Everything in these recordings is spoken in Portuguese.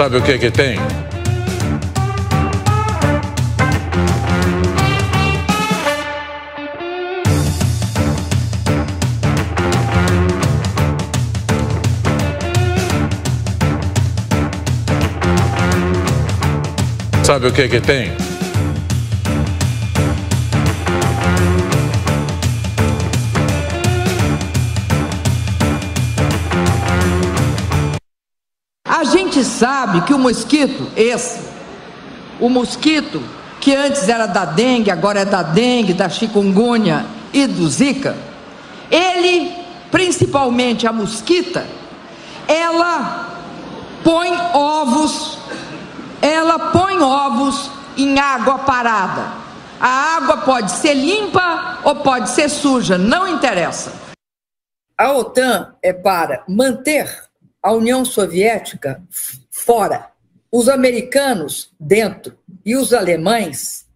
sabe o que que tem? Sabe o que que tem? A gente sabe que o mosquito, o mosquito que antes era da dengue, agora é da dengue, da chikungunya e do zika, ele, principalmente a mosquita, ela põe ovos. Ela põe ovos em água parada. A água pode ser limpa ou pode ser suja, não interessa. A OTAN é para manter a União Soviética fora, os americanos dentro e os alemães,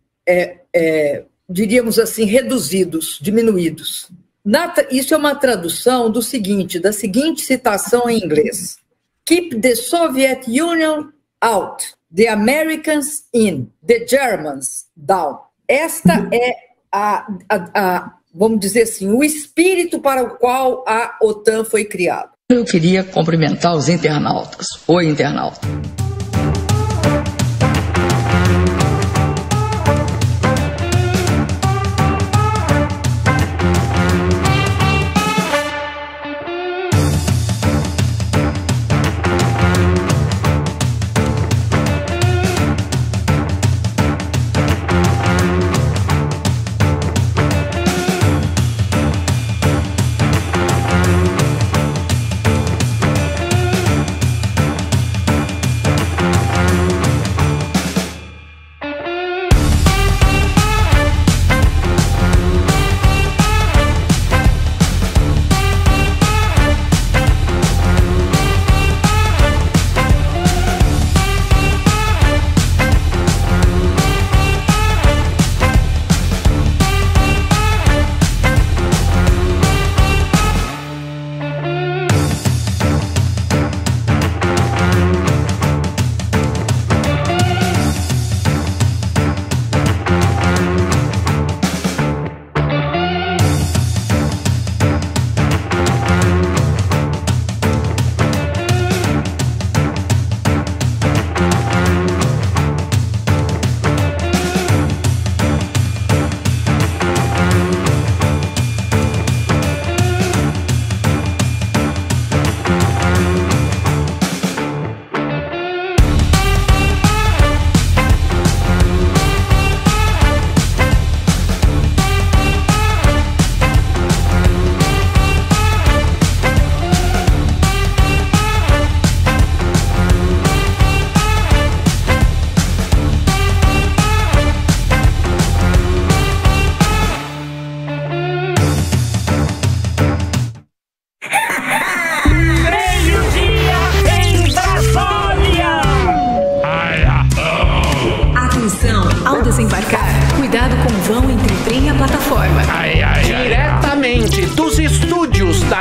diríamos assim, reduzidos, diminuídos. Isso é uma tradução do seguinte, da seguinte citação em inglês. Keep the Soviet Union out. The Americans in, the Germans down. Esta é vamos dizer assim, o espírito para o qual a OTAN foi criada. Eu queria cumprimentar os internautas. Oi, internauta.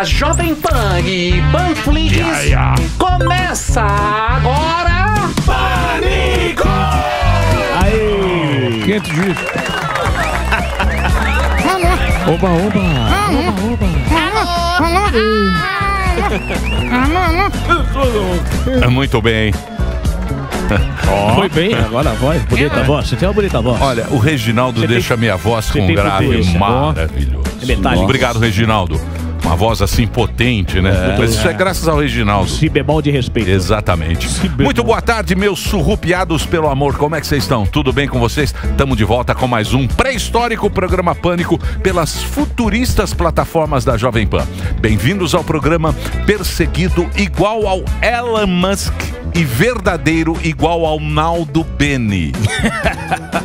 Jovem Pan e Panflix, começa agora Pânico! Aê! 500 dias. Oba, oba! Alô, oba, oba! Muito bem. Oh. Foi bem, agora a voz, bonita voz, você tem uma bonita voz. Olha, o Reginaldo deixa minha voz com um grave maravilhoso. Obrigado, Reginaldo. Uma voz assim potente, né? Mas isso é graças ao Reginaldo. Si bemol de respeito. Exatamente. Muito boa tarde, meus surrupiados pelo amor. Como é que vocês estão? Tudo bem com vocês? Estamos de volta com mais um pré-histórico programa Pânico pelas futuristas plataformas da Jovem Pan. Bem-vindos ao programa perseguido igual ao Elon Musk e verdadeiro igual ao Naldo Bene.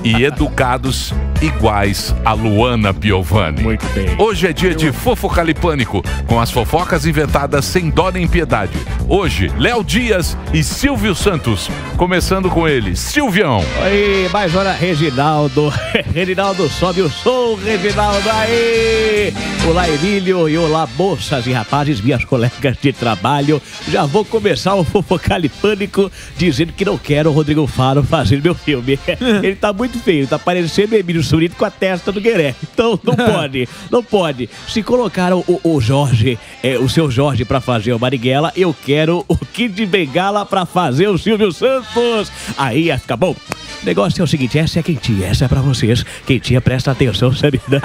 E educados iguais a Luana Piovani. Muito bem. Hoje é dia de Fofocalipânico, com as fofocas inventadas sem dó nem piedade. Hoje, Léo Dias e Silvio Santos. Começando com ele, Silvião. Aí, mais hora, Reginaldo. Reginaldo, sobe o som, Reginaldo. Aí! Olá, Emílio, e olá, moças e rapazes, minhas colegas de trabalho. Já vou começar o Fofocalipânico dizendo que não quero o Rodrigo Faro fazer meu filme. Ele tá muito feio, tá parecendo Emílio Surito com a testa do Gueré. Então, não pode, não pode. Se colocaram o Jorge, o seu Jorge pra fazer o Marighella, eu quero o Kid Bengala pra fazer o Silvio Santos. Aí ia ficar bom. O negócio é o seguinte, essa é quentinha, essa é pra vocês. Quentinha, presta atenção, Samidana.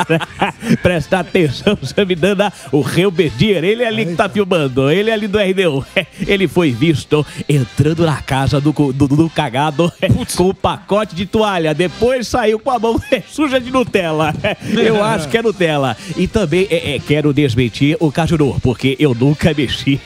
Presta atenção, Samidana. O Reu Bedir, ele é ali que tá filmando, ele é ali do RDU. Ele foi visto entrando na casa do cagado com um pacote de toalha. Depois saiu com a mão suja de Nutella. Eu acho que é Nutella. E também quero desmentir o Cajuru, porque eu nunca mexi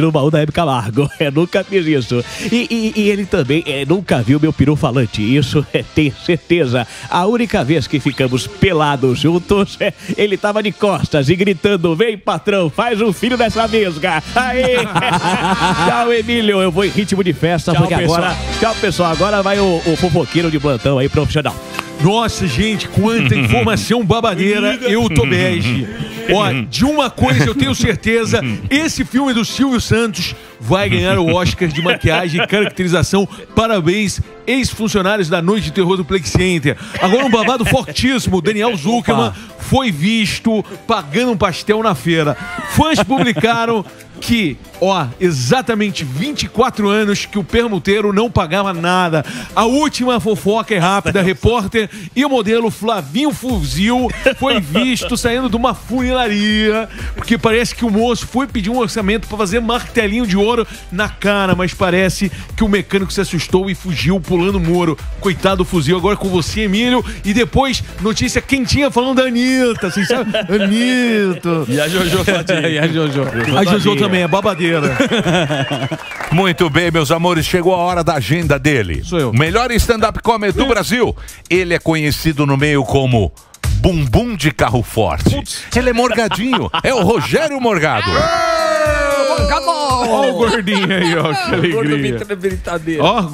no baú da Hebe Camargo. Eu nunca fiz isso. E ele também nunca viu meu peru falante, isso tem certeza. A única vez que ficamos pelados juntos, ele tava de costas e gritando: vem, patrão, faz um filho dessa mesga. Aê! Tchau, Emílio, eu vou em ritmo de festa, tchau, porque pessoal. Agora, tchau, pessoal, agora vai o fofoqueiro de plantão aí, profissional. Nossa, gente, quanta informação babadeira, eu tô bege. Ó, de uma coisa eu tenho certeza, esse filme do Silvio Santos vai ganhar o Oscar de maquiagem e caracterização. Parabéns, ex-funcionários da Noite de Terror do Plex Center. Agora um babado fortíssimo, Daniel Zuckerman foi visto pagando um pastel na feira. Fãs publicaram que, ó, exatamente 24 anos que o permuteiro não pagava nada. A última fofoca é rápida. Repórter e o modelo Flavinho Fuzil foi visto saindo de uma funilaria, porque parece que o moço foi pedir um orçamento pra fazer martelinho de ouro na cara, mas parece que o mecânico se assustou e fugiu pulando o muro. Coitado do Fuzil. Agora com você, Emílio. E depois, notícia quentinha falando da Anitta, assim, sabe? Anitta. E a Jojo Tadinha. E a Jojo. A Jojo também é babadeira. Muito bem, meus amores, chegou a hora da agenda dele. Sou eu. Melhor stand-up comedy do Brasil. Ele é conhecido no meio como Bumbum de Carro Forte. Putz. Ele é Morgadinho, é o Rogério Morgado. Ó o gordinho aí, ó, que alegria. Ó, o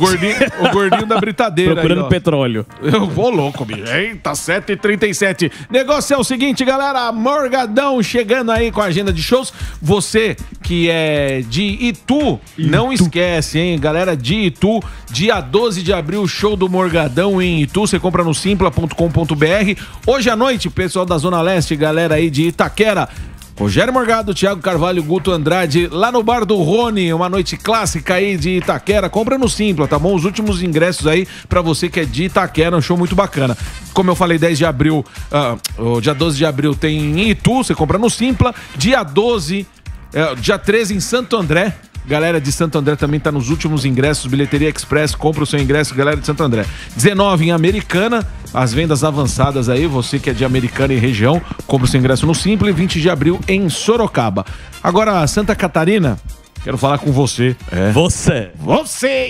gordinho da britadeira. Procurando aí, petróleo. Eu vou louco, bicho. Eita, 7h37. Negócio é o seguinte, galera. Morgadão chegando aí com a agenda de shows. Você que é de Itu, não esquece, hein? Galera de Itu, dia 12 de abril, show do Morgadão em Itu. Você compra no simpla.com.br. Hoje à noite, pessoal da Zona Leste, galera aí de Itaquera, Rogério Morgado, Thiago Carvalho, Guto Andrade, lá no Bar do Rony, uma noite clássica aí de Itaquera. Compra no Simpla, tá bom? Os últimos ingressos aí pra você que é de Itaquera, um show muito bacana. Como eu falei, 10 de abril, dia 12 de abril tem em Itu, você compra no Simpla. Dia 13 em Santo André. Galera de Santo André também tá nos últimos ingressos, Bilheteria Express, compra o seu ingresso, galera de Santo André. 19 em Americana, as vendas avançadas aí, você que é de Americana e região, compra o seu ingresso no Simpla. E 20 de abril em Sorocaba. Agora, Santa Catarina, quero falar com você. Você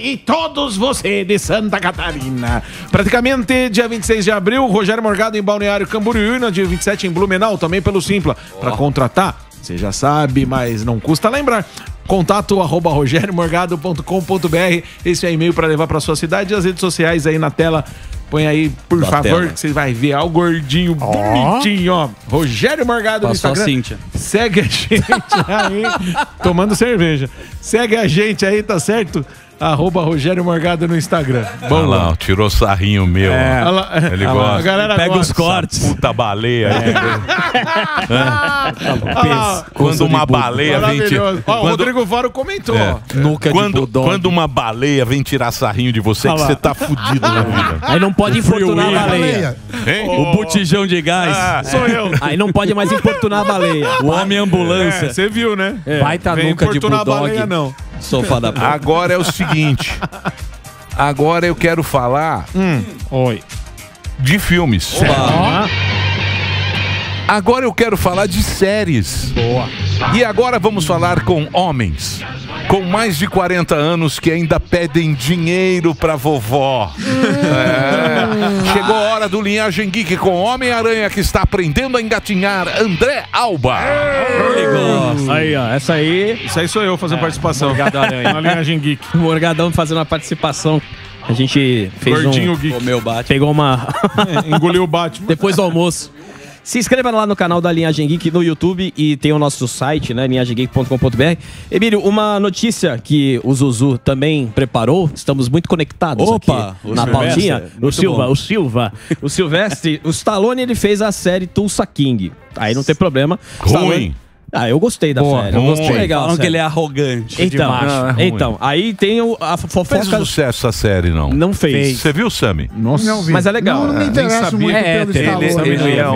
e todos vocês de Santa Catarina. Praticamente dia 26 de abril, Rogério Morgado em Balneário Camboriú, e no dia 27 em Blumenau, também pelo Simpla. Pra contratar, você já sabe, mas não custa lembrar. contato@rogeriomorgado.com.br. Esse é o e-mail para levar para sua cidade, e as redes sociais aí na tela. Põe aí, por da favor, tela, que você vai ver. Ó, o gordinho bonitinho, ó. Rogério Morgado no Instagram. Segue a gente aí. Tomando cerveja. Segue a gente aí, tá certo? @Rogério Morgado no Instagram. Bom, lá, tirou sarrinho meu. Ele gosta. Ele pega os cortes. Puta baleia. Quando uma baleia vem tirar. O Rodrigo Faro comentou. Quando uma baleia vem tirar sarrinho de você, que você tá fudido na vida. Aí não pode importunar a baleia. O botijão de gás. Sou eu. Aí não pode mais importunar a baleia. O homem ambulância. Você viu, né? Baita nuca de bulldog. Não importunar a baleia, não. Sofá da boca. Agora é o seguinte. Agora eu quero falar de filmes. Agora eu quero falar de séries. Boa. E agora vamos falar com homens com mais de 40 anos que ainda pedem dinheiro pra vovó. Chegou a hora Hora do Linhagem Geek com Homem-Aranha que está aprendendo a engatinhar, André Alba. Aí, ó, essa aí. Isso aí sou eu fazendo participação. Morgadão aí. Na Linhagem Geek. O Morgadão fazendo uma participação. A gente fez Gordinho Geek. Comeu o Batman. Pegou uma. Engoliu o Batman. Depois do almoço. Se inscreva lá no canal da Linhagem Geek no YouTube e tem o nosso site, né, linhagemgeek.com.br. Emílio, uma notícia que o Zuzu também preparou, estamos muito conectados. Opa, aqui na pautinha. O Silvestre, o Stallone, ele fez a série Tulsa King. Aí não tem problema. Ruim. Ah, eu gostei da série. Eu gostei. Legal. Falam que ele é arrogante. Então, aí tem a fofoca. Não fez sucesso essa série, não. Não fez. Você viu, Sammy? Nossa. Não vi. Mas é legal. Não me interessa muito pelo Stallone. Ele é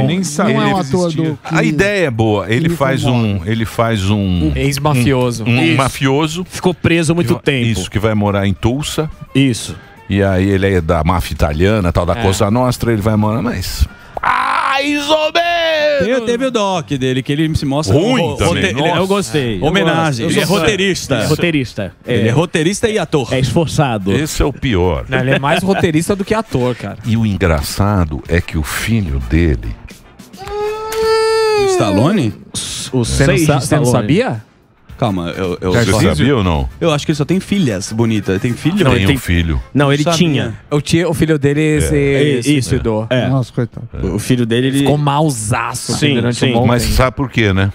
um ator do... A ideia é boa. Ele faz um ex-mafioso. Um mafioso. Ficou preso muito tempo. Isso, que vai morar em Tulsa. Isso. E aí ele é da máfia italiana, tal, da Cosa Nostra. Ele vai morar, mas... Mais ou menos! Teve o doc dele, que ele se mostra... Ruim também. Eu gostei. Homenagem. Ele é roteirista. Ele é roteirista e ator. É esforçado. Esse é o pior. Não, ele é mais roteirista do que ator, cara. E o engraçado é que o filho dele... Stallone? Você não sabia? Calma, você sabia ou não? Eu acho que ele só tem filhas bonitas. Tem filho? Não, ele tem um filho. Não, ele tinha. O filho dele se suicidou. Nossa, coitado. O filho dele, ele ficou mausaço durante um bom tempo. Mas sabe por quê, né?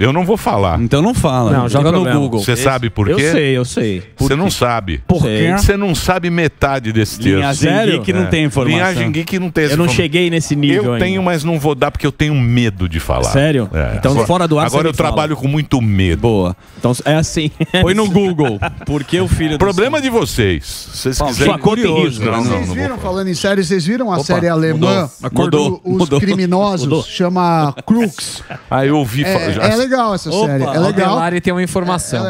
Eu não vou falar. Então não fala. Não, joga no Google. Você sabe por quê? Eu sei. Você não sabe. Por quê? Você não sabe metade desse texto. Linhagem Geek não tem informação. Linhagem Geek não tem essa informação. Eu não cheguei nesse nível ainda. Eu tenho, mas não vou dar porque eu tenho medo de falar. Sério? É. Então fora do ar. Agora eu trabalho com muito medo. Boa. Então é assim. Põe no Google. Porque o filho... Problema de vocês. Se vocês quiserem... Vocês viram, falando em série, vocês viram a série alemã? Acordou. Os criminosos. Chama Crux. Ah, eu ouvi falar. É legal essa série, é legal. O Delari tem uma informação.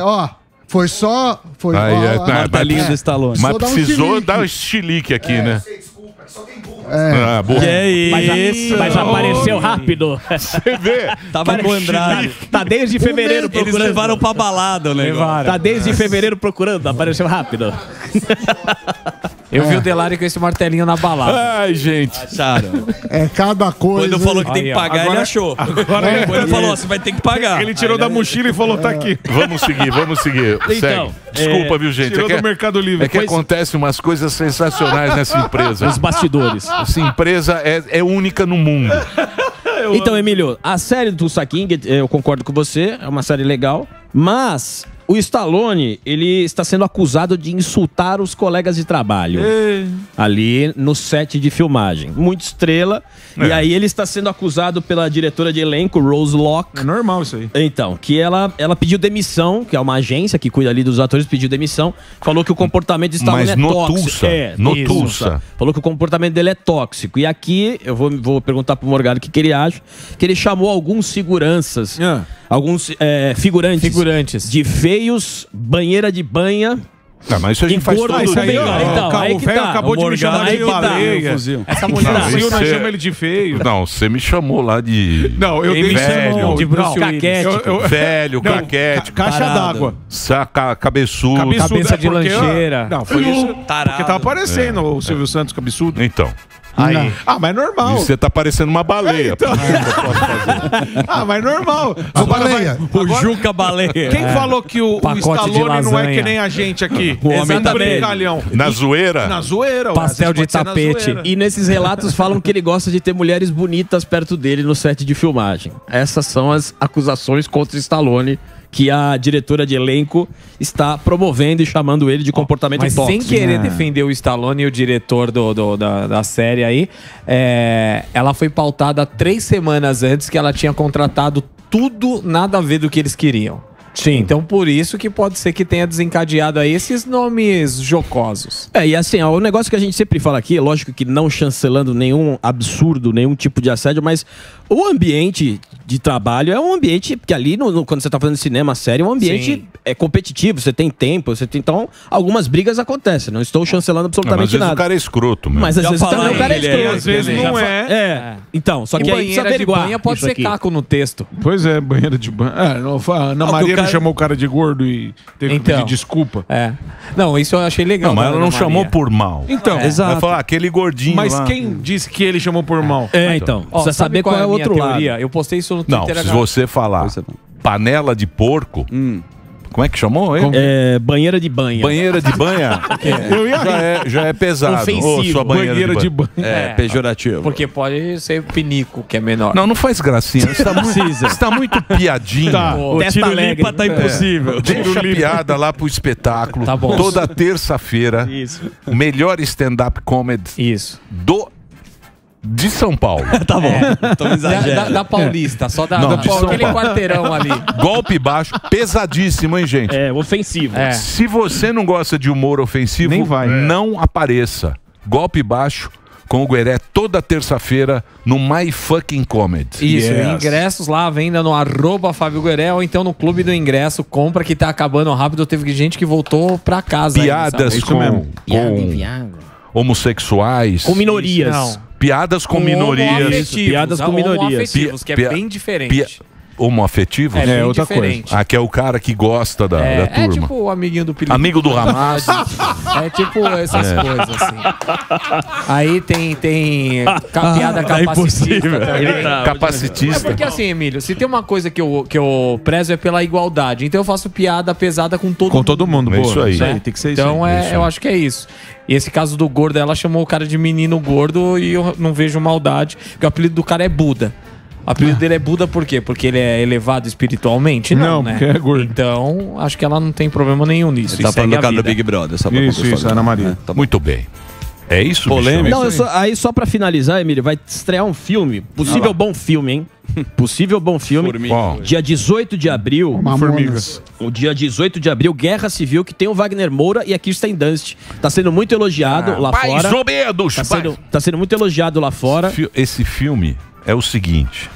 Foi só a linha do Stallone. Mas precisou dar um chilique aqui, né? Desculpa, só tem burro. Mas apareceu rápido. Você vê. Tava no Andrade. Tá desde fevereiro procurando. Eles levaram pra balada, né? Tá desde fevereiro procurando, apareceu rápido. Eu vi o Delari com esse martelinho na balada. Ai, gente. Acharam. É cada coisa. Quando falou que tem que pagar, ele achou. Agora ele falou, você vai ter que pagar. Ele tirou da mochila e falou, tá aqui. Vamos seguir. Então, desculpa, viu, gente? Tirou do Mercado Livre. É que acontecem umas coisas sensacionais nessa empresa. Os bastidores. Essa empresa é única no mundo. Então, Emílio, a série do Tulsa King, eu concordo com você, é uma série legal, mas... O Stallone, ele está sendo acusado de insultar os colegas de trabalho ali no set de filmagem. Muito estrela. E aí ele está sendo acusado pela diretora de elenco, Rose Locke. É normal isso aí. Então, que ela pediu demissão, que é uma agência que cuida ali dos atores, pediu demissão. Falou que o comportamento de Stallone é tóxico. Tulsa. Falou que o comportamento dele é tóxico. E aqui, eu vou perguntar pro Morgado o que ele acha. Que ele chamou alguns seguranças, alguns figurantes de feio. Banheira de banha. Tá, mas isso a gente faz tudo. O velho acabou de me chamar de baleia. Essa mulher não chama ele de feio. Não, você me chamou lá de... Não, eu dei velho, de Bruce Willis. Velho, caquete. Caixa d'água. Cabeçudo. Cabeça de lancheira. Não, foi isso. Porque tá aparecendo o Silvio Santos cabeçudo. Então... Aí. Ah, mas é normal. Você tá parecendo uma baleia. É, então. Mas é normal. Baleia. Agora, o Juca Baleia. Quem falou que o Stallone não é que nem a gente aqui? O homem tá brincalhão. Na zoeira? Na zoeira. Pastel de tapete. E nesses relatos falam que ele gosta de ter mulheres bonitas perto dele no set de filmagem. Essas são as acusações contra o Stallone que a diretora de elenco está promovendo e chamando ele de comportamento tóxico. Mas sem querer defender o Stallone e o diretor da série aí, ela foi pautada 3 semanas antes, que ela tinha contratado tudo, nada a ver do que eles queriam. Sim. Então por isso que pode ser que tenha desencadeado aí esses nomes jocosos. E assim, o negócio que a gente sempre fala aqui, lógico que não chancelando nenhum absurdo, nenhum tipo de assédio, mas o ambiente de trabalho é um ambiente, porque ali, quando você está fazendo cinema sério, um ambiente é competitivo, você tem tempo, você tem, então algumas brigas acontecem, não estou chancelando absolutamente nada. Mas às vezes o cara é escroto mesmo. Mas às vezes também o cara é escroto. Às vezes não é. É. Então, só que aí precisa averiguar. Banha pode ser caco no texto. Pois é, banheira de banho. Ana Maria não chamou o cara de gordo e teve que pedir desculpa. É. Não, isso eu achei legal. Não, mas ela não chamou por mal. Então, vai falar aquele gordinho lá. Mas quem disse que ele chamou por mal? É, então. Precisa saber qual é o outro lado. Eu postei isso no Twitter. Não, se você falar panela de porco... Como é que chamou ele? É, banheira de banha. Banheira de banha? Já é pesado. Ou sua banheira de banha. É, pejorativo. Porque pode ser pinico, que é menor. Não, não faz gracinha. Está muito piadinho. Tá, o tiro limpa tá impossível. Deixa a piada lá pro espetáculo. Tá bom. Toda terça-feira. Isso. O melhor stand-up comedy de São Paulo. Tá bom. Da Paulista, só da Paulista, aquele quarteirão ali. Golpe baixo, pesadíssimo, hein, gente? É, ofensivo. É. Se você não gosta de humor ofensivo, não apareça. Golpe baixo com o Gueré toda terça-feira no My Fucking Comedy. Isso, ingressos lá, venda no @FábioGueré ou então no Clube do Ingresso, compra que tá acabando rápido. Teve gente que voltou pra casa. Piadas ainda, com homossexuais. Com minorias. Piadas com minorias. Piadas com minorias. Que é bem diferente. Homoafetivo? É outra coisa. Aqui é o cara que gosta da turma. É tipo o amiguinho do Pilipinho. Amigo do Ramaz. É tipo essas coisas, assim. Aí tem piada capacitista. Capacitista. É porque assim, Emílio, se tem uma coisa que eu prezo é pela igualdade. Então eu faço piada pesada com todo mundo. Com todo mundo, isso aí. Tem que ser isso. Então eu acho que é isso. E esse caso do gordo, ela chamou o cara de menino gordo e eu não vejo maldade. Porque o apelido do cara é Buda. O apelido dele é Buda por quê? Porque ele é elevado espiritualmente? Não, né? Porque é gordo. Então, acho que ela não tem problema nenhum nisso. Ele tá falando do cara do Big Brother. Isso, Ana Maria. É, tá muito bem. É isso, polêmico. Não, só pra finalizar, Emílio, vai estrear um filme. Possível bom filme, hein? Possível bom filme. Dia 18 de abril. Formigas. O dia 18 de abril, Guerra Civil, que tem o Wagner Moura e a Kirsten Dunst. Tá sendo muito elogiado lá fora. Tá sendo muito elogiado lá fora. Esse filme é o seguinte.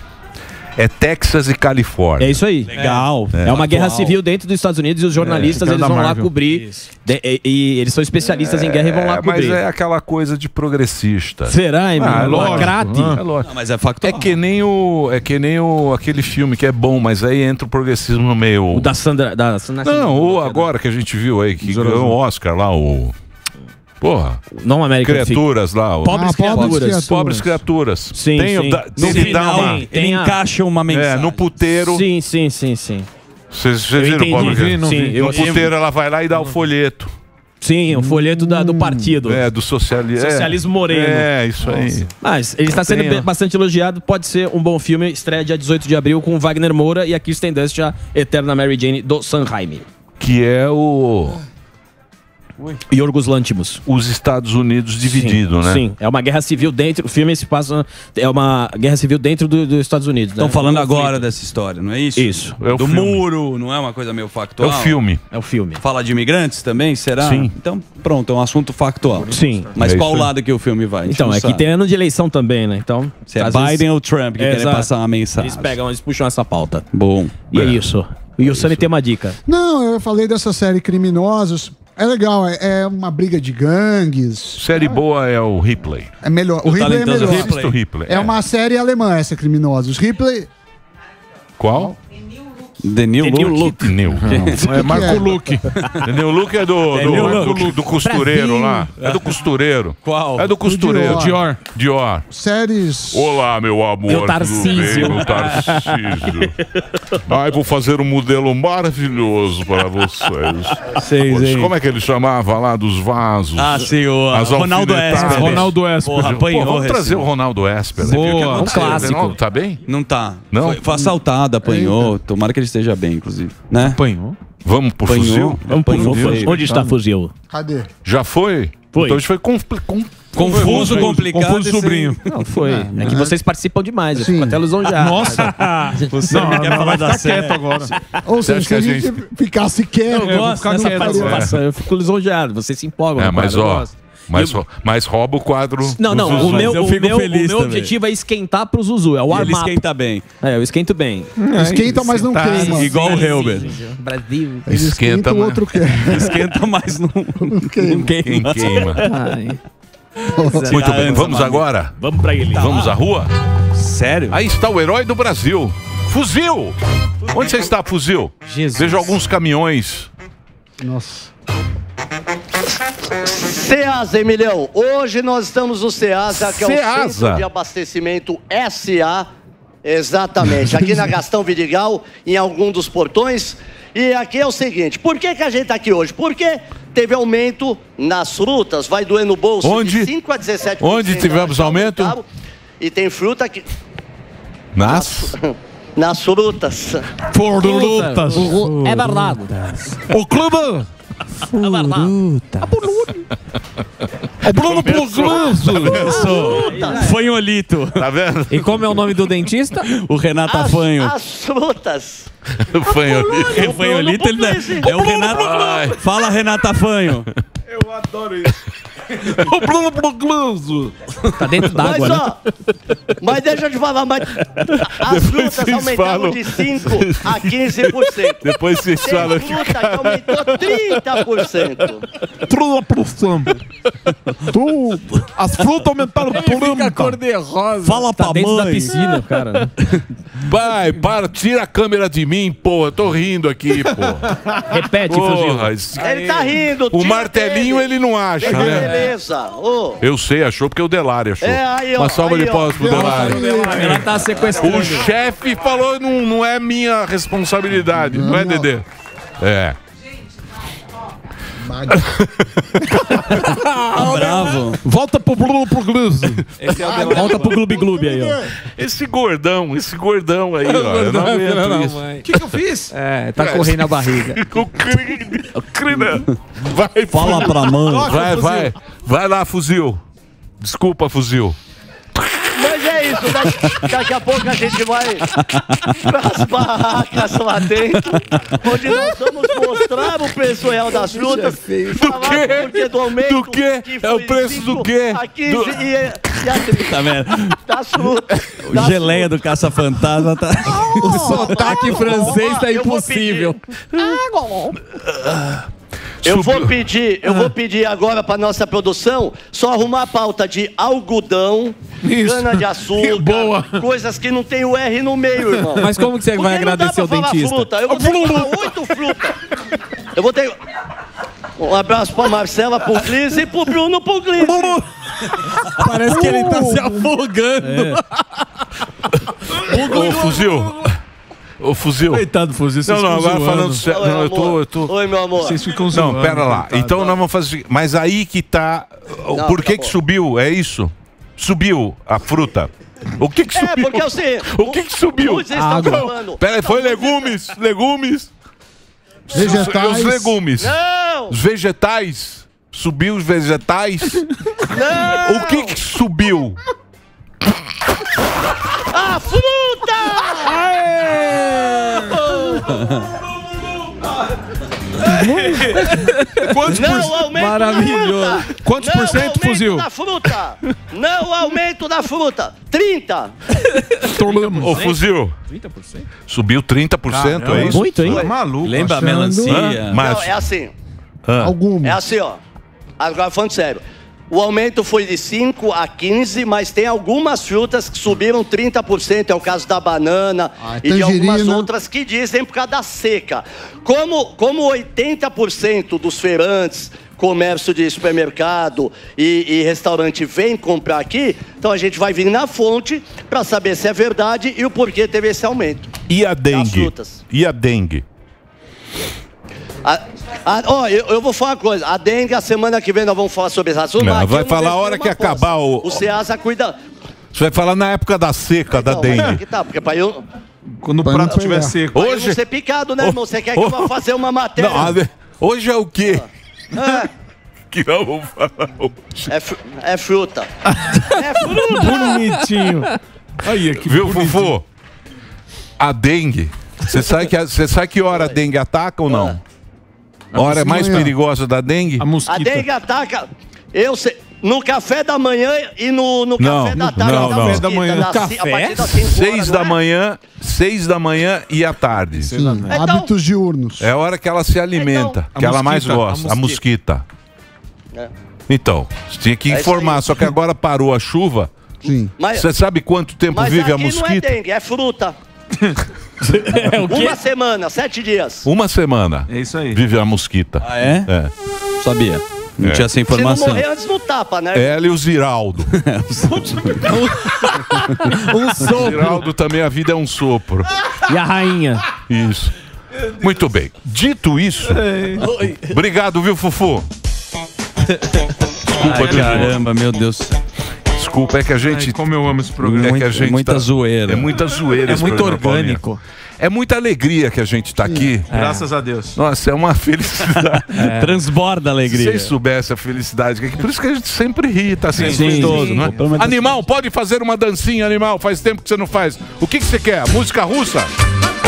É Texas e Califórnia. É isso aí. Legal. É uma guerra civil dentro dos Estados Unidos e os jornalistas eles vão lá cobrir. E eles são especialistas em guerra e vão lá cobrir. Mas é aquela coisa de progressista. Será, hein, mano? Lacrate. É lógico. Não, mas é factual. É que nem aquele filme que é bom, mas aí entra o progressismo no meio. O da Sandra... Não, ou agora que a gente viu aí, que ganhou o Oscar lá, o... Porra. Não American Criaturas Fic. Lá. Pobres criaturas. Pobres criaturas. Sim, sim. Ele encaixa uma mensagem. É, no puteiro. Sim. Vocês viram o Pobres Criaturas? No puteiro ela vai lá e dá o folheto. Sim, o folheto do partido. É, do socialismo. Socialismo moreno. É, isso aí. Mas ele está sendo bastante elogiado. Pode ser um bom filme. Estreia dia 18 de abril com o Wagner Moura e a Kirsten Dunst, a eterna Mary Jane do Sam Raimi. Que é o... Yorgos Lanthimos. Os Estados Unidos divididos, né? Sim, é uma guerra civil dentro. O filme se passa. É uma guerra civil dentro dos Estados Unidos. Estão falando agora dessa história, não é isso? Isso. É do muro, não é uma coisa meio factual? É o filme. Fala de imigrantes também, será? Sim. Então, pronto, é um assunto factual. Sim. Mas qual lado que o filme vai? Então, é que tem ano de eleição também, né? Então, se é Biden ou Trump que querem passar uma mensagem. Eles puxam essa pauta. Bom. E é isso. E o Sani tem uma dica. Não, eu falei dessa série Criminosos. É legal, é uma briga de gangues. Série boa é o Ripley. É melhor. O Ripley é melhor. É uma série alemã essa, Criminosos. Ripley... Qual? The New Look. É Marco Luque. The New Look é do costureiro lá. É do costureiro. Qual? É do costureiro. Dior. Séries... Olá, meu amor. Meu Tarcísio. Meu Tarcísio. Ai, vou fazer um modelo maravilhoso para vocês. Vocês, como é que ele chamava lá dos vasos? Ah, senhor. Ronaldo Esper. Ronaldo Esper. Vamos trazer o Ronaldo Esper. Boa. Um clássico. Tá bem? Não tá. Não? Foi assaltado, apanhou. Tomara que ele esteja bem, inclusive, né? Apanhou. Vamos pro fuzil? Vamos pro fuzil. Onde está o fuzil? Cadê? Já foi? Foi. Então isso foi confuso, complicado. Confuso, sobrinho. Não, foi. É que vocês participam demais. Eu fico até lisonjeado. Nossa! Você não quer falar da série agora. Ou seja, se a gente ficasse quieto, eu fico lisonjeado. Vocês se empolgam. É, mas ó... Mas rouba o quadro. Não, não. O meu objetivo é esquentar pro Zuzu. É o armado. Ele esquenta bem. É, eu esquento bem. É, esquenta, mas não queima. Igual o Helber. Brasil. Esquenta, mas outro queima. Esquenta, mas não queima. Ai. Muito bem, vamos agora? Vamos pra ele. Vamos à rua? Sério? Aí está o herói do Brasil. Fuzil! Onde você está, Fuzil? Jesus. Vejo alguns caminhões. Nossa. Ceasa, Emilhão. Hoje nós estamos no Ceasa, que é o Centro de Abastecimento SA. Exatamente. Aqui na Gastão Vidigal, em algum dos portões. E aqui é o seguinte, por que a gente está aqui hoje? Porque teve aumento nas frutas, vai doer no bolso. Onde? De 5 a 17%. Onde tivemos aumento? E tem fruta que... Nas frutas. Frutas. É verdade. O clube... Fruta. É Bruno Pugluzzo. Fanholito. Tá vendo? E como é o nome do dentista? O Renato Afanho. As frutas. Fanholito. Fanholito, ele é o Renato. Fala, Renato Afanho. Eu adoro isso. O Bruno Pugluzzo. Tá dentro d'água, né? Mas deixa eu te falar, mas as frutas aumentaram de 5% a 15%. Depois vocês falam que... Tem fruta que aumentou 30%. 30%. As frutas aumentaram por a cor de rosa. Fala pra mãe. Tá dentro da piscina, cara. Vai, para, tira a câmera de mim, pô. Eu tô rindo aqui, pô. Repete, Fuzil. Ele tá rindo. O martelinho ele não acha, né? Beleza. Oh. Eu sei, achou porque o Delari achou. Uma salva de palmas pro Delari. Ela tá sequestrando. O chefe falou, não é minha responsabilidade, não é, Dedê? É. Bravo. Volta pro Bruno Pugluzzo. Esse é o Delari. Volta pro Gloob Gloob aí, ó. Esse gordão aí, ó. Eu não aguento isso. O que eu fiz? É, tá correndo a barriga. Vai, fala pra mãe. Vai lá, Fuzil. Desculpa, Fuzil. Mas é isso, daqui a pouco a gente vai pras barracas lá dentro, onde nós vamos mostrar o preço real das frutas. Do quê? É o preço do quê? Das frutas. Geleia do caça-fantasma tá... Oh, o sotaque francês tá impossível. Eu vou pedir agora para nossa produção só arrumar a pauta de algodão, cana-de-açúcar, coisas que não tem o R no meio, irmão. Mas como que você vai agradecer o dentista? Fruta. Eu vou ter que falar 8 frutas. Eu vou ter... Um abraço para Marcela Puglisi e pro Bruno Puglisi. Parece que ele tá se afogando. Ô, Fuzil... Ô, Fuzil. Coitado, Fuzil. Não, agora falando sério. Não, eu tô. Oi, meu amor. Vocês ficam zoando. Não, pera lá. Coitado, então nós vamos fazer. Mas aí que tá. Não, por que subiu? É isso? Subiu a fruta. O que subiu? É, porque eu sei. O que subiu? Não, pera aí, foi legumes. Legumes. Vegetais. Os legumes. Não. Os vegetais. Subiu os vegetais. Não. O que subiu? A fruta! Quantos Maravilhoso. Quantos por cento, Fuzil? Não aumento da fruta. 30%. Ô, Fuzil. 30%? Subiu 30%, é isso? Muito, hein? Maluco. Lembra a melancia? Não, é assim. É assim, ó. Agora falando sério. O aumento foi de 5 a 15, mas tem algumas frutas que subiram 30%, é o caso da banana e de algumas outras que dizem por causa da seca. Como 80% dos feirantes, comércio de supermercado e restaurante vem comprar aqui, então a gente vai vir na fonte para saber se é verdade e o porquê teve esse aumento. E a dengue? E a dengue? Eu vou falar uma coisa. A dengue, a semana que vem nós vamos falar sobre esse assunto. Não, vai falar a hora que acabar o Ceasa cuida. Você vai falar na época da seca, da dengue. Que tá, porque pra eu... Quando o prato estiver seco. Hoje... Pra eu não ser picado, né, irmão? Você quer que eu vá fazer uma matéria? Não, hoje é o quê? Que não vou falar hoje. É fruta. É fruta. Bonitinho. Aí, que viu, Fofô? A dengue. Você sabe que hora a dengue ataca ou não? A hora mais perigosa da dengue? A dengue ataca... Eu sei. No café da manhã e no café da tarde. Não, café da manhã. Café? 6 da manhã, 6 da manhã e à tarde. Então, hábitos diurnos. É a hora que ela se alimenta, então, que ela mais gosta, a mosquita. É. Então, tinha que informar, só que agora parou a chuva. Sim. Você sabe quanto tempo vive a mosquita? Não é dengue, é fruta. É o quê? Uma semana, 7 dias. Uma semana. É isso aí. Vive a mosquita. Ah, é? É. Sabia. Não tinha essa informação. Se não morrer antes, não tapa, né? Ela e o Ziraldo. Um sopro. Ziraldo também, a vida é um sopro. E a rainha. Isso. Muito bem. Dito isso... Obrigado, viu, Fufu? Desculpa, ai, caramba, meu Deus. Desculpa, é que a gente... Ai, como eu amo esse programa. É, que a gente muita zoeira. É muita zoeira. É muito orgânico. É muita alegria que a gente tá aqui. É. Graças a Deus. Nossa, é uma felicidade. É. Transborda a alegria. Se vocês soubessem a felicidade. Por isso que a gente sempre ri, tá sempre gostoso, né? Animal, pode fazer uma dancinha, animal. Faz tempo que você não faz. O que você quer? Música russa?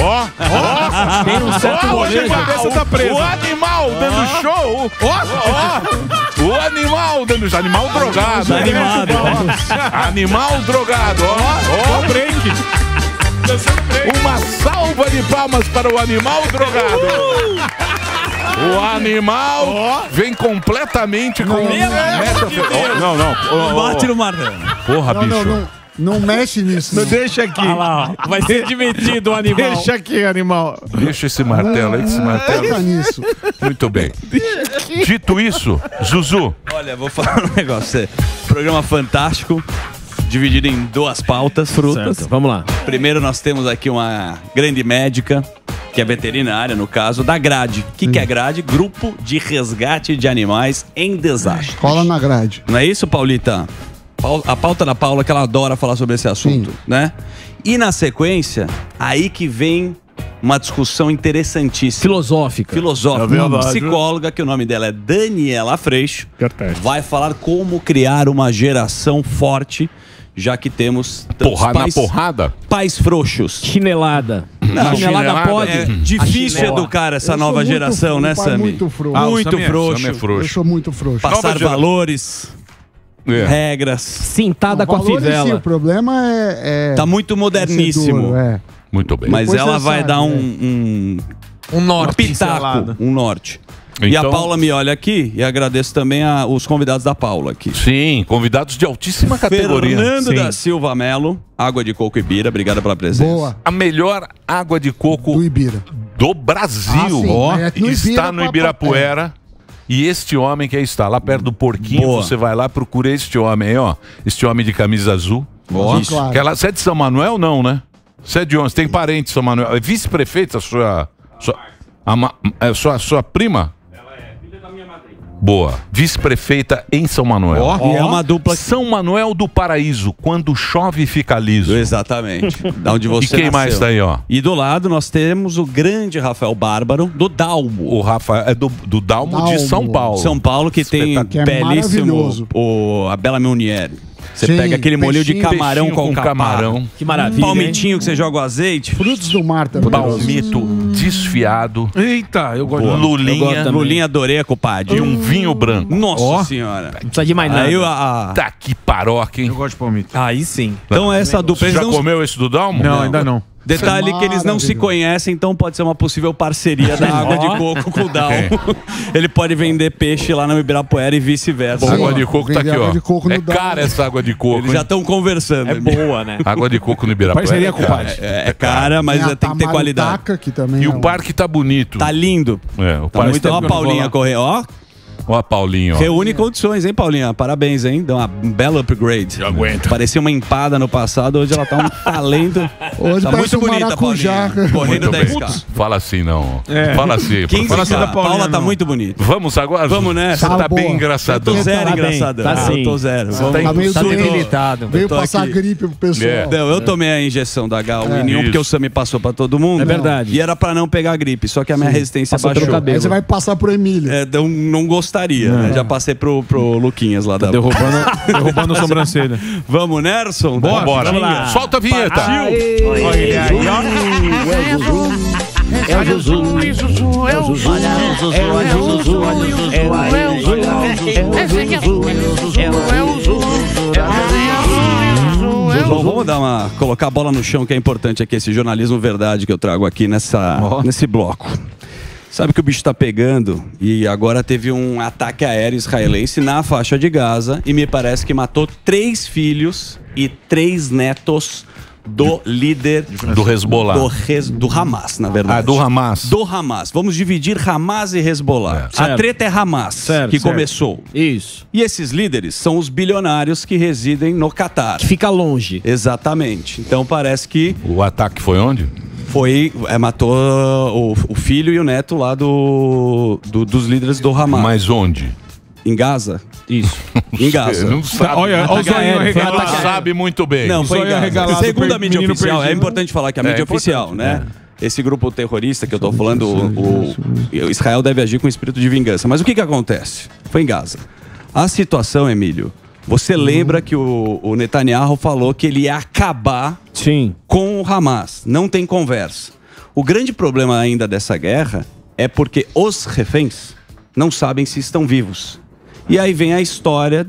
Ó, ó. Tem um certo momento. Tá preso. O animal dando show. Ó, ó. O animal dando show. Animal drogado. Animal drogado. Ó, ó. Break. Uma salva de palmas para o animal drogado. O animal vem completamente com... Não. Bate no martelo. Porra, bicho. Não mexe nisso. Não deixa aqui. Ah lá, vai ser divertido o animal. Deixa aqui, animal. Deixa esse martelo aí, esse martelo. Muito bem. Dito isso, Zuzu. Olha, vou falar um negócio. Programa fantástico. Dividido em duas pautas, frutas. Certo, vamos lá. Primeiro nós temos aqui uma grande médica, que é veterinária, no caso, da Grade. O que é Grade? Grupo de Resgate de Animais em Desastre. Cola na Grade. Não é isso, Paulita? A pauta da Paula, que ela adora falar sobre esse assunto, né? E na sequência, aí que vem uma discussão interessantíssima. Filosófica. Filosófica. Uma psicóloga, que o nome dela é Daniela Freixo, vai falar como criar uma geração forte, já que temos pais frouxos. Chinelada. Não, chinelada pode. É difícil educar essa nova geração, né, Sami? Muito frouxo. Muito frouxo. Eu sou muito frouxo. Passar valores, regras. Cintada com a fivela. O problema é... Tá muito moderníssimo. Muito bem. Mas depois ela vai dar um norte. Um pitaco. Um norte. Então... E a Paula me olha aqui e agradeço também os convidados da Paula aqui. Sim, convidados de altíssima categoria. Fernando da Silva Melo, Água de Coco Ibira, obrigado pela presença. Boa. A melhor água de coco do Ibira. Do Brasil. Está no Ibirapuera. E este homem que aí está, lá perto do Porquinho, você vai lá, procura este homem aí, ó. Este homem de camisa azul. Claro. Você é de São Manuel, não, né? Você é de onde? Tem parente, São Manuel. É vice-prefeita, sua prima? Boa. Vice-prefeita em São Manuel. É uma dupla. São Manuel do Paraíso. Quando chove, fica liso. Exatamente. Da onde você nasceu. E quem mais tá aí, ó? E do lado nós temos o grande Rafael Bárbaro, do Dalmo. O Rafael é do Dalmo de São Paulo. São Paulo, que tem belíssimo a Bela Meunier. Você pega aquele molho de camarão com camarão. Que maravilha. Palmitinho, hein? Que você joga o azeite. Frutos do mar também. Palmito desfiado. Eita, eu gosto. Lulinha. Lulinha, adorei, compadre. E um vinho branco. Nossa senhora. Não precisa de mais nada. Tá que paroca, hein? Eu gosto de palmito. Aí sim. Então essa dupla... Você já comeu esse do Dalmo? Não, ainda não. Detalhe que eles não se conhecem, então pode ser uma possível parceria da água de coco com o Dalmo. Ele pode vender peixe lá no Ibirapuera e vice-versa. A água de coco tá aqui, ó. É cara essa água de coco. Eles já estão conversando. É boa, né? Água de coco no Ibirapuera. Parceria com o pai. É cara, mas tem que ter qualidade. E o parque tá bonito. Tá lindo. Então a Paulinha correr, ó. Ó a Paulinha, ó. Reúne condições, hein, Paulinha? Parabéns, hein? Deu uma bela upgrade. Eu aguento. Parecia uma empada no passado, hoje ela tá um talento. Hoje tá muito bonita, Paulinha. Correndo 10K. Fala assim, não. É. Fala assim. Fala assim da Paulinha. Paula tá muito bonita. Vamos agora? Vamos nessa. Você tá bem engraçadão. Eu tô zero engraçadão. Tá sim. Eu tô zero. Tá debilitado. Veio passar gripe pro pessoal. Não, eu tomei a injeção da H1N1 porque o Sami passou pra todo mundo. É verdade. E era pra não pegar gripe, só que a minha resistência baixou. Aí você vai passar pro Emílio. É, não gostei. Né? Já passei pro Luquinhas lá da... Derrubando a sobrancelha. Vamos, Nerson? Bora. Solta a vinheta. Partiu. Olha aí. É o Zuzu, é o Zuzu, é o Zuzu, é o Zuzu, é o Zuzu, é o Zuzu, é o Zuzu. Vamos dar uma, colocar a bola no chão, que é importante aqui, esse jornalismo verdade que eu trago aqui nesse bloco. Sabe que o bicho tá pegando, e agora teve um ataque aéreo israelense na faixa de Gaza, e me parece que matou 3 filhos e 3 netos do líder do Hezbollah. Do Hamas, na verdade. Ah, do Hamas. Do Hamas. Vamos dividir Hamas e Hezbollah. É. A treta é Hamas, que começou. Isso. E esses líderes são os bilionários que residem no Catar. Que fica longe. Exatamente. Então parece que... O ataque foi onde? Foi, matou o filho e o neto lá dos líderes do Hamas. Mas onde? Em Gaza? Isso. Em Gaza. Não sabe. Olha, o Zóio sabe muito bem. Não, foi em Gaza. Segundo a mídia oficial, é importante falar que a mídia é oficial, né? É. Esse grupo terrorista que eu tô falando, Israel deve agir com espírito de vingança. Mas o que acontece? Foi em Gaza. A situação, Emílio, você lembra que o Netanyahu falou que ele ia acabar com o Hamas. Não tem conversa. O grande problema ainda dessa guerra é porque os reféns não sabem se estão vivos. E aí vem a história,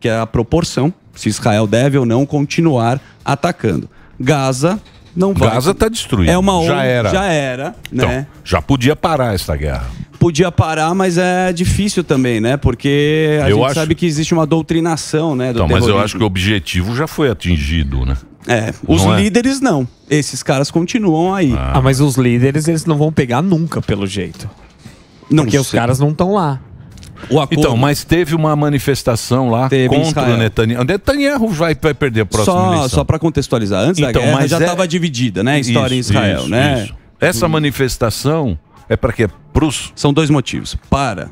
que é a proporção, se Israel deve ou não continuar atacando. Gaza não vai. Gaza tá destruída. É uma já era, então, né? Já podia parar essa guerra. Podia parar, mas é difícil também, né? Porque a gente sabe que existe uma doutrinação, né? Então, mas eu acho que o objetivo já foi atingido, né? É, os líderes não. Esses caras continuam aí. Ah, mas os líderes, eles não vão pegar nunca, pelo jeito. Não porque sei. Os caras não estão lá. O acordo... Então, mas teve uma manifestação lá contra o Netanyahu. Netanyahu vai perder a próxima eleição. Só para contextualizar, antes da guerra mas já estava dividida, né? A história em Israel, né? Isso. Essa manifestação é para quê? São 2 motivos. Para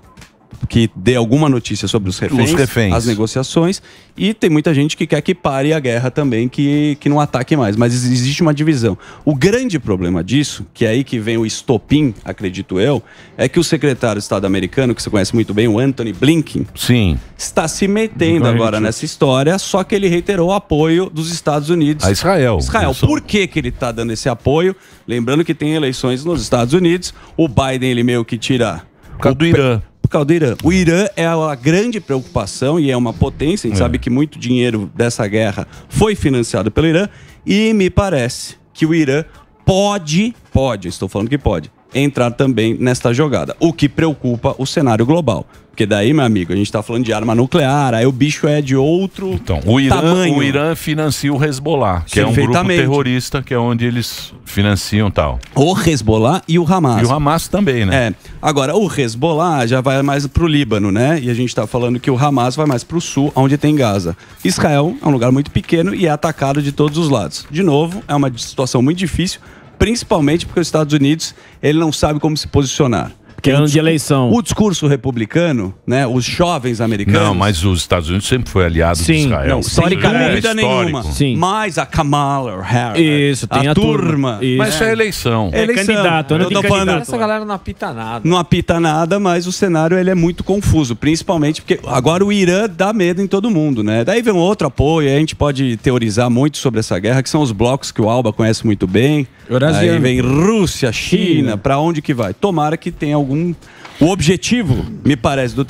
que dê alguma notícia sobre os reféns, as negociações. E tem muita gente que quer que pare a guerra também, que não ataque mais. Mas existe uma divisão. O grande problema disso, que é aí que vem o estopim, acredito eu, é que o secretário de Estado americano, que você conhece muito bem, o Anthony Blinken, está se metendo agora nessa história, só que ele reiterou o apoio dos Estados Unidos a Israel. Por que ele está dando esse apoio? Lembrando que tem eleições nos Estados Unidos. O Biden, ele meio que tira... Por causa do Irã. O Irã é a grande preocupação e é uma potência. A gente sabe que muito dinheiro dessa guerra foi financiado pelo Irã. E me parece que o Irã pode entrar também nesta jogada. O que preocupa o cenário global. Porque daí, meu amigo, a gente tá falando de arma nuclear, aí o bicho é de outro tamanho. O Irã financia o Hezbollah, que é um grupo terrorista, que é onde eles financiam tal. O Hezbollah e o Hamas. E o Hamas também, né? É. Agora, o Hezbollah já vai mais pro Líbano, né? E a gente tá falando que o Hamas vai mais pro sul, onde tem Gaza. Israel é um lugar muito pequeno e é atacado de todos os lados. De novo, é uma situação muito difícil, principalmente porque os Estados Unidos, ele não sabe como se posicionar. Que é ano de eleição. O discurso republicano, né? Os jovens americanos... Não, mas os Estados Unidos sempre foi aliado de Israel. Não, sem dúvida nenhuma. Sim. Mas a Kamala Harris, isso, tem a turma. Isso. Mas isso é eleição. É candidato. Eu tô falando... Essa galera não apita nada. Não apita nada, mas o cenário ele é muito confuso. Principalmente porque agora o Irã dá medo em todo mundo, né? Daí vem um outro apoio. A gente pode teorizar muito sobre essa guerra, que são os blocos que o Alba conhece muito bem. Aí vem Rússia, China, pra onde que vai? Tomara que tenha algum... O objetivo, me parece, do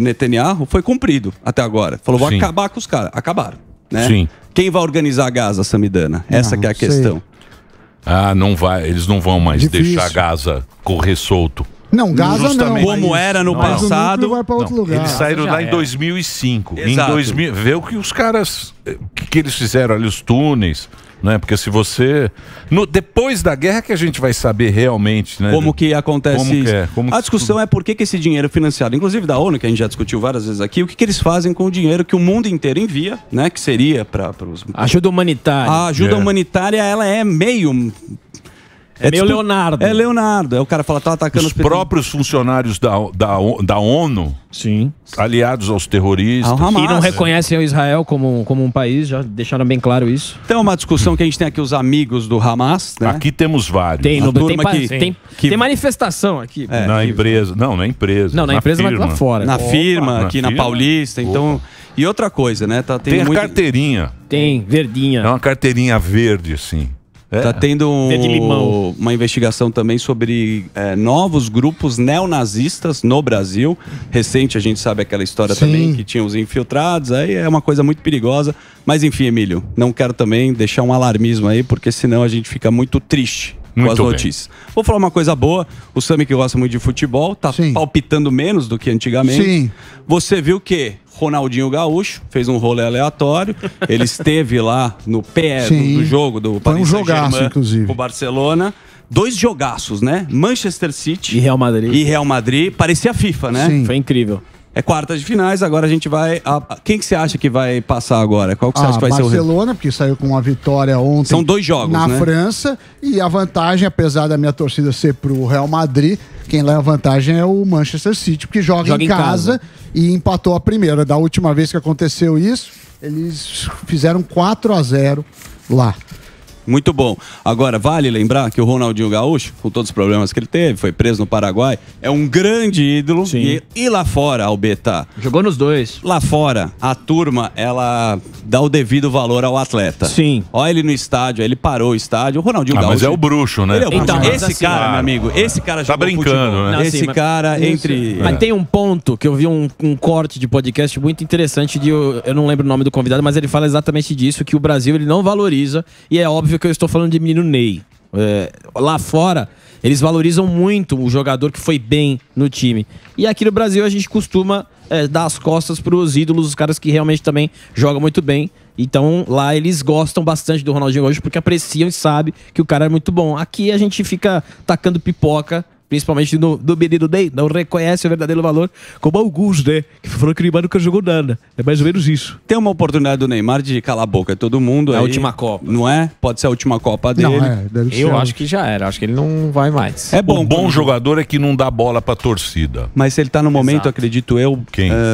Netanyahu foi cumprido até agora. Falou, vou acabar com os caras. Acabaram, né? Sim. Quem vai organizar Gaza, Samidana? Essa que é a questão. Ah, não vai. Eles não vão mais deixar Gaza correr solto. Não, Gaza não. Como era no passado. Vai pra outro lugar. Eles saíram lá em 2005. Exato. Em 2000, vê o que os caras... que eles fizeram ali, os túneis... Né? Porque se você... depois da guerra que a gente vai saber realmente, né? Como que acontece isso. A discussão é por que esse dinheiro financiado, inclusive da ONU, que a gente já discutiu várias vezes aqui, o que eles fazem com o dinheiro que o mundo inteiro envia, né? Que seria para os... Ajuda humanitária. A ajuda humanitária, ela é meio... É meio Leonardo. É Leonardo. Aí o cara fala, tá atacando os próprios funcionários da ONU, aliados aos terroristas. E não reconhecem o Israel como um país, já deixaram bem claro isso. Então é uma discussão que a gente tem aqui, os amigos do Hamas, né? Aqui temos vários. Tem manifestação aqui. É. Na empresa. Não, na empresa. Não, na empresa, mas lá fora. Na firma, aqui na Paulista, então... E outra coisa, né? Tem a carteirinha. Tem, verdinha. É uma carteirinha verde, assim. Tá tendo uma investigação também sobre novos grupos neonazistas no Brasil. Recente, a gente sabe aquela história também que tinha os infiltrados. Aí é uma coisa muito perigosa. Mas enfim, Emílio, não quero também deixar um alarmismo aí, porque senão a gente fica muito triste com as notícias. Vou falar uma coisa boa. O Sami, que gosta muito de futebol, tá palpitando menos do que antigamente. Você viu que Ronaldinho Gaúcho fez um rolê aleatório. Ele esteve lá no pé do jogo do Paris Saint-Germain com o Barcelona. Dois jogaços, né? Manchester City e Real Madrid. Parecia FIFA, né? Foi incrível. É quartas de finais, agora a gente vai... Quem que você acha que vai passar agora? Qual que você acha que vai ser o resultado? Barcelona, porque saiu com uma vitória ontem. São dois jogos, né? Na França. E a vantagem, apesar da minha torcida ser pro Real Madrid, quem leva vantagem é o Manchester City, porque joga em casa e empatou a primeira. Da última vez que aconteceu isso, eles fizeram 4-0 lá. Muito bom. Agora, vale lembrar que o Ronaldinho Gaúcho, com todos os problemas que ele teve, foi preso no Paraguai, é um grande ídolo. E lá fora, Albeta, jogou nos dois. Lá fora, a turma, ela dá o devido valor ao atleta. Olha ele no estádio, ele parou o estádio. O Ronaldinho Gaúcho... Mas é o bruxo, né? Ele é o bruxo. Esse cara, meu amigo, esse cara jogou futebol, né? Esse cara, entre... Mas tem um ponto que eu vi um corte de podcast muito interessante de... Eu não lembro o nome do convidado, mas ele fala exatamente disso, que o Brasil, ele não valoriza, e é óbvio que eu estou falando de menino Ney. Lá fora, eles valorizam muito o jogador que foi bem no time. E aqui no Brasil, a gente costuma dar as costas para os ídolos, os caras que realmente também jogam muito bem. Então, lá eles gostam bastante do Ronaldinho hoje, porque apreciam e sabem que o cara é muito bom. Aqui a gente fica tacando pipoca, principalmente do menino Ney, não reconhece o verdadeiro valor, como alguns, né? Que falou que o Neymar nunca jogou nada. É mais ou menos isso. Tem uma oportunidade do Neymar de calar a boca de todo mundo. É a última Copa. Não é? Pode ser a última Copa dele. Não, eu acho que já era. Acho que ele não vai mais. É bom. O bom jogador é que não dá bola pra torcida. Mas ele tá no momento, acredito eu,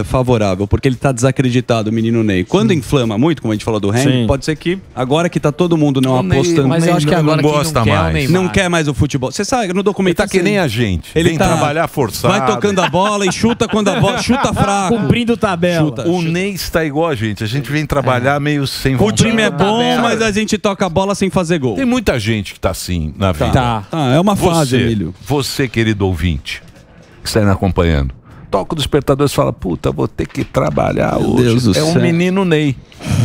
favorável. Porque ele tá desacreditado, o menino Ney. Quando inflama muito, como a gente falou do Henry, pode ser que agora que tá todo mundo não apostando. Mas eu acho que agora não gosta mais. Não quer mais o futebol. Você sabe, no documentário... Ele tá querendo gente. Ele vem trabalhar forçado. Vai tocando a bola e chuta quando a bola... Chuta fraco. Cumprindo tabela. Chuta. Ney está igual a gente. A gente vem trabalhar meio sem vontade. O time é bom, mas a gente toca a bola sem fazer gol. Tem muita gente que tá assim na vida. É uma fase, Emílio. Você, querido ouvinte, que está aí acompanhando, toca o despertador e fala, puta, vou ter que trabalhar hoje. É um menino Ney.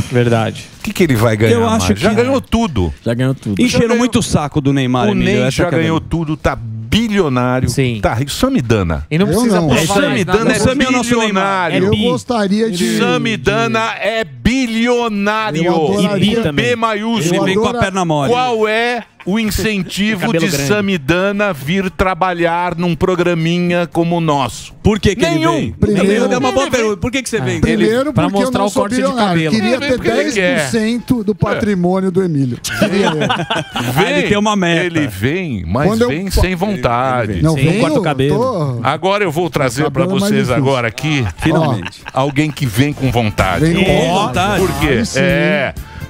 Verdade. O que ele vai ganhar? Eu acho que já ganhou tudo. Já ganhou tudo. Encheram muito o saco do Neymar, Emílio. O Ney já ganhou tudo, tá bilionário. Tá rico. Samidana. E não precisa provar. Samidana é bilionário. Eu gostaria de... Samidana é bilionário. B maiúsculo. Ele vem com a perna mole. Qual é o incentivo de Samidana vir trabalhar num programinha como o nosso? Por que que ele vem? Primeiro, é uma boa pergunta. Por que que você vem? Primeiro, porque eu não sou bilionário. Queria ter 10% do patrimônio do Emílio. Ele tem uma meta. Ele vem, mas vem sem vontade. Não, sim, corta o cabelo. Agora eu vou trazer pra vocês agora aqui finalmente alguém que vem com vontade. Vem com vontade. Por quê?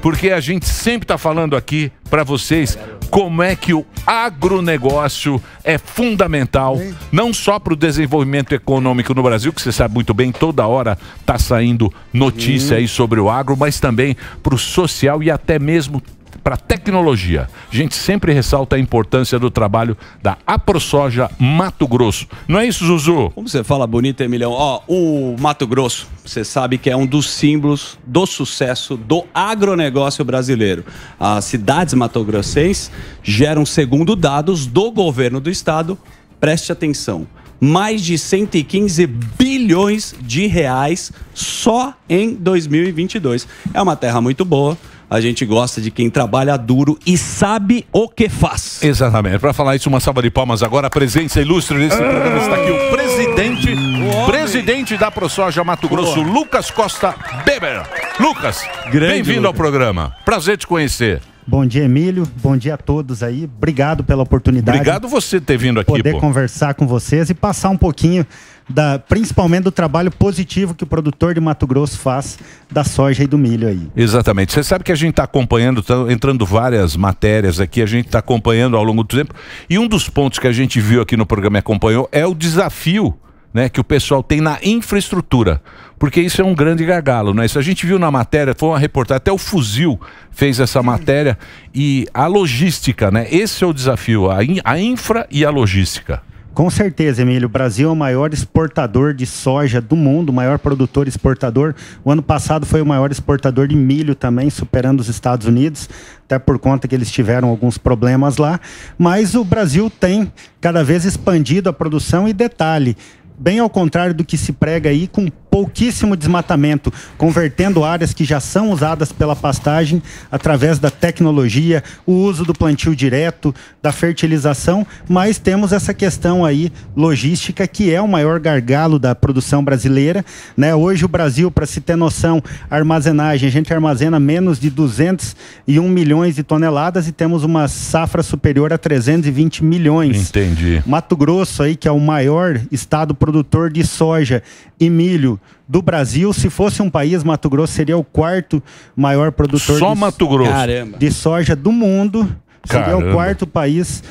Porque a gente sempre tá falando aqui pra vocês como é que o agronegócio é fundamental, não só para o desenvolvimento econômico no Brasil, que você sabe muito bem, toda hora tá saindo notícia aí sobre o agro, mas também pro social e até mesmo para tecnologia. A gente sempre ressalta a importância do trabalho da AproSoja Mato Grosso. Não é isso, Zuzu? Como você fala bonito, Emilhão. Ó, o Mato Grosso, você sabe que é um dos símbolos do sucesso do agronegócio brasileiro. As cidades matogrossenses geram, segundo dados do governo do estado, preste atenção, mais de 115 bilhões de reais só em 2022. É uma terra muito boa. A gente gosta de quem trabalha duro e sabe o que faz. Exatamente. Para falar isso, uma salva de palmas agora. A presença ilustre desse programa está aqui. O presidente da AproSoja Mato Grosso, Lucas Costa Beber. Lucas, bem-vindo ao programa. Prazer te conhecer. Bom dia, Emílio. Bom dia a todos aí. Obrigado pela oportunidade. Obrigado você ter vindo aqui. Poder conversar com vocês e passar um pouquinho... principalmente do trabalho positivo que o produtor de Mato Grosso faz da soja e do milho aí. Exatamente. Você sabe que a gente está acompanhando, tá entrando várias matérias aqui, a gente está acompanhando ao longo do tempo. E um dos pontos que a gente viu aqui no programa e acompanhou é o desafio né, que o pessoal tem na infraestrutura, porque isso é um grande gargalo, né? Isso a gente viu na matéria, foi uma reportagem, até o Fuzil fez essa matéria, e a logística, né? Esse é o desafio, a infra e a logística. Com certeza, Emílio. O Brasil é o maior exportador de soja do mundo, o maior produtor e exportador. O ano passado foi o maior exportador de milho também, superando os Estados Unidos, até por conta que eles tiveram alguns problemas lá. Mas o Brasil tem cada vez expandido a produção e detalhe, bem ao contrário do que se prega aí, com pouquíssimo desmatamento, convertendo áreas que já são usadas pela pastagem através da tecnologia, o uso do plantio direto, da fertilização, mas temos essa questão aí logística, que é o maior gargalo da produção brasileira, né? Hoje o Brasil, para se ter noção, a armazenagem, a gente armazena menos de 201 milhões de toneladas e temos uma safra superior a 320 milhões. Entendi. Mato Grosso aí, que é o maior estado produtor de soja e milho do Brasil, se fosse um país, Mato Grosso seria o quarto maior produtor de soja do mundo, seria o quarto país.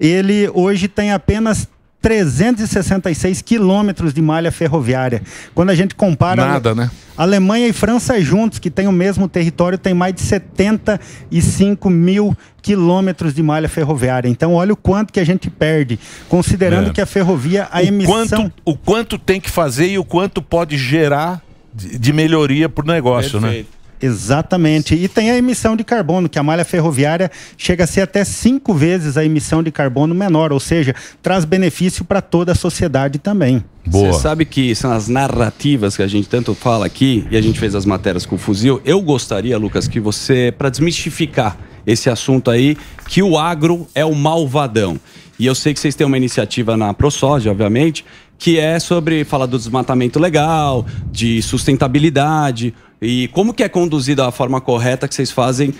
Ele hoje tem apenas 366 quilômetros de malha ferroviária. Quando a gente compara... Nada, né? Alemanha e França juntos, que tem o mesmo território, tem mais de 75 mil quilômetros de malha ferroviária. Então, olha o quanto que a gente perde, considerando que a ferrovia, a emissão... O quanto tem que fazer e o quanto pode gerar de melhoria para o negócio, perfeito, né? Exatamente. E tem a emissão de carbono, que a malha ferroviária chega a ser até 5 vezes a emissão de carbono menor, ou seja, traz benefício para toda a sociedade também. Boa. Você sabe que são as narrativas que a gente tanto fala aqui, e a gente fez as matérias com o Fuzil. Eu gostaria, Lucas, que você, para desmistificar esse assunto aí, que o agro é o malvadão. E eu sei que vocês têm uma iniciativa na ProSoja, obviamente, que é sobre falar do desmatamento legal, de sustentabilidade... E como que é conduzida a forma correta que vocês fazem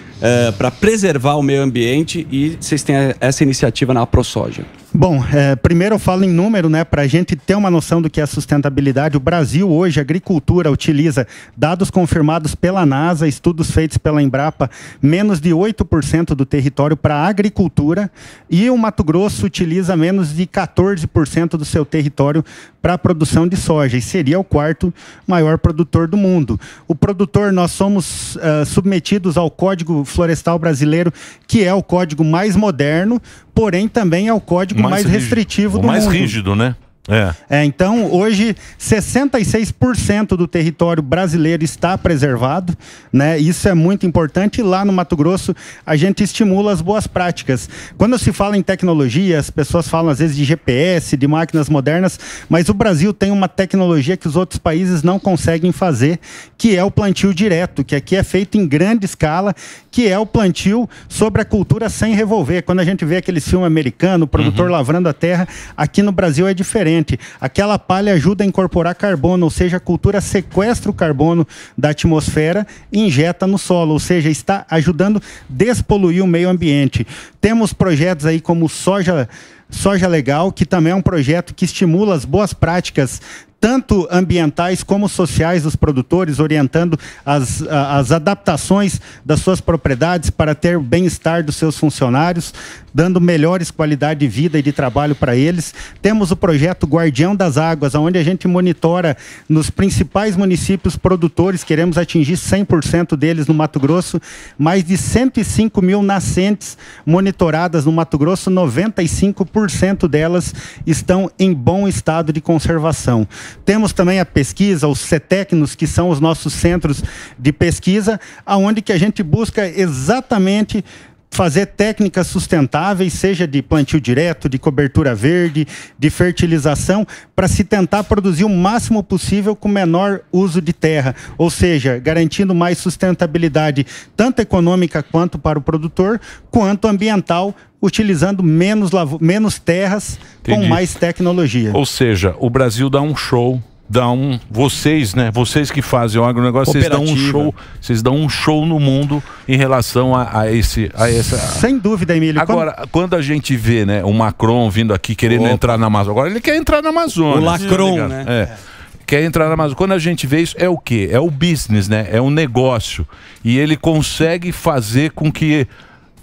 para preservar o meio ambiente, e vocês têm essa iniciativa na ProSoja? Bom, primeiro eu falo em número, né, para a gente ter uma noção do que é sustentabilidade. O Brasil hoje, a agricultura, utiliza dados confirmados pela NASA, estudos feitos pela Embrapa, menos de 8% do território para a agricultura, e o Mato Grosso utiliza menos de 14% do seu território para a produção de soja, e seria o quarto maior produtor do mundo. O produtor, nós somos submetidos ao Código Florestal Brasileiro, que é o código mais moderno, porém também é o código mais restritivo do mundo. Mais rígido, né? Então, hoje, 66% do território brasileiro está preservado, né? Isso é muito importante. Lá no Mato Grosso, a gente estimula as boas práticas. Quando se fala em tecnologia, as pessoas falam, às vezes, de GPS, de máquinas modernas, mas o Brasil tem uma tecnologia que os outros países não conseguem fazer, que é o plantio direto, que aqui é feito em grande escala, que é o plantio sobre a cultura sem revolver. Quando a gente vê aquele filme americano, o produtor lavrando a terra, aqui no Brasil é diferente. Aquela palha ajuda a incorporar carbono, ou seja, a cultura sequestra o carbono da atmosfera e injeta no solo, ou seja, está ajudando a despoluir o meio ambiente. Temos projetos aí como Soja Legal, que também é um projeto que estimula as boas práticas, tanto ambientais como sociais dos produtores, orientando as adaptações das suas propriedades para ter o bem-estar dos seus funcionários, dando melhores qualidade de vida e de trabalho para eles. Temos o projeto Guardião das Águas, onde a gente monitora nos principais municípios produtores, queremos atingir 100% deles no Mato Grosso, mais de 105 mil nascentes monitoradas no Mato Grosso, 95% delas estão em bom estado de conservação. Temos também a pesquisa, os CETECNOS, que são os nossos centros de pesquisa, aonde que a gente busca exatamente fazer técnicas sustentáveis, seja de plantio direto, de cobertura verde, de fertilização, para se tentar produzir o máximo possível com menor uso de terra, ou seja, garantindo mais sustentabilidade, tanto econômica quanto para o produtor, quanto ambiental, utilizando menos terras, com mais tecnologia. Ou seja, o Brasil dá um show, vocês, né? Vocês que fazem o agronegócio, vocês dão um show no mundo em relação a essa. Sem dúvida, Emílio. Agora, quando a gente vê, né, o Macron vindo aqui querendo entrar na Amazônia, agora ele quer entrar na Amazônia. O Lacron, tá, né? Quer entrar na Amazônia. Quando a gente vê isso, é o quê? É o business, né? É um negócio. E ele consegue fazer com que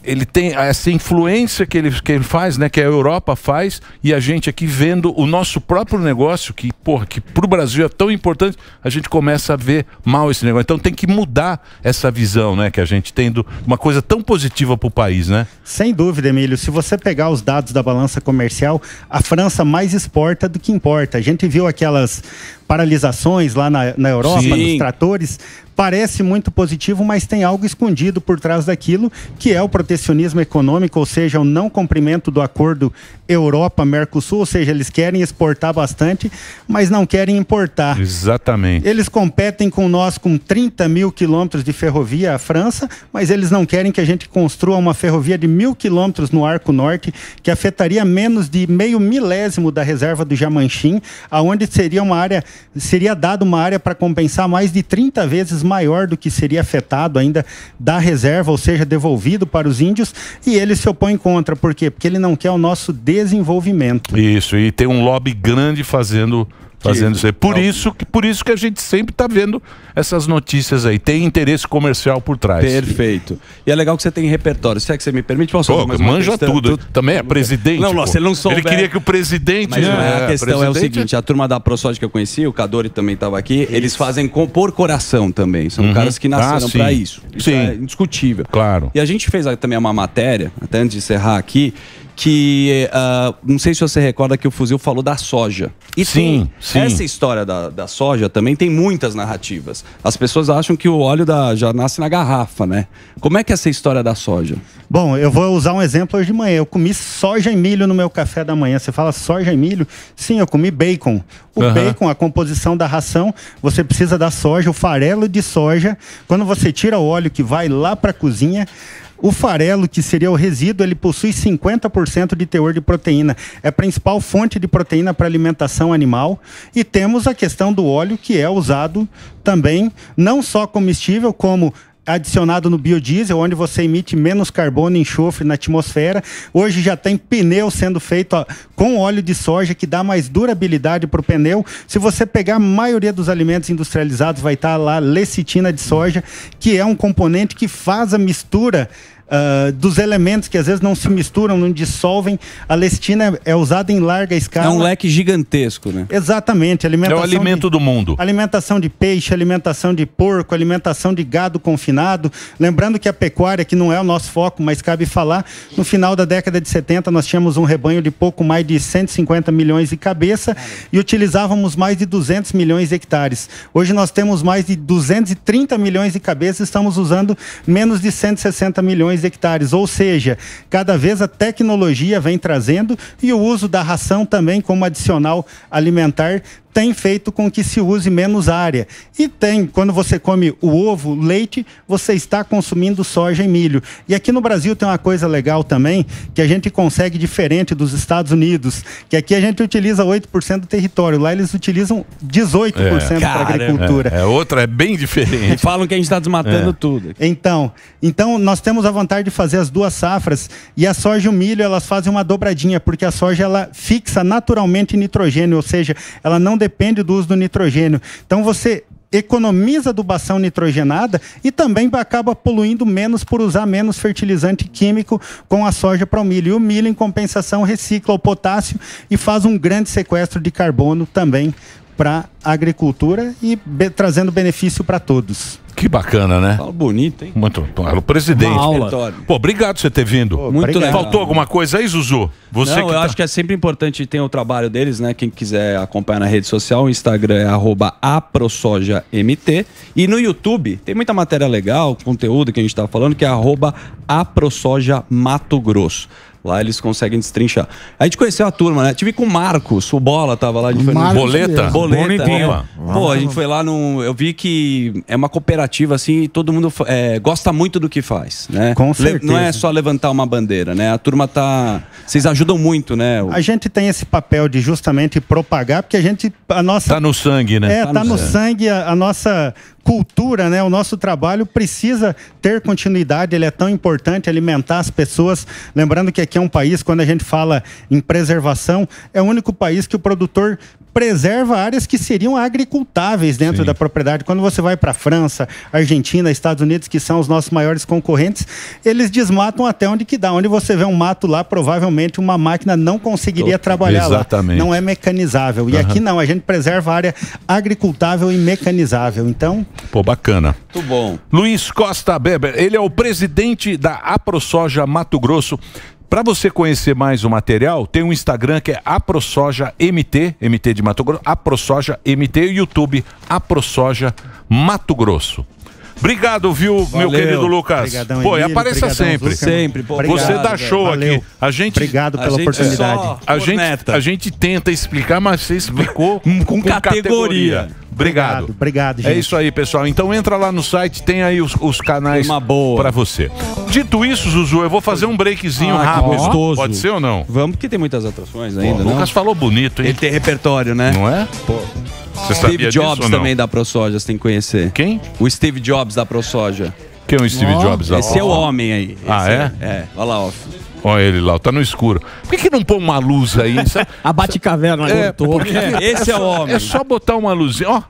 ele tem essa influência que ele faz, né, que a Europa faz, e a gente aqui vendo o nosso próprio negócio, que, porra, que pro Brasil é tão importante, a gente começa a ver mal esse negócio. Então tem que mudar essa visão, né, que a gente tem de uma coisa tão positiva pro país, né? Sem dúvida, Emílio. Se você pegar os dados da balança comercial, a França mais exporta do que importa. A gente viu aquelas paralisações lá na Europa, sim, nos tratores. Parece muito positivo, mas tem algo escondido por trás daquilo, que é o protecionismo econômico, ou seja, o não cumprimento do acordo Europa-Mercosul, ou seja, eles querem exportar bastante, mas não querem importar. Exatamente. Eles competem com nós com 30 mil quilômetros de ferrovia, a França, mas eles não querem que a gente construa uma ferrovia de 1.000 quilômetros no Arco Norte, que afetaria menos de meio milésimo da reserva do Jamanchim, aonde seria dada uma área para compensar mais de 30 vezes maior do que seria afetado ainda da reserva, ou seja, devolvido para os índios, e ele se opõe contra. Por quê? Porque ele não quer o nosso desenvolvimento. Isso, e tem um lobby grande fazendo isso aí. Por isso que a gente sempre está vendo essas notícias aí. Tem interesse comercial por trás. Perfeito. E é legal que você tem repertório. Se é que você me permite, posso falar mais uma manja questão? Tudo. Também é presidente. Não, nossa, ele não souber. Ele queria que o presidente... Mas não é. A questão é o seguinte, a turma da ProSoja que eu conheci, o Cadori também estava aqui, isso, eles fazem por coração também. São caras que nasceram para isso. Isso é indiscutível. Claro. E a gente fez também uma matéria, até antes de encerrar aqui, que não sei se você recorda que o Fuzil falou da soja. E sim. Essa história da soja também tem muitas narrativas. As pessoas acham que o óleo já nasce na garrafa, né? Como é que é essa história da soja? Bom, eu vou usar um exemplo hoje de manhã. Eu comi soja e milho no meu café da manhã. Você fala soja e milho? Sim, eu comi bacon. O bacon, a composição da ração, você precisa da soja, o farelo de soja. Quando você tira o óleo que vai lá para a cozinha... O farelo, que seria o resíduo, ele possui 50% de teor de proteína. É a principal fonte de proteína para alimentação animal. E temos a questão do óleo, que é usado também, não só comestível, como adicionado no biodiesel, onde você emite menos carbono e enxofre na atmosfera. Hoje já tem pneu sendo feito com óleo de soja, que dá mais durabilidade para o pneu. Se você pegar a maioria dos alimentos industrializados, vai estar lá lecitina de soja, que é um componente que faz a mistura dos elementos que às vezes não se misturam, não dissolvem. A lecitina é usada em larga escala. É um leque gigantesco, né? Exatamente. Alimentação é o alimento do mundo. Alimentação de peixe, alimentação de porco, alimentação de gado confinado. Lembrando que a pecuária, que não é o nosso foco, mas cabe falar, no final da década de 70 nós tínhamos um rebanho de pouco mais de 150 milhões de cabeça e utilizávamos mais de 200 milhões de hectares. Hoje nós temos mais de 230 milhões de cabeças e estamos usando menos de 160 milhões de hectares, ou seja, cada vez a tecnologia vem trazendo e o uso da ração também como adicional alimentar tem feito com que se use menos área. E tem, quando você come o ovo, o leite, você está consumindo soja e milho. E aqui no Brasil tem uma coisa legal também, que a gente consegue diferente dos Estados Unidos, que aqui a gente utiliza 8% do território, lá eles utilizam 18% para a agricultura. É bem diferente. E falam que a gente está desmatando tudo. Então, nós temos a vantagem de fazer as duas safras, e a soja e o milho, elas fazem uma dobradinha, porque a soja, ela fixa naturalmente nitrogênio, ou seja, ela não depende do uso do nitrogênio. Então você economiza adubação nitrogenada e também acaba poluindo menos por usar menos fertilizante químico com a soja para o milho. E o milho, em compensação, recicla o potássio e faz um grande sequestro de carbono também para a agricultura e trazendo benefício para todos. Que bacana, né? Fala bonito, hein? Muito bom. O presidente. Uma aula. Pô, obrigado por você ter vindo. Pô, muito legal. Faltou alguma coisa aí, Zuzu? Acho que é sempre importante, tem o trabalho deles, né? Quem quiser acompanhar na rede social, o Instagram é @aprosojamt. E no YouTube tem muita matéria legal, conteúdo que a gente tá falando, que é @aprosojamatogrosso. Lá eles conseguem destrinchar. A gente conheceu a turma, né? Tive com o Marcos, o Bola tava lá. Boleta. Né? Pô, a gente foi lá no... Eu vi que é uma cooperativa, assim, e todo mundo gosta muito do que faz, né? Com certeza. Não é só levantar uma bandeira, né? A turma tá... Vocês ajudam muito, né? A gente tem esse papel de justamente propagar, porque a gente... Tá no sangue, né? Tá no sangue a nossa... cultura, né? O nosso trabalho precisa ter continuidade, ele é tão importante, alimentar as pessoas. Lembrando que aqui é um país, quando a gente fala em preservação, é o único país que o produtor preserva áreas que seriam agricultáveis dentro da propriedade. Quando você vai para a França, Argentina, Estados Unidos, que são os nossos maiores concorrentes, eles desmatam até onde que dá. Onde você vê um mato lá, provavelmente uma máquina não conseguiria trabalhar lá. Não é mecanizável. E aqui não, a gente preserva a área agricultável e mecanizável. Então... Pô, bacana. Muito bom. Luiz Costa Beber, ele é o presidente da AproSoja Mato Grosso. Para você conhecer mais o material, tem um Instagram que é AproSoja MT, MT de Mato Grosso, AproSoja MT, e o YouTube AproSoja Mato Grosso. Obrigado, viu, valeu, meu querido Lucas. Obrigadão, pô, Emílio, apareça sempre. Lucas, sempre. Pô, obrigado, você dá show aqui. A gente, obrigado pela oportunidade. A gente tenta explicar, mas você explicou com categoria. Obrigado. Obrigado, gente. É isso aí, pessoal. Então entra lá no site, tem aí os canais para você. Dito isso, Zuzu, eu vou fazer um breakzinho rápido. Gostoso. Pode ser ou não? Vamos, porque tem muitas atrações ainda, né? O Lucas falou bonito, hein? Ele tem repertório, né? Não é? Pô. Você sabia disso ou não? Steve Jobs também da ProSoja, você tem que conhecer. Quem? O Steve Jobs da ProSoja. Quem é o Steve Jobs? Esse é o homem aí. Esse é? Olha lá, ó. Olha ele lá, tá no escuro. Por que não põe uma luz aí? A bate-caverna todo. Esse é o homem. É só botar uma luzinha. Ó,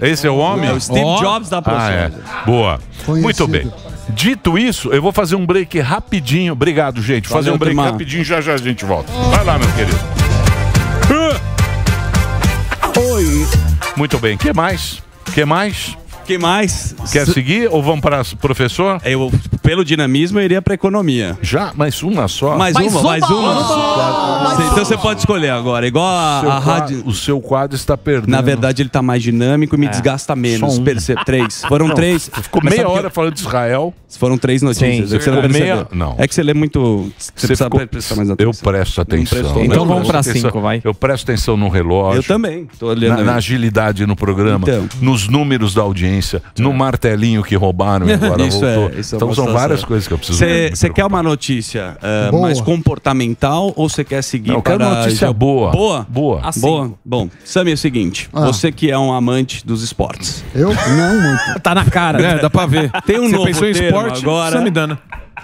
esse é o homem? É o Steve Jobs da ProSoja. Boa. Conhecido. Muito bem. Dito isso, eu vou fazer um break rapidinho. Obrigado, gente. Vou fazer um break rapidinho, já já a gente volta. Vai lá, meu querido. Oi. Muito bem, que mais? Que mais? Que mais? Quer seguir ou vamos para professor? Eu, pelo dinamismo, eu iria para economia. Já? Mais uma só? Mais uma. Então você pode escolher agora, igual a rádio. O seu quadro está perdendo. Na verdade, ele está mais dinâmico e me desgasta menos. Três. Foram três. Ficou meia hora falando de Israel. Foram três notícias. Sim, você não percebeu. É que você lê muito. Você precisa prestar mais atenção. Eu presto atenção. Então vamos para 5, vai. Eu presto atenção no relógio. Eu também. Tô olhando na agilidade no programa, nos números da audiência, no martelinho que roubaram e agora voltou. Então são várias coisas que eu preciso ver. Você quer uma notícia mais comportamental ou você quer seguir? Não, eu quero uma notícia boa. Boa? Boa. Assim. Boa. Bom, Sami, é o seguinte. Você que é um amante dos esportes. Eu? Não, muito. Tá na cara. É, dá pra ver. Tem um novo termo esporte, agora. Sami Dana.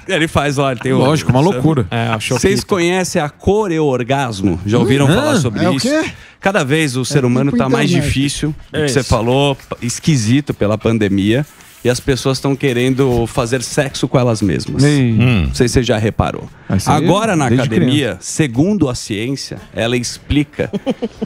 Ele faz, olha, tem lógico, uma loucura. Vocês conhecem a coreorgasmo? Já ouviram falar sobre isso? O quê? Cada vez o ser humano tá mais difícil. O que você falou, esquisito pela pandemia. E as pessoas estão querendo fazer sexo com elas mesmas. Não sei se você já reparou. Agora na academia, segundo a ciência, ela explica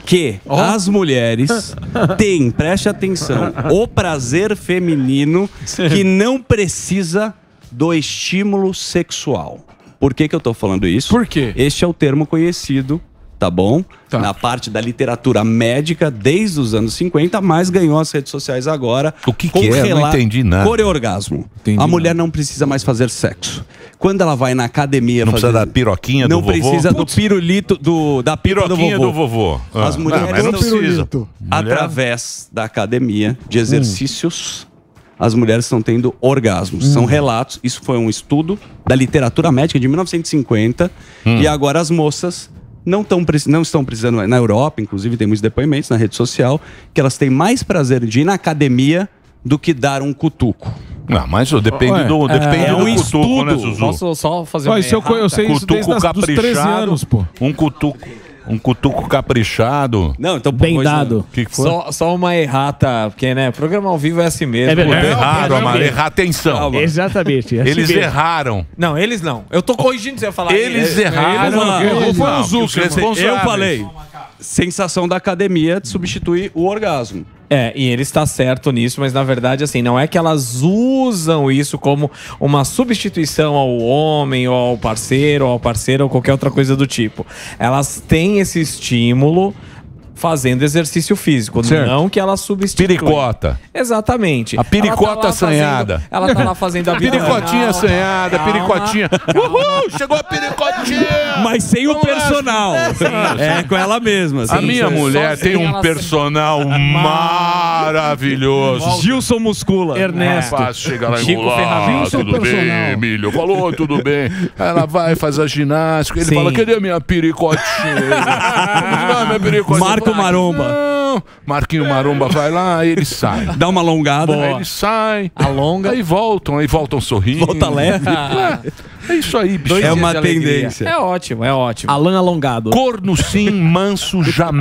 que as mulheres têm, preste atenção, o prazer feminino que não precisa do estímulo sexual. Por que que eu tô falando isso? Por quê? Este é o termo conhecido, tá bom? Tá. Na parte da literatura médica, desde os anos 50, mas ganhou as redes sociais agora. O que que é? Eu não entendi nada. Coreorgasmo. Entendi a mulher não precisa mais fazer sexo. Quando ela vai na academia... Não precisa da piroquinha do vovô? Não precisa do pirulito, da piroquinha do vovô. As mulheres não precisam. Através da academia, de exercícios... As mulheres estão tendo orgasmos. São relatos. Isso foi um estudo da literatura médica de 1950. E agora as moças não estão precisando... Na Europa, inclusive, tem muitos depoimentos na rede social que elas têm mais prazer de ir na academia do que dar um cutuco. Não, mas depende do cutuco, né, Zuzu? Posso só fazer eu sei isso desde os 13 anos, pô. Um cutuco. Um cutuco caprichado. Não, então... Bem dado. Que foi? Só uma errata, porque, né, programa ao vivo é assim mesmo. É verdade. Erraram, mano. Errar, atenção. Calma. Exatamente. Eles erraram. Não, eles não. Eu tô corrigindo você falar. Eles erraram. Eu falei. Sensação da academia de substituir o orgasmo. É, e ele está certo nisso, mas na verdade, assim, não é que elas usam isso como uma substituição ao homem, ou ao parceiro, ou qualquer outra coisa do tipo. Elas têm esse estímulo fazendo exercício físico, certo. Não que ela substitua. Piricota. Exatamente. A piricota assanhada. Ela tá lá fazendo a piricotinha assanhada, piricotinha. Uhul, chegou a piricotinha! Mas sem o personal. É, com ela mesma. Assim. A minha mulher tem um personal maravilhoso. Gilson Muscula. Ernesto. Chega lá e fala, tudo bem, Emílio? Falou, tudo bem. Ela vai, faz a ginástica. Ele fala, cadê a minha piricotinha? Marca Maromba. Não, Não, Marquinho Maromba vai lá, aí ele sai. Dá uma alongada. Aí ele sai, alonga. Aí voltam sorrindo. Volta leve. É isso aí, bicho. É uma tendência. É ótimo, é ótimo. Alan alongado. Corno sim, manso jamais.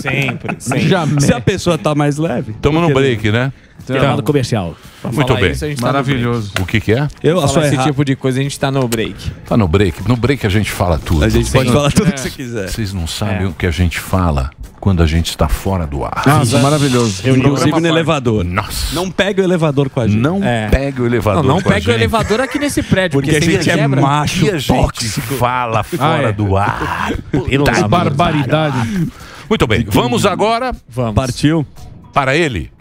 Sempre, sempre. Jamais. Se a pessoa tá mais leve... Tamo no break, né? Chamado comercial. Pra muito bem. Isso, maravilhoso. Tá, o que que é? Eu só esse tipo de coisa, a gente tá no break. Tá no break. No break a gente fala tudo. A gente pode falar tudo que você quiser. Vocês não sabem o que a gente fala quando a gente está fora do ar. Nossa, maravilhoso. Eu inclusive no elevador. Nossa. Não pega o elevador com a gente. Não pega o elevador com a gente. Não pega o elevador aqui nesse prédio. Porque a gente é macho, tóxico. Fala fora do ar. Que barbaridade. Muito bem. Vamos agora. Partiu. Para ele.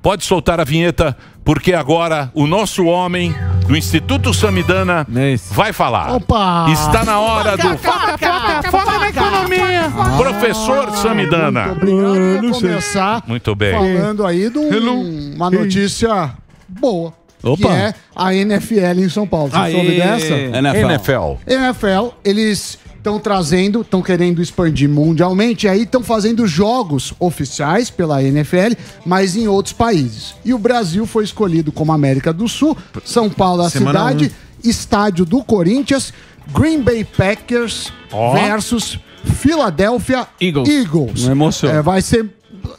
Pode soltar a vinheta, porque agora o nosso homem do Instituto Samidana vai falar. Opa! Está na hora do Foca na Economia, professor Samidana. Muito obrigado. Vou começar falando aí de uma notícia boa, que é a NFL em São Paulo. Você soube dessa? NFL, eles... estão trazendo, estão querendo expandir mundialmente, e aí estão fazendo jogos oficiais pela NFL, mas em outros países. E o Brasil foi escolhido como América do Sul, São Paulo a cidade, estádio do Corinthians, Green Bay Packers versus Philadelphia Eagles. Não emociona. É, vai ser...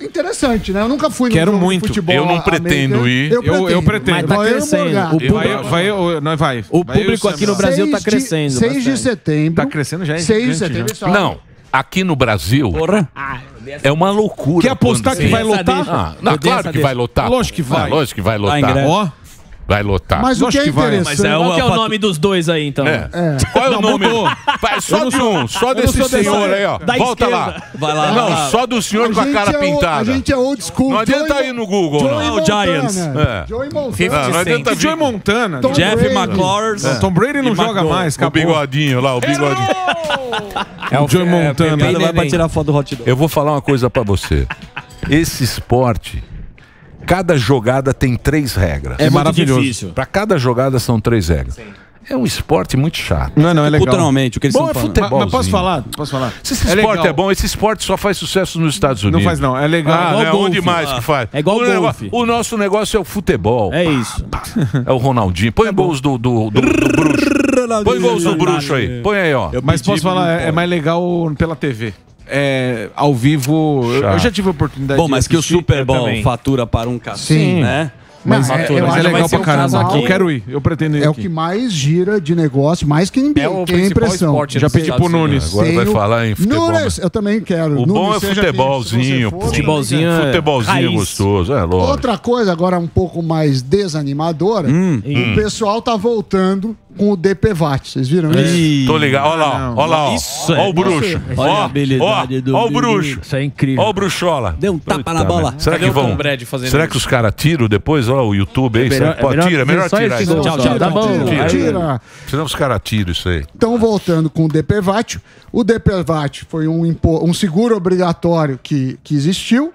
interessante, né? Eu nunca fui no muito futebol. Eu não pretendo ir. Eu pretendo. Mas tá crescendo. O público, o público aqui no Brasil tá crescendo. 6 de setembro. Tá crescendo já. 6 de setembro. Não, aqui no Brasil... Porra. É uma loucura. Quer apostar que vai lotar? Claro que vai lotar. Lógico que vai. Lógico que vai lotar. Ó. Vai lotar. Mas o que é interessante... Qual que é o nome dos dois aí, então? Qual é o nome? Só de um. Só desse senhor aí, ó. Volta lá. Vai lá. Não, só do senhor com a cara pintada. A gente é old school. Não adianta ir no Google. Joey Giants. Joey Montana. Joey Montana. Jeff McLaurin. Tom Brady não joga mais, cara. O bigodinho lá, o bigodinho. É o Joey Montana. Ele vai pra tirar foto do hot dog. Eu vou falar uma coisa pra você. Esse esporte... cada jogada tem 3 regras. É maravilhoso. Para cada jogada são 3 regras. Sim. É um esporte muito chato. Não, é legal. Culturalmente, o que eles estão falando. Mas posso falar? Se esse esporte legal. É bom, esse esporte só faz sucesso nos Estados Unidos. Não faz não, é legal. É igual golfe, demais que faz. É igual o golfe. O nosso negócio é o futebol. É isso. É o Ronaldinho. Põe gols do bruxo. Põe gols do bruxo aí. Põe aí, ó. Mas posso falar, é mais legal pela TV. É, ao vivo, eu já tive a oportunidade de assistir. Bom, mas que o Super Bowl fatura para um cassino, né? Mas é legal pra caramba. Eu quero ir, eu pretendo ir. É o que mais gira de negócio, mais que NBA. É a impressão. Já pedi pro Nunes. Agora vai falar em futebol. Nunes, eu também quero. O bom é futebolzinho. Futebolzinho gostoso, é lógico. Outra coisa, agora um pouco mais desanimadora, o pessoal tá voltando com o DPVAT. Vocês viram isso? Tô ligado. Olha lá, olha o bruxo. Olha a habilidade do... Olha o bruxo. Isso é incrível. Olha o bruxola. Deu um tapa na bola. Será que vão... Será que os caras tiram depois? Olha o YouTube aí. Tira, melhor tirar isso. Tira. Senão os caras tiram isso aí. Então, voltando com o DPVAT. O DPVAT foi um seguro obrigatório que existiu.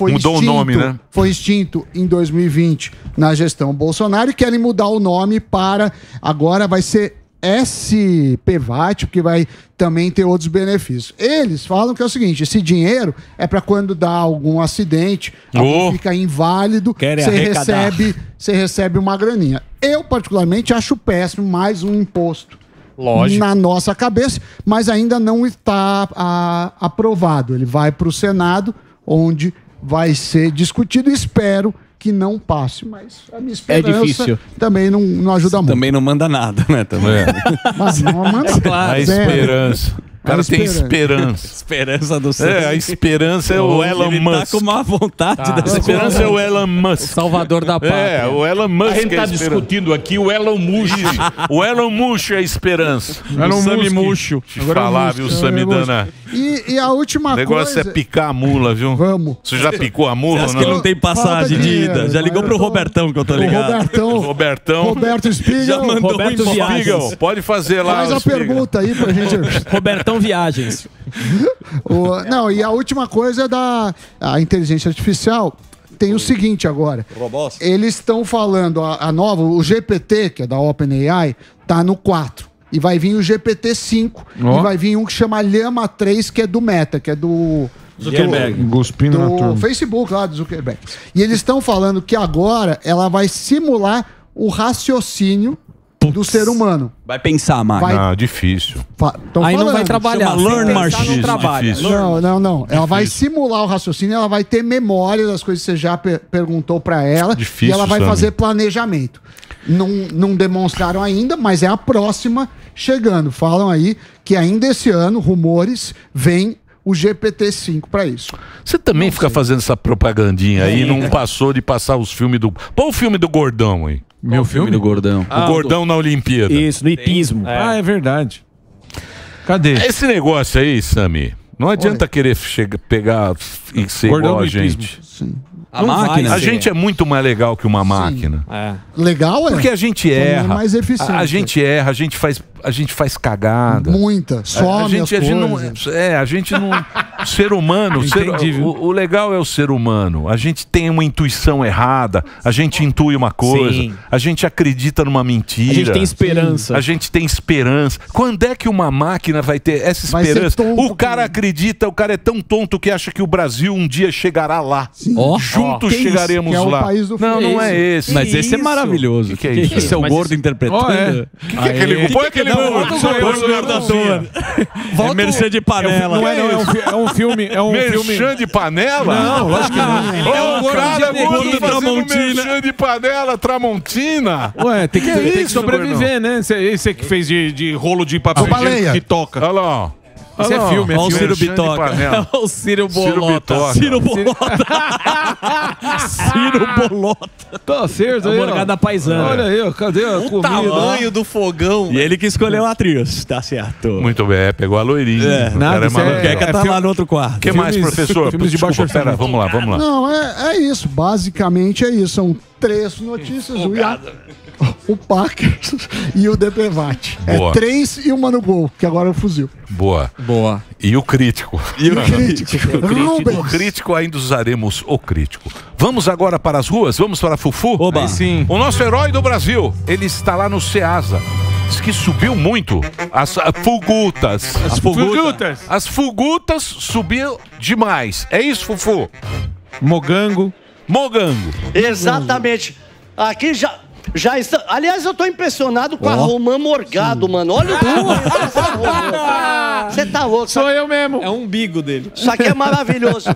Mudou extinto, o nome, né? Foi extinto em 2020 na gestão Bolsonaro e querem mudar o nome para... Agora vai ser SPVAT, porque vai também ter outros benefícios. Eles falam que é o seguinte, esse dinheiro é para quando dá algum acidente, alguém fica inválido, você recebe uma graninha. Eu, particularmente, acho péssimo mais um imposto. Lógico. Na nossa cabeça, mas ainda não está aprovado. Ele vai para o Senado, onde vai ser discutido, espero que não passe, mas a minha esperança também não ajuda muito. Também não manda nada, né? Mas não manda nada. A esperança. O cara tem esperança. Esperança do céu. A esperança é o Elon Musk. Ele tá com uma vontade da esperança. É o Elon Musk. O salvador da pátria. O Elon Musk. A gente tá discutindo aqui o Elon Musk. O Elon Musk é a esperança. O Sami Muxo. Te falar, viu, Samidana? E a última coisa... O negócio é picar a mula, viu? Vamos. Você já picou a mula? Acho que ele não tem passagem de ida. Já ligou pro Robertão, que eu tô ligado. Robertão. Roberto Spiegel. Já mandou Roberto Spiegel. Pode fazer lá. Faz a pergunta aí pra gente. Robertão. Viagens. Não, e a última coisa é a inteligência artificial. Tem o seguinte agora. Robôs. Eles estão falando, o GPT, que é da OpenAI, tá no 4. E vai vir o GPT 5. E vai vir um que chama Llama 3, que é do Meta, que é do Zuckerberg. Do Facebook lá do Zuckerberg. E eles estão falando que agora ela vai simular o raciocínio do ser humano. Vai pensar mais. Ah, difícil. Aí falando, não vai trabalhar. Learn machine. Não. Ela vai simular o raciocínio, ela vai ter memória das coisas que você já perguntou pra ela. Difícil, e ela vai fazer planejamento. Não demonstraram ainda, mas é a próxima chegando. Falam aí que ainda esse ano, rumores, vem o GPT-5 para isso. Você também não fica fazendo essa propagandinha aí, não passou de passar os filmes do... Põe o filme do Gordão aí. Meu filme do Gordão. Ah, o Gordão na Olimpíada. Isso, no hipismo. É. Ah, é verdade. Cadê? Esse negócio aí, Sammy, não adianta querer pegar e ser Gordão igual a gente. Sim. A máquina. A gente é muito mais legal que uma máquina. É. Legal é? Porque a gente erra. É mais eficiente. A gente erra, a gente faz cagada. Muita. Some a gente não. Ser humano. O legal é o ser humano. A gente tem uma intuição errada. A gente intui uma coisa. Sim. A gente acredita numa mentira. A gente tem esperança. Sim. A gente tem esperança. Quando é que uma máquina vai ter essa esperança? O cara acredita, o cara é tão tonto que acha que o Brasil um dia chegará lá. Sim. Juntos chegaremos lá. Não é esse. Mas esse é maravilhoso. O que é isso? Esse é o gordo interpretando. O que é aquele gordo? Põe aquele gordo. É Merchan de Panela. Não é um filme. Merchan de Panela? Não, acho que não. O cara é gordo fazendo Merchan de Panela, Tramontina. Ué, tem que sobreviver, né? Esse que fez de rolo de papel de toca. Olha lá, isso é filme, olha o Ciro Bitoca. O Ciro Bolota. Ciro Bolota. Ciro Bolota. Tá certo aí, ó. Da paisana. Olha aí, cadê a comida? O tamanho do fogão. E ele que escolheu a atriz, tá certo. Muito bem, pegou a loirinha. É, nada, Queca tá lá no outro quarto. O que mais, professor? Filmes de baixo orçamento. Vamos lá. Não, é isso. Basicamente é isso. São três notícias. O Packers e o DPVAT. É 3 e uma no gol, que agora é o fuzil. Boa. E o crítico. O crítico ainda usaremos o crítico. Vamos agora para as ruas? Vamos para Fufu? Oba. Sim. O nosso herói do Brasil, ele está lá no Ceasa. Diz que subiu muito. As fugutas subiu demais. É isso, Fufu? Mogango. Exatamente. Aqui já está... Aliás, eu tô impressionado com a Romã Morgado, mano. Olha o tamanho dessa Romã. Você tá louco. Sou eu mesmo. É o umbigo dele. Isso aqui é maravilhoso.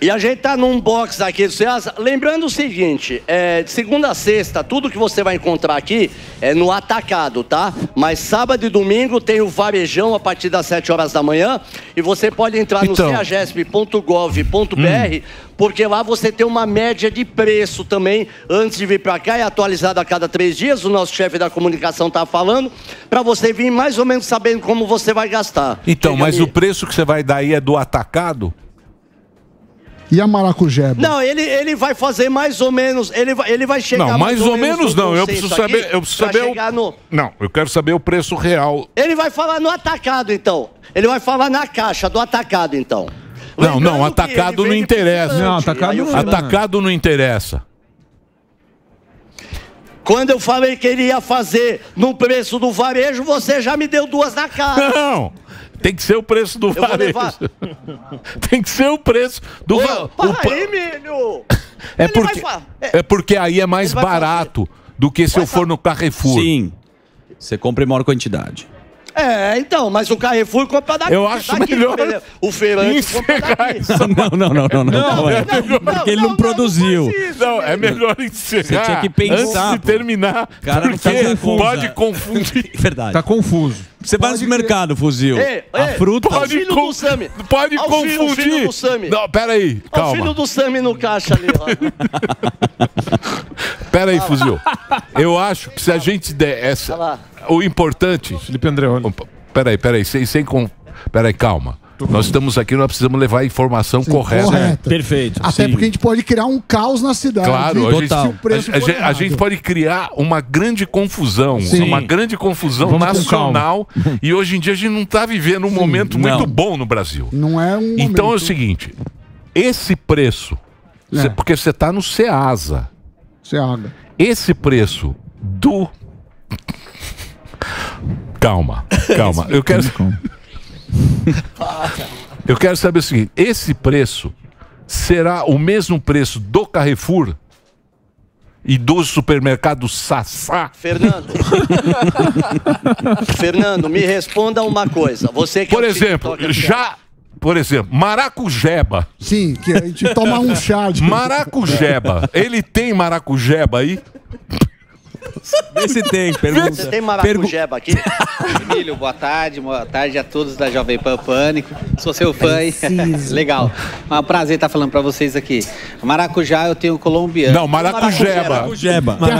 E a gente tá num box aqui do Ceasa. Lembrando o seguinte, de segunda a sexta, tudo que você vai encontrar aqui é no atacado, tá? Mas sábado e domingo tem o varejão a partir das 7 horas da manhã. E você pode entrar no ceagesp.gov.br, porque lá você tem uma média de preço também. Antes de vir pra cá, é atualizado a cada 3 dias. O nosso chefe da comunicação tá falando, pra você vir mais ou menos sabendo como você vai gastar. Então, mas o preço que você vai dar aí é do atacado? E a maracujeba? Não, ele vai fazer mais ou menos, ele vai chegar... Não, mais ou menos não, eu preciso saber... Não, eu quero saber o preço real. Ele vai falar no atacado, então. Ele vai falar na caixa do atacado, então. Não, atacado não interessa. Não, atacado não interessa. Quando eu falei que ele ia fazer no preço do varejo, você já me deu 2 na cara. Não! Tem que ser o preço do varejo. Tem que ser o preço do varejo. Para aí, Emílio! É porque aí é mais barato do que se eu for no Carrefour. Sim. Você compra em maior quantidade. É, então, mas o Carrefour compra daqui. Eu acho melhor. O feirante compra daqui. Não. Porque ele não produziu. Não, é melhor encerrar. Você tinha que pensar. Antes de terminar, o cara não tá confuso. Pode confundir. Verdade. Tá confuso. Você vai no mercado, fuzil. A fruta... Pode confundir. O filho do Sammy. Não, peraí, calma. O filho do Sammy no caixa ali. Peraí, fuzil. Eu acho que se a gente der essa... O importante... Felipe Andreoli. Peraí. Peraí, calma. Nós estamos aqui, nós precisamos levar a informação correta. Perfeito. Até porque a gente pode criar um caos na cidade. Claro, a gente pode criar uma grande confusão. Sim. Uma grande confusão nacional. E hoje em dia a gente não está vivendo um momento muito bom no Brasil. Não é um Então é o seguinte, esse preço, porque você está no Ceasa. Esse preço do... Calma. Eu quero... Eu quero saber o seguinte, esse preço será o mesmo preço do Carrefour e do supermercado Sassá? Fernando, Fernando, me responda uma coisa. Você que Por exemplo, maracujeba. Sim, que a gente toma um chá de... Maracujeba. Ele tem maracujeba aí? Vê se tem, pergunta. Você tem maracujeba aqui? Emílio, boa tarde. Boa tarde a todos da Jovem Pan Pânico. Sou seu fã, hein? Legal. É um prazer estar falando pra vocês aqui. Maracujá eu tenho colombiano. Não, maracujeba.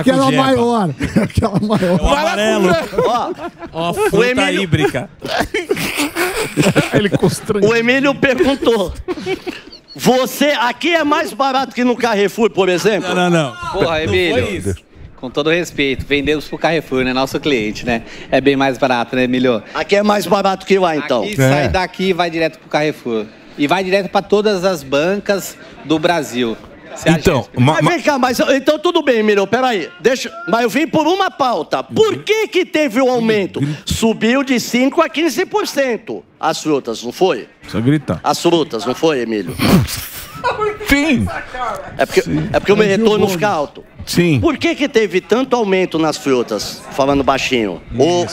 Aquela maior. Aquela maior. É o amarelo. Ó, fruta Emílio... híbrica. Ele constrangiu. O Emílio perguntou... Você aqui é mais barato que no Carrefour, por exemplo? Não, não, não. Porra, Emílio. Não foi isso. Com todo respeito, vendemos pro Carrefour, né? Nosso cliente, né? É bem mais barato, né, Emílio? Aqui é mais barato que lá, então. Aqui, sai daqui e vai direto pro Carrefour. E vai direto para todas as bancas do Brasil. Então, vem cá, mas então tudo bem, Emílio, peraí. Deixa, mas eu vim por uma pauta. Por que teve um aumento? Subiu de 5% a 15%. As frutas, não foi? Só gritar. As frutas, não foi, Emílio? Sim. É porque o meu retorno fica alto. Sim. Por que teve tanto aumento nas frutas? Falando baixinho.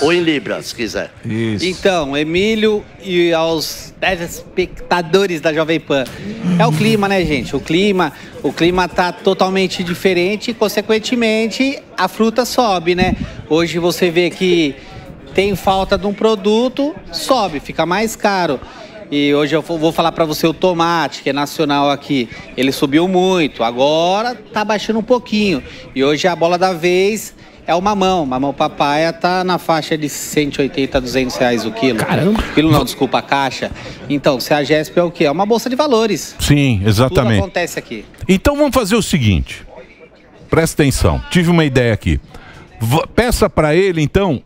Ou em libras, se quiser. Isso. Então, Emílio e aos telespectadores da Jovem Pan. É o clima, né, gente? O clima tá totalmente diferente e, consequentemente, a fruta sobe, né? Hoje você vê que tem falta de um produto, sobe, fica mais caro. E hoje eu vou falar para você, o tomate, que é nacional aqui, ele subiu muito, agora tá baixando um pouquinho. E hoje a bola da vez é o mamão. Mamão papaya tá na faixa de 180 a 200 reais o quilo. Caramba! Quilo não, desculpa, a caixa. Então, se a GESP é o quê? É uma bolsa de valores. Sim, exatamente. Tudo acontece aqui. Então vamos fazer o seguinte, presta atenção, tive uma ideia aqui. Peça para ele, então...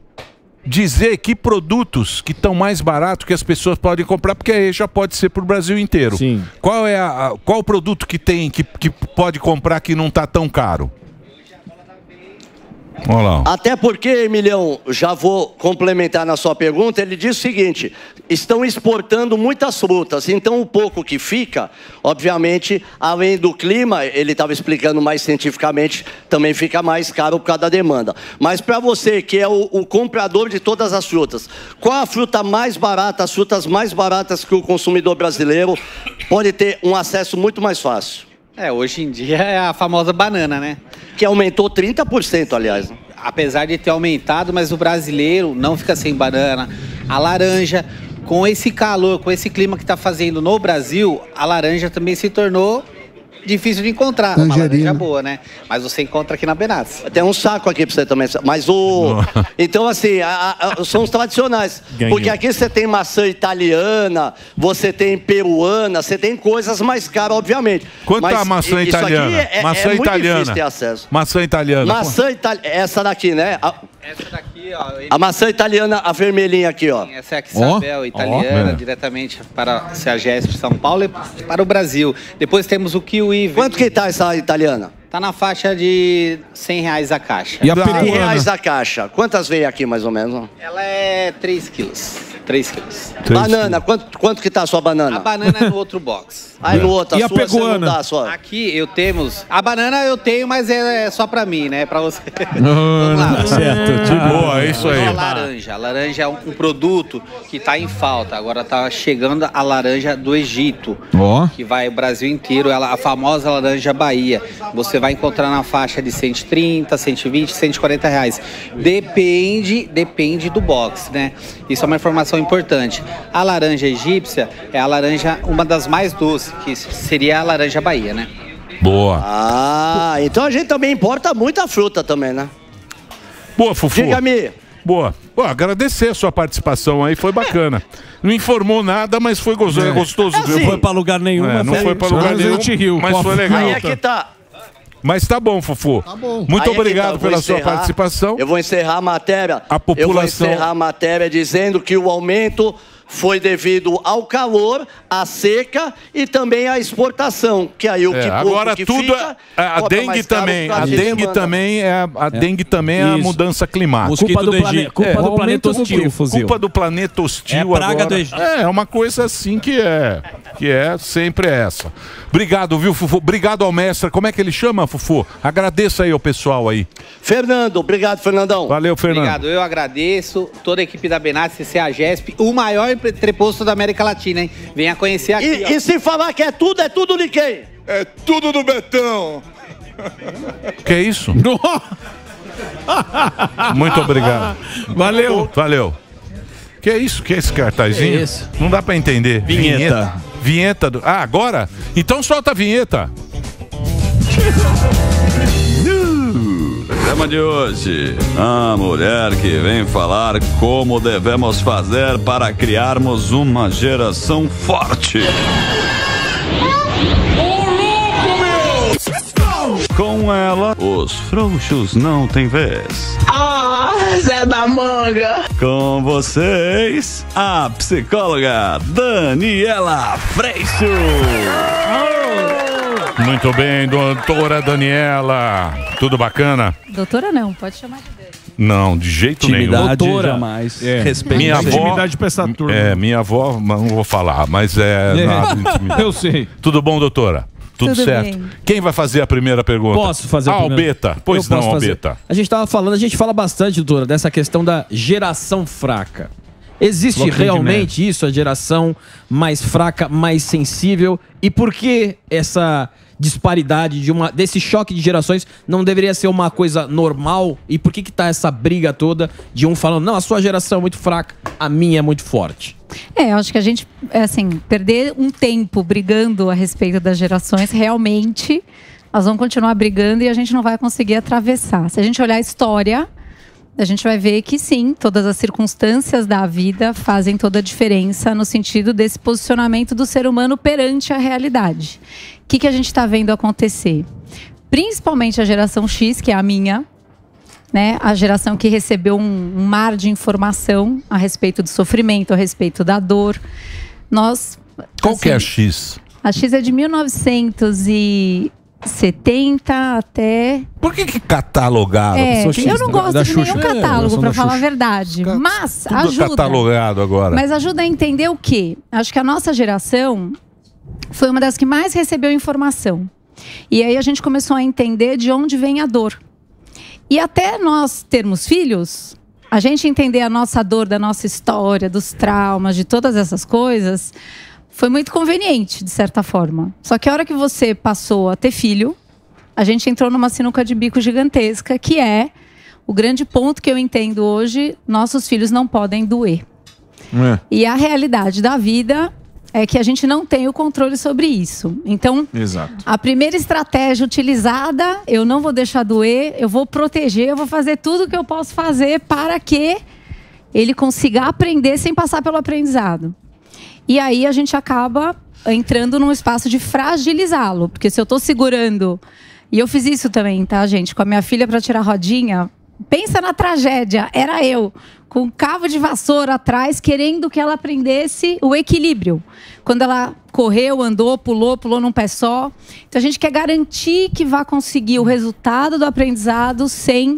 dizer que produtos que estão mais baratos que as pessoas podem comprar, porque aí já pode ser para o Brasil inteiro. Sim. Qual é qual o produto que tem que pode comprar que não está tão caro? Olá. Até porque, Emilião, já vou complementar na sua pergunta, ele diz o seguinte, estão exportando muitas frutas, então o pouco que fica, obviamente, além do clima, ele estava explicando mais cientificamente, também fica mais caro por causa da demanda. Mas para você, que é o comprador de todas as frutas, qual a fruta mais barata, as frutas mais baratas que o consumidor brasileiro pode ter um acesso muito mais fácil? É, hoje em dia é a famosa banana, né? Que aumentou 30%, aliás. Apesar de ter aumentado, mas o brasileiro não fica sem banana. A laranja, com esse calor, com esse clima que está fazendo no Brasil, a laranja também se tornou difícil de encontrar. Uma laranja boa, né? Mas você encontra aqui na Benazzi. Tem um saco aqui pra você também. Mas o... Então, assim, são os tradicionais. Ganhou. Porque aqui você tem maçã italiana, você tem peruana, você tem coisas mais caras, obviamente. Quanto a maçã italiana? Isso aqui é muito difícil ter acesso. Maçã italiana. Maçã italiana. Essa daqui, né? Essa daqui, ó. A maçã italiana, a vermelhinha aqui, ó. Essa é a Quissabel, italiana, diretamente para a GESP São Paulo e para o Brasil. Depois temos o kiwi. Quanto que tá essa italiana? Tá na faixa de 100 reais a caixa. E a peruana? 100 reais a caixa. Quantas veio aqui, mais ou menos? Ela é 3 quilos. 3 quilos. Banana, quanto que tá a sua banana? A banana é no outro box. Aí no outro, a sua, a peruana? Você não dá a sua. Aqui eu temos... A banana eu tenho, mas é só pra mim, né? Pra você. Vamos lá. Certo, de boa, é isso aí. A laranja. A laranja é um produto que tá em falta. Agora tá chegando a laranja do Egito. Ó. Que vai o Brasil inteiro. Ela, a famosa laranja Bahia. Você vai encontrar na faixa de 130, 120, 140 reais. Depende do box, né? Isso é uma informação importante. A laranja egípcia é a laranja, uma das mais doces, que seria a laranja Bahia, né? Boa. Ah, então a gente também importa muita fruta também, né? Boa, Fufu. Diga-me. Boa. Boa, agradecer a sua participação aí, foi bacana. Não informou nada, mas foi gostoso. É. Gostoso, assim, não foi pra lugar nenhum. É, não foi pra lugar nenhum, mas foi legal. Aí é que tá... Mas tá bom, Fufu. Tá bom. Muito obrigado pela sua participação. Eu vou encerrar a matéria dizendo que o aumento foi devido ao calor, à seca e também à exportação, que aí o que agora que tudo fica, a dengue também é a mudança climática. Culpa do planeta hostil. É uma coisa assim que é sempre essa. Obrigado, viu, Fufu? Obrigado ao mestre. Como é que ele chama, Fufu? Agradeça aí ao pessoal aí. Fernando, obrigado, Fernandão. Valeu, Fernando. Obrigado, eu agradeço toda a equipe da Benassi, CCA, GESP, o maior entreposto da América Latina, hein? Venha conhecer aqui. E se falar que é tudo de quem? É tudo do Betão. Que é isso? Muito obrigado. Valeu. Valeu. Que é isso? Que é esse cartazinho? É isso. Não dá pra entender. Vinheta. Vinheta do... Ah, agora? Então solta a vinheta. Tema de hoje, a mulher que vem falar como devemos fazer para criarmos uma geração forte. Com ela, os frouxos não têm vez. Ah, Zé da Manga. Com vocês, a psicóloga Daniela Freixo. Muito bem, doutora Daniela. Tudo bacana? Doutora não, pode chamar de Deus. Não, de jeito nenhum. Doutora, jamais. É. Respeito. Minha avó, intimidade pra essa turma. É, minha avó, não vou falar, mas é... Nada, eu sei. Tudo bom, doutora? Tudo certo. Bem. Quem vai fazer a primeira pergunta? Posso fazer a Albeta. Pois não, Albeta. A gente estava falando, a gente fala bastante, doutora, dessa questão da geração fraca. Existe realmente isso, a geração mais fraca, mais sensível? E por que essa disparidade desse choque de gerações não deveria ser uma coisa normal? E por que que tá essa briga toda de um falando, não, a sua geração é muito fraca, a minha é muito forte? É, eu acho que a gente, assim, perder um tempo brigando a respeito das gerações, realmente, nós vamos continuar brigando e a gente não vai conseguir atravessar. Se a gente olhar a história, a gente vai ver que sim, todas as circunstâncias da vida fazem toda a diferença no sentido desse posicionamento do ser humano perante a realidade. O que que a gente está vendo acontecer? Principalmente a geração X, que é a minha, né? A geração que recebeu um mar de informação a respeito do sofrimento, a respeito da dor. Nós, qual que é a X? A X é de 1970 até... Por que que catalogaram? É, eu não gosto de nenhum catálogo, pra falar a verdade. Mas ajuda. Tudo catalogado agora. Mas ajuda a entender o quê? Acho que a nossa geração foi uma das que mais recebeu informação. E aí a gente começou a entender de onde vem a dor. E até nós termos filhos, a gente entender a nossa dor, da nossa história, dos traumas, de todas essas coisas... Foi muito conveniente, de certa forma. Só que a hora que você passou a ter filho, a gente entrou numa sinuca de bico gigantesca, que é o grande ponto que eu entendo hoje, nossos filhos não podem doer. É. E a realidade da vida é que a gente não tem o controle sobre isso. Então, exato, a primeira estratégia utilizada, eu não vou deixar doer, eu vou proteger, eu vou fazer tudo o que eu posso fazer para que ele consiga aprender sem passar pelo aprendizado. E aí a gente acaba entrando num espaço de fragilizá-lo. Porque se eu tô segurando... E eu fiz isso também, tá, gente? Com a minha filha para tirar rodinha. Pensa na tragédia. Era eu, com um cabo de vassoura atrás, querendo que ela aprendesse o equilíbrio. Quando ela correu, andou, pulou num pé só. Então a gente quer garantir que vá conseguir o resultado do aprendizado sem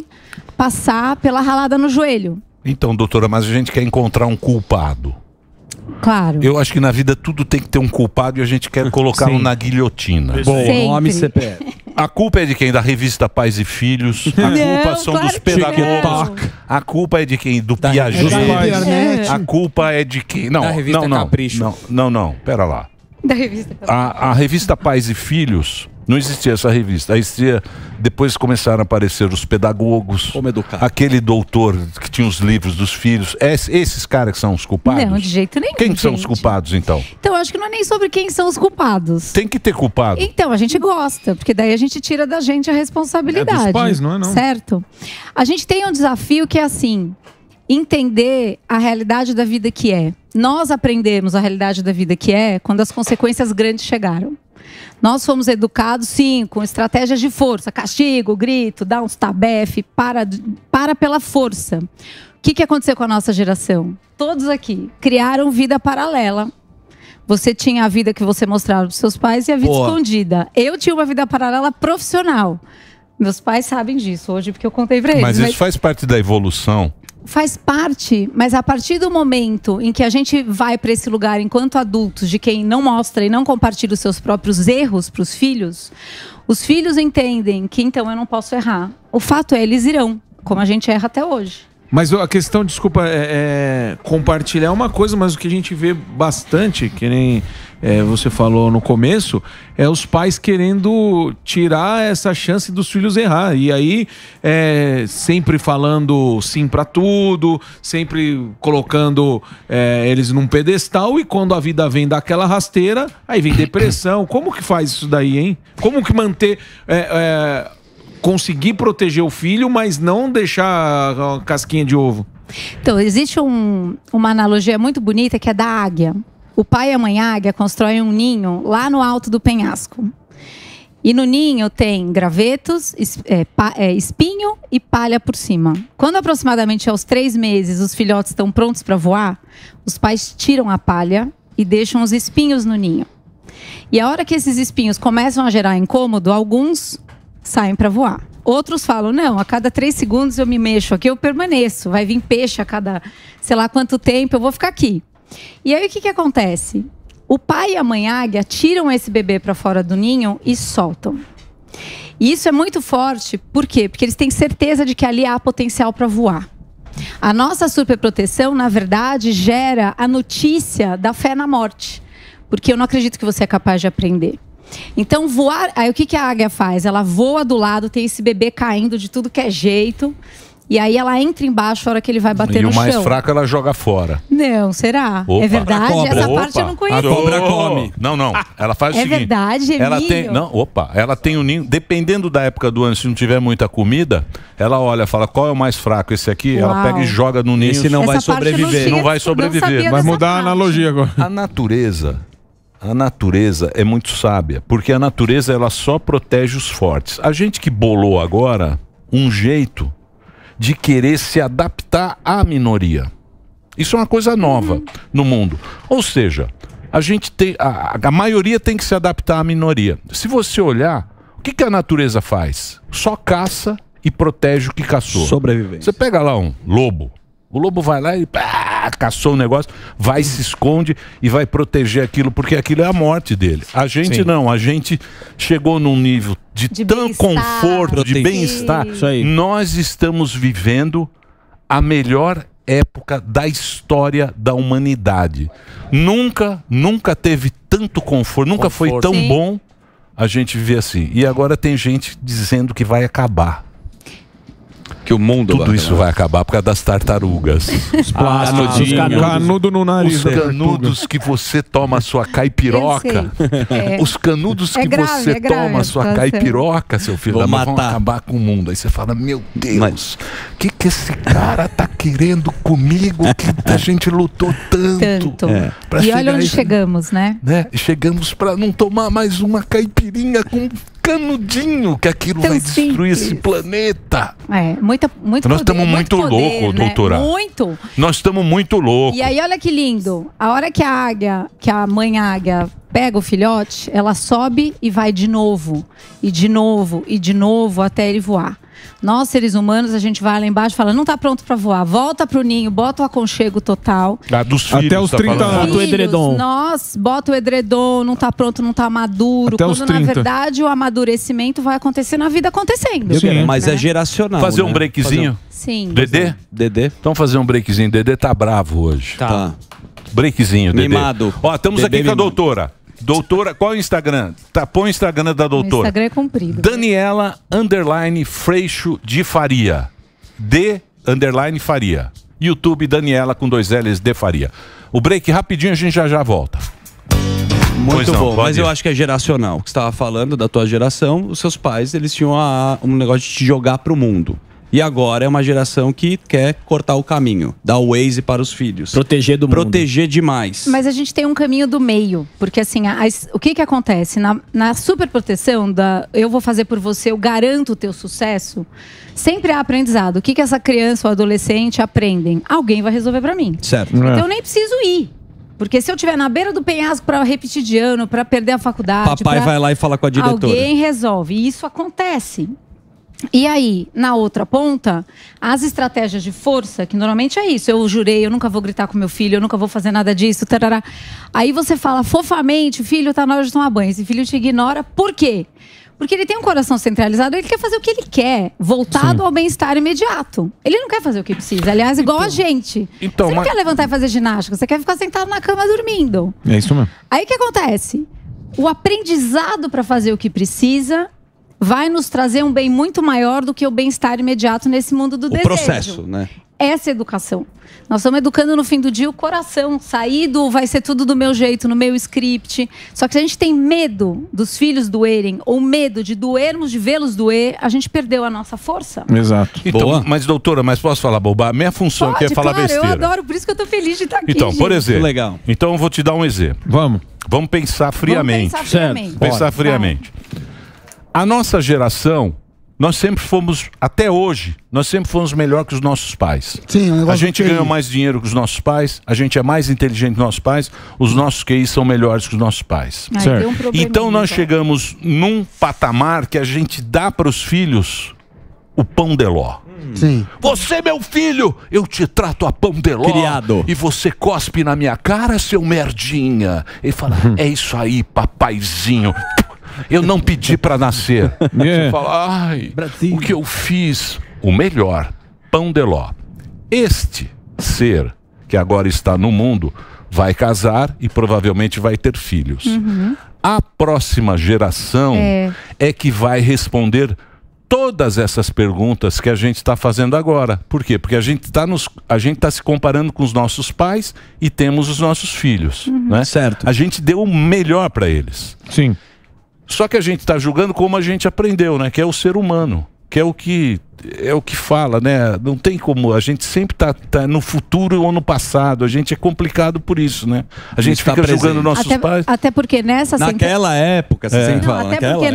passar pela ralada no joelho. Então, doutora, mas a gente quer encontrar um culpado. Claro. Eu acho que na vida tudo tem que ter um culpado e a gente quer colocá-lo na guilhotina. Bom, nome e CPF. A culpa é de quem? Da revista Pais e Filhos? A culpa são dos pedagogos? A culpa é de quem? Do Piaget? A culpa é de quem? Não, da revista Capricho. Não, pera lá. Da revista Capricho. A revista Pais e Filhos... Não existia essa revista. Aí existia, depois começaram a aparecer os pedagogos, aquele doutor que tinha os livros dos filhos. Esses caras que são os culpados? Não, de jeito nenhum. Quem são os culpados, então? Então, acho que não é nem sobre quem são os culpados. Tem que ter culpado. Então, a gente gosta, porque daí a gente tira da gente a responsabilidade. É dos pais, não é não? Certo. A gente tem um desafio que é assim, entender a realidade da vida que é. Nós aprendemos a realidade da vida que é quando as consequências grandes chegaram. Nós fomos educados, sim, com estratégias de força, castigo, grito, dá uns tabefe, para pela força. O que aconteceu com a nossa geração? Todos aqui criaram vida paralela. Você tinha a vida que você mostrava para os seus pais e a vida escondida. Eu tinha uma vida paralela profissional. Meus pais sabem disso hoje, porque eu contei para eles. Mas isso faz parte da evolução? Faz parte, mas a partir do momento em que a gente vai para esse lugar, enquanto adultos, de quem não mostra e não compartilha os seus próprios erros para os filhos entendem que, então, eu não posso errar. O fato é, eles irão, como a gente erra até hoje. Mas a questão, desculpa, compartilhar é uma coisa, mas o que a gente vê bastante, que nem você falou no começo, é os pais querendo tirar essa chance dos filhos errar. E aí, sempre falando sim pra tudo, sempre colocando eles num pedestal, e quando a vida vem daquela rasteira, aí vem depressão. Como que faz isso daí, hein? Como que manter... conseguir proteger o filho, mas não deixar a casquinha de ovo? Então, existe uma analogia muito bonita, que é da águia. O pai e a mãe águia constroem um ninho lá no alto do penhasco. E no ninho tem gravetos, espinho e palha por cima. Quando aproximadamente aos 3 meses os filhotes estão prontos para voar, os pais tiram a palha e deixam os espinhos no ninho. E a hora que esses espinhos começam a gerar incômodo, alguns saem para voar. Outros falam, não, a cada 3 segundos eu me mexo aqui, eu permaneço. Vai vir peixe a cada, sei lá quanto tempo, eu vou ficar aqui. E aí o que acontece? O pai e a mãe águia tiram esse bebê para fora do ninho e soltam. E isso é muito forte, por quê? Porque eles têm certeza de que ali há potencial para voar. A nossa superproteção, na verdade, gera a notícia da fé na morte. Porque eu não acredito que você é capaz de aprender. Então voar, aí o que a águia faz? Ela voa do lado, tem esse bebê caindo de tudo que é jeito. E aí ela entra embaixo a hora que ele vai bater no chão. E o mais fraco ela joga fora. Não, será? Opa. É verdade? Essa parte eu não conheço. A cobra come. Não, não. Ela faz o seguinte. É verdade, é ela tem, não, opa, ela tem um ninho. Dependendo da época do ano, se não tiver muita comida, ela olha e fala, qual é o mais fraco? Esse aqui? Uau. Ela pega e joga no ninho. Esse não vai sobreviver. Não vai sobreviver. Vai mudar a analogia agora. A natureza é muito sábia, porque a natureza ela só protege os fortes. A gente que bolou agora um jeito de querer se adaptar à minoria. Isso é uma coisa nova no mundo. Ou seja, a gente tem a maioria tem que se adaptar à minoria. Se você olhar, o que a natureza faz? Só caça e protege o que caçou. Sobrevivência. Você pega lá um lobo. O lobo vai lá e pá, caçou o negócio, vai, se esconde e vai proteger aquilo, porque aquilo é a morte dele. A gente não, a gente chegou num nível de tão conforto, de bem-estar. Nós estamos vivendo a melhor época da história da humanidade. Nunca teve tanto conforto, nunca foi tão bom a gente viver assim. E agora tem gente dizendo que vai acabar. Que o mundo tudo isso vai acabar por causa das tartarugas. Os plásticos, canudo no nariz. Os canudos que você toma a sua caipiroca. Os canudos que você toma a sua caipiroca, seu filho, vão acabar com o mundo. Aí você fala, meu Deus, o que esse cara tá querendo comigo? Que a gente lutou tanto. E olha onde chegamos, né? Chegamos para não tomar mais uma caipirinha com canudinho, que aquilo vai destruir esse planeta. Nós estamos muito loucos, doutora. Muito. Nós estamos muito loucos. E aí, olha que lindo. A hora que a mãe águia pega o filhote, ela sobe e vai de novo. E de novo, e de novo, até ele voar. Nós, seres humanos, a gente vai lá embaixo e fala, não tá pronto pra voar, volta pro ninho, bota o aconchego total. Dos filhos, até os 30 anos. Bota o edredom. Nós, bota o edredom, não tá pronto, não tá maduro. Até quando, na verdade, o amadurecimento vai acontecer na vida acontecendo. Sim, mas é geracional. Fazer um breakzinho? Sim. Dedê? Dedê. Então fazer um breakzinho. Dedê tá bravo hoje. Tá. Breakzinho, Dedê. Mimado. Ó, estamos aqui com a doutora. Doutora, qual é o Instagram? Tá, põe o Instagram da doutora. O Instagram é comprido. Daniela_Freixo de Faria. D_Faria. YouTube Daniela com 2 L's de Faria. O break rapidinho, a gente já volta. Muito bom, mas eu acho que é geracional. O que você estava falando da tua geração, os seus pais, eles tinham um negócio de te jogar pro mundo. E agora é uma geração que quer cortar o caminho, dar o Waze para os filhos. Proteger do mundo. Proteger demais. Mas a gente tem um caminho do meio. Porque assim, o que que acontece? Na superproteção da eu vou fazer por você, eu garanto o teu sucesso, sempre há aprendizado. O que que essa criança ou adolescente aprendem? Alguém vai resolver para mim. Certo. Então eu nem preciso ir. Porque se eu estiver na beira do penhasco para repetir de ano, para perder a faculdade... Papai vai lá e fala com a diretora. Alguém resolve. E isso acontece. E aí, na outra ponta, as estratégias de força, que normalmente é isso. Eu jurei, eu nunca vou gritar com meu filho, eu nunca vou fazer nada disso, tarará. Aí você fala fofamente, filho, tá na hora de tomar banho. Esse filho te ignora. Por quê? Porque ele tem um coração centralizado, ele quer fazer o que ele quer, voltado ao bem-estar imediato. Ele não quer fazer o que precisa, aliás, igual a gente. Então, você não quer levantar e fazer ginástica, você quer ficar sentado na cama dormindo. É isso mesmo. Aí o que acontece? O aprendizado para fazer o que precisa vai nos trazer um bem muito maior do que o bem-estar imediato nesse mundo do desejo. O processo, né? Essa educação. Nós estamos educando no fim do dia o coração. Sair do vai ser tudo do meu jeito, no meu script. Só que se a gente tem medo dos filhos doerem, ou medo de doermos, de vê-los doer, a gente perdeu a nossa força. Exato. Então, boa. Mas doutora, mas posso falar bobagem? Minha função aqui é falar besteira. Eu adoro, por isso que eu estou feliz de estar aqui. Então, por exemplo. Legal. Então eu vou te dar um exemplo. Vamos pensar friamente. Vamos pensar friamente. Certo. Pensar friamente. A nossa geração... Nós sempre fomos, até hoje, nós sempre fomos melhor que os nossos pais. Sim, a gente ganhou mais dinheiro que os nossos pais, a gente é mais inteligente que os nossos pais, os nossos QIs são melhores que os nossos pais. Certo. Então nós chegamos num patamar que a gente dá para os filhos o pão de ló. Sim. Você, meu filho, eu te trato a pão de ló. Criado. E você cospe na minha cara, seu merdinha. Ele fala, é isso aí, papaizinho. Eu não pedi para nascer. Você fala, ai, Brasil. O que eu fiz, o melhor, pão de ló. Este ser que agora está no mundo vai casar e provavelmente vai ter filhos. A próxima geração é que vai responder todas essas perguntas que a gente está fazendo agora. Por quê? Porque a gente está se comparando com os nossos pais e temos os nossos filhos. Né? Certo. A gente deu o melhor para eles. Sim. Só que a gente está julgando como a gente aprendeu, né? Que é o ser humano, que é o que fala, né? Não tem como, a gente sempre está no futuro ou no passado, a gente é complicado por isso, né? A gente fica julgando nossos pais. Até porque nessa... Naquela época, você sempre fala. Até porque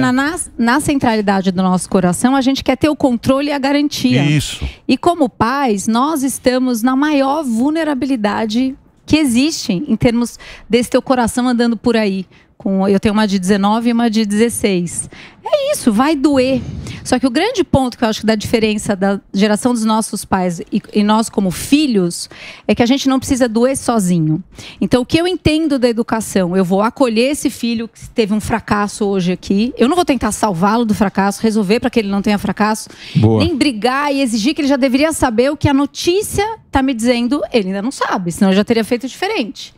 na centralidade do nosso coração, a gente quer ter o controle e a garantia. Isso. E como pais, nós estamos na maior vulnerabilidade que existe em termos desse teu coração andando por aí. Eu tenho uma de 19 e uma de 16. É isso, vai doer. Só que o grande ponto que eu acho que dá diferença da geração dos nossos pais e nós como filhos é que a gente não precisa doer sozinho. Então o que eu entendo da educação? Eu vou acolher esse filho que teve um fracasso hoje aqui. Eu não vou tentar salvá-lo do fracasso, resolver para que ele não tenha fracasso. Boa. Nem brigar e exigir que ele já deveria saber o que a notícia está me dizendo. Ele ainda não sabe, senão eu já teria feito diferente.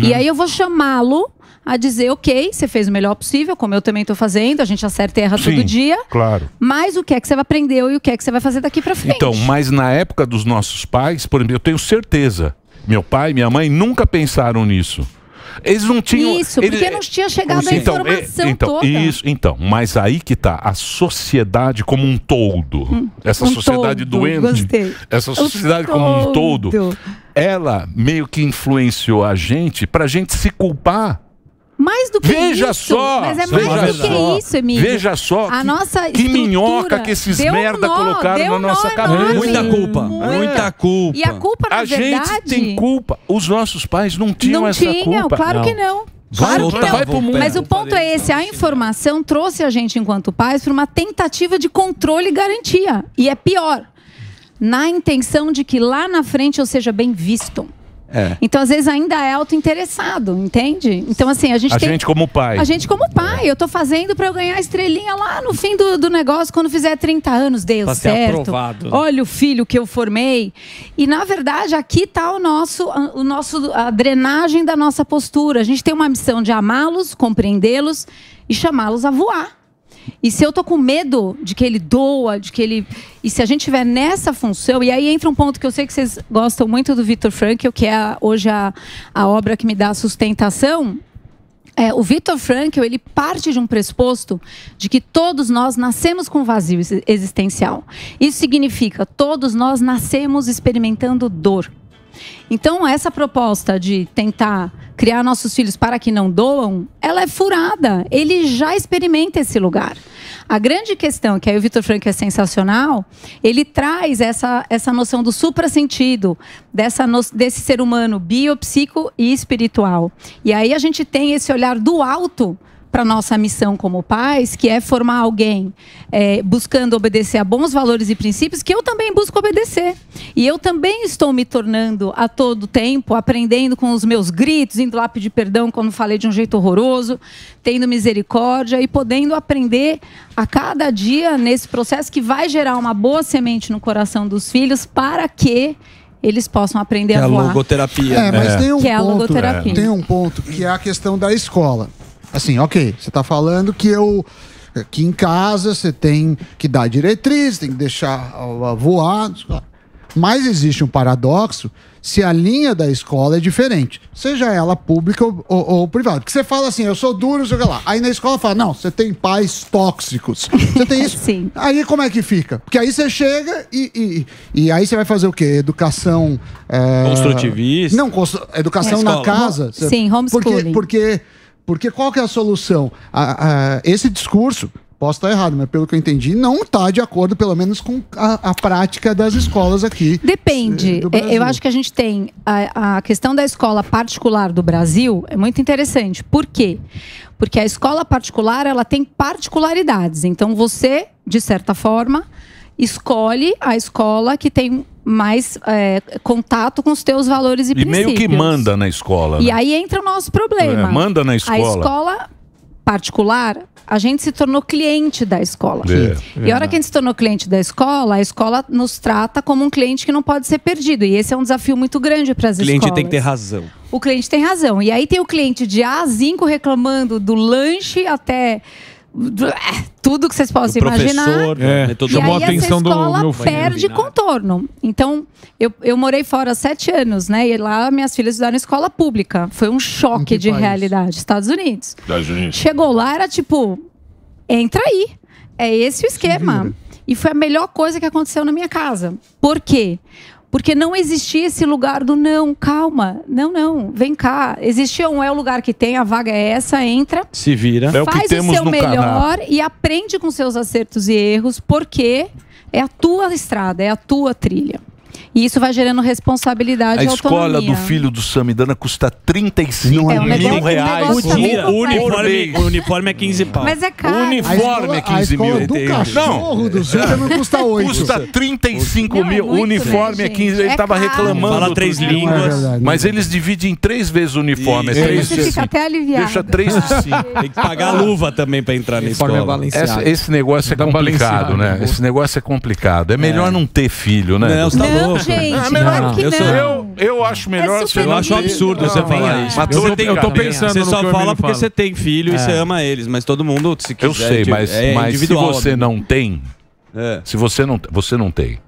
E aí eu vou chamá-lo a dizer, ok, você fez o melhor possível, como eu também estou fazendo, a gente acerta e erra todo dia. Claro. Mas o que é que você aprendeu e o que é que você vai fazer daqui para frente? Então, mas na época dos nossos pais, por exemplo, eu tenho certeza, meu pai e minha mãe nunca pensaram nisso. Eles não tinham... Isso, porque não tinha chegado a informação toda. Isso, então, mas aí que tá a sociedade como um todo. Essa sociedade doente. Gostei. Essa sociedade como um todo. Ela meio que influenciou a gente pra gente se culpar. Mais do que veja isso. Só, mas é mais do que isso, Emílio. Veja só a nossa que minhoca que esses merda colocaram na nossa cabeça. Muita culpa. Muita culpa. E a culpa, na verdade... A gente tem culpa. Os nossos pais não tinham essa culpa. Não tinham, claro que não. Claro que não. Mas o ponto é esse. A informação trouxe a gente, enquanto pais, para uma tentativa de controle e garantia. E é pior. Na intenção de que lá na frente eu seja bem visto. É. Então, às vezes, ainda é auto-interessado, entende? Então, assim, a gente como pai. A gente como pai. Eu tô fazendo pra eu ganhar estrelinha lá no fim do negócio, quando fizer 30 anos, deu pra certo. Ser aprovado. Olha o filho que eu formei. E, na verdade, aqui tá a drenagem da nossa postura. A gente tem uma missão de amá-los, compreendê-los e chamá-los a voar. E se eu tô com medo de que ele doa, de que ele... E se a gente tiver nessa função... E aí entra um ponto que eu sei que vocês gostam muito do Viktor Frankl, que é hoje a obra que me dá sustentação. O Viktor Frankl, ele parte de um pressuposto de que todos nós nascemos com vazio existencial. Isso significa, todos nós nascemos experimentando dor. Então, essa proposta de tentar criar nossos filhos para que não doam, ela é furada. Ele já experimenta esse lugar. A grande questão, que aí o Viktor Frankl é sensacional, ele traz essa noção do suprassentido, desse ser humano biopsico e espiritual. E aí a gente tem esse olhar do alto para nossa missão como pais, que é formar alguém buscando obedecer a bons valores e princípios, que eu também busco obedecer. E eu também estou me tornando a todo tempo, aprendendo com os meus gritos, indo lá pedir perdão quando falei de um jeito horroroso, tendo misericórdia e podendo aprender a cada dia nesse processo que vai gerar uma boa semente no coração dos filhos para que eles possam aprender a voar. É a logoterapia. Tem um ponto que é a questão da escola. Assim, ok, você está falando que em casa você tem que dar diretriz, tem que deixar voar. Mas existe um paradoxo se a linha da escola é diferente. Seja ela pública ou privada. Porque você fala assim, eu sou duro, sei lá. Aí na escola fala, não, você tem pais tóxicos. Você tem isso. Sim. Aí como é que fica? Porque aí você chega e aí você vai fazer o quê? Educação... construtivista. Não, educação na casa. Sim, homeschooling. Porque qual que é a solução? Esse discurso, posso estar errado, mas pelo que eu entendi, não está de acordo, pelo menos, com a prática das escolas aqui. Depende. Eu acho que a gente tem a questão da escola particular do Brasil, é muito interessante. Por quê? Porque a escola particular, ela tem particularidades. Então, você, de certa forma, escolhe a escola que tem mais contato com os teus valores e princípios. E meio que manda na escola. Né? E aí entra o nosso problema. Manda na escola. A escola particular, a gente se tornou cliente da escola. E a hora que a gente se tornou cliente da escola, a escola nos trata como um cliente que não pode ser perdido. E esse é um desafio muito grande para as escolas. O cliente tem que ter razão. O cliente tem razão. E aí tem o cliente de A5 reclamando do lanche até... tudo que vocês possam imaginar. Chamou a atenção do meu filho. Perde contorno. Então, eu morei fora 7 anos, né? E lá minhas filhas estudaram em escola pública. Foi um choque de realidade. Estados Unidos. Chegou lá, era tipo, entra aí. É esse o esquema. E foi a melhor coisa que aconteceu na minha casa. Por quê? Porque não existia esse lugar do não, calma, não, vem cá. Existia é o lugar que tem, a vaga é essa, entra. Se vira. Faz o seu melhor e aprende com seus acertos e erros, porque é a tua estrada, é a tua trilha. E isso vai gerando responsabilidade e autonomia. A escola do filho do Samidana custa 35 mil reais. O uniforme é 15 pau. Mas é caro. O uniforme é 15 mil. A escola do cachorro do Samidana custa 8. Custa 35 mil. O uniforme é 15. Ele estava reclamando. Fala 3 línguas. Mas eles dividem em 3 vezes o uniforme. Você fica até aliviado. Deixa 3 de 5. Tem que pagar a luva também para entrar na escola. Esse negócio é complicado, né? Esse negócio é complicado. É melhor não ter filho, né? Não, gente, eu acho melhor. Eu acho um absurdo você falar isso. Eu tô pensando. Você só fala porque você tem filho e você ama eles, mas todo mundo se quiser. Eu sei, mas se você não tem, se você não tem.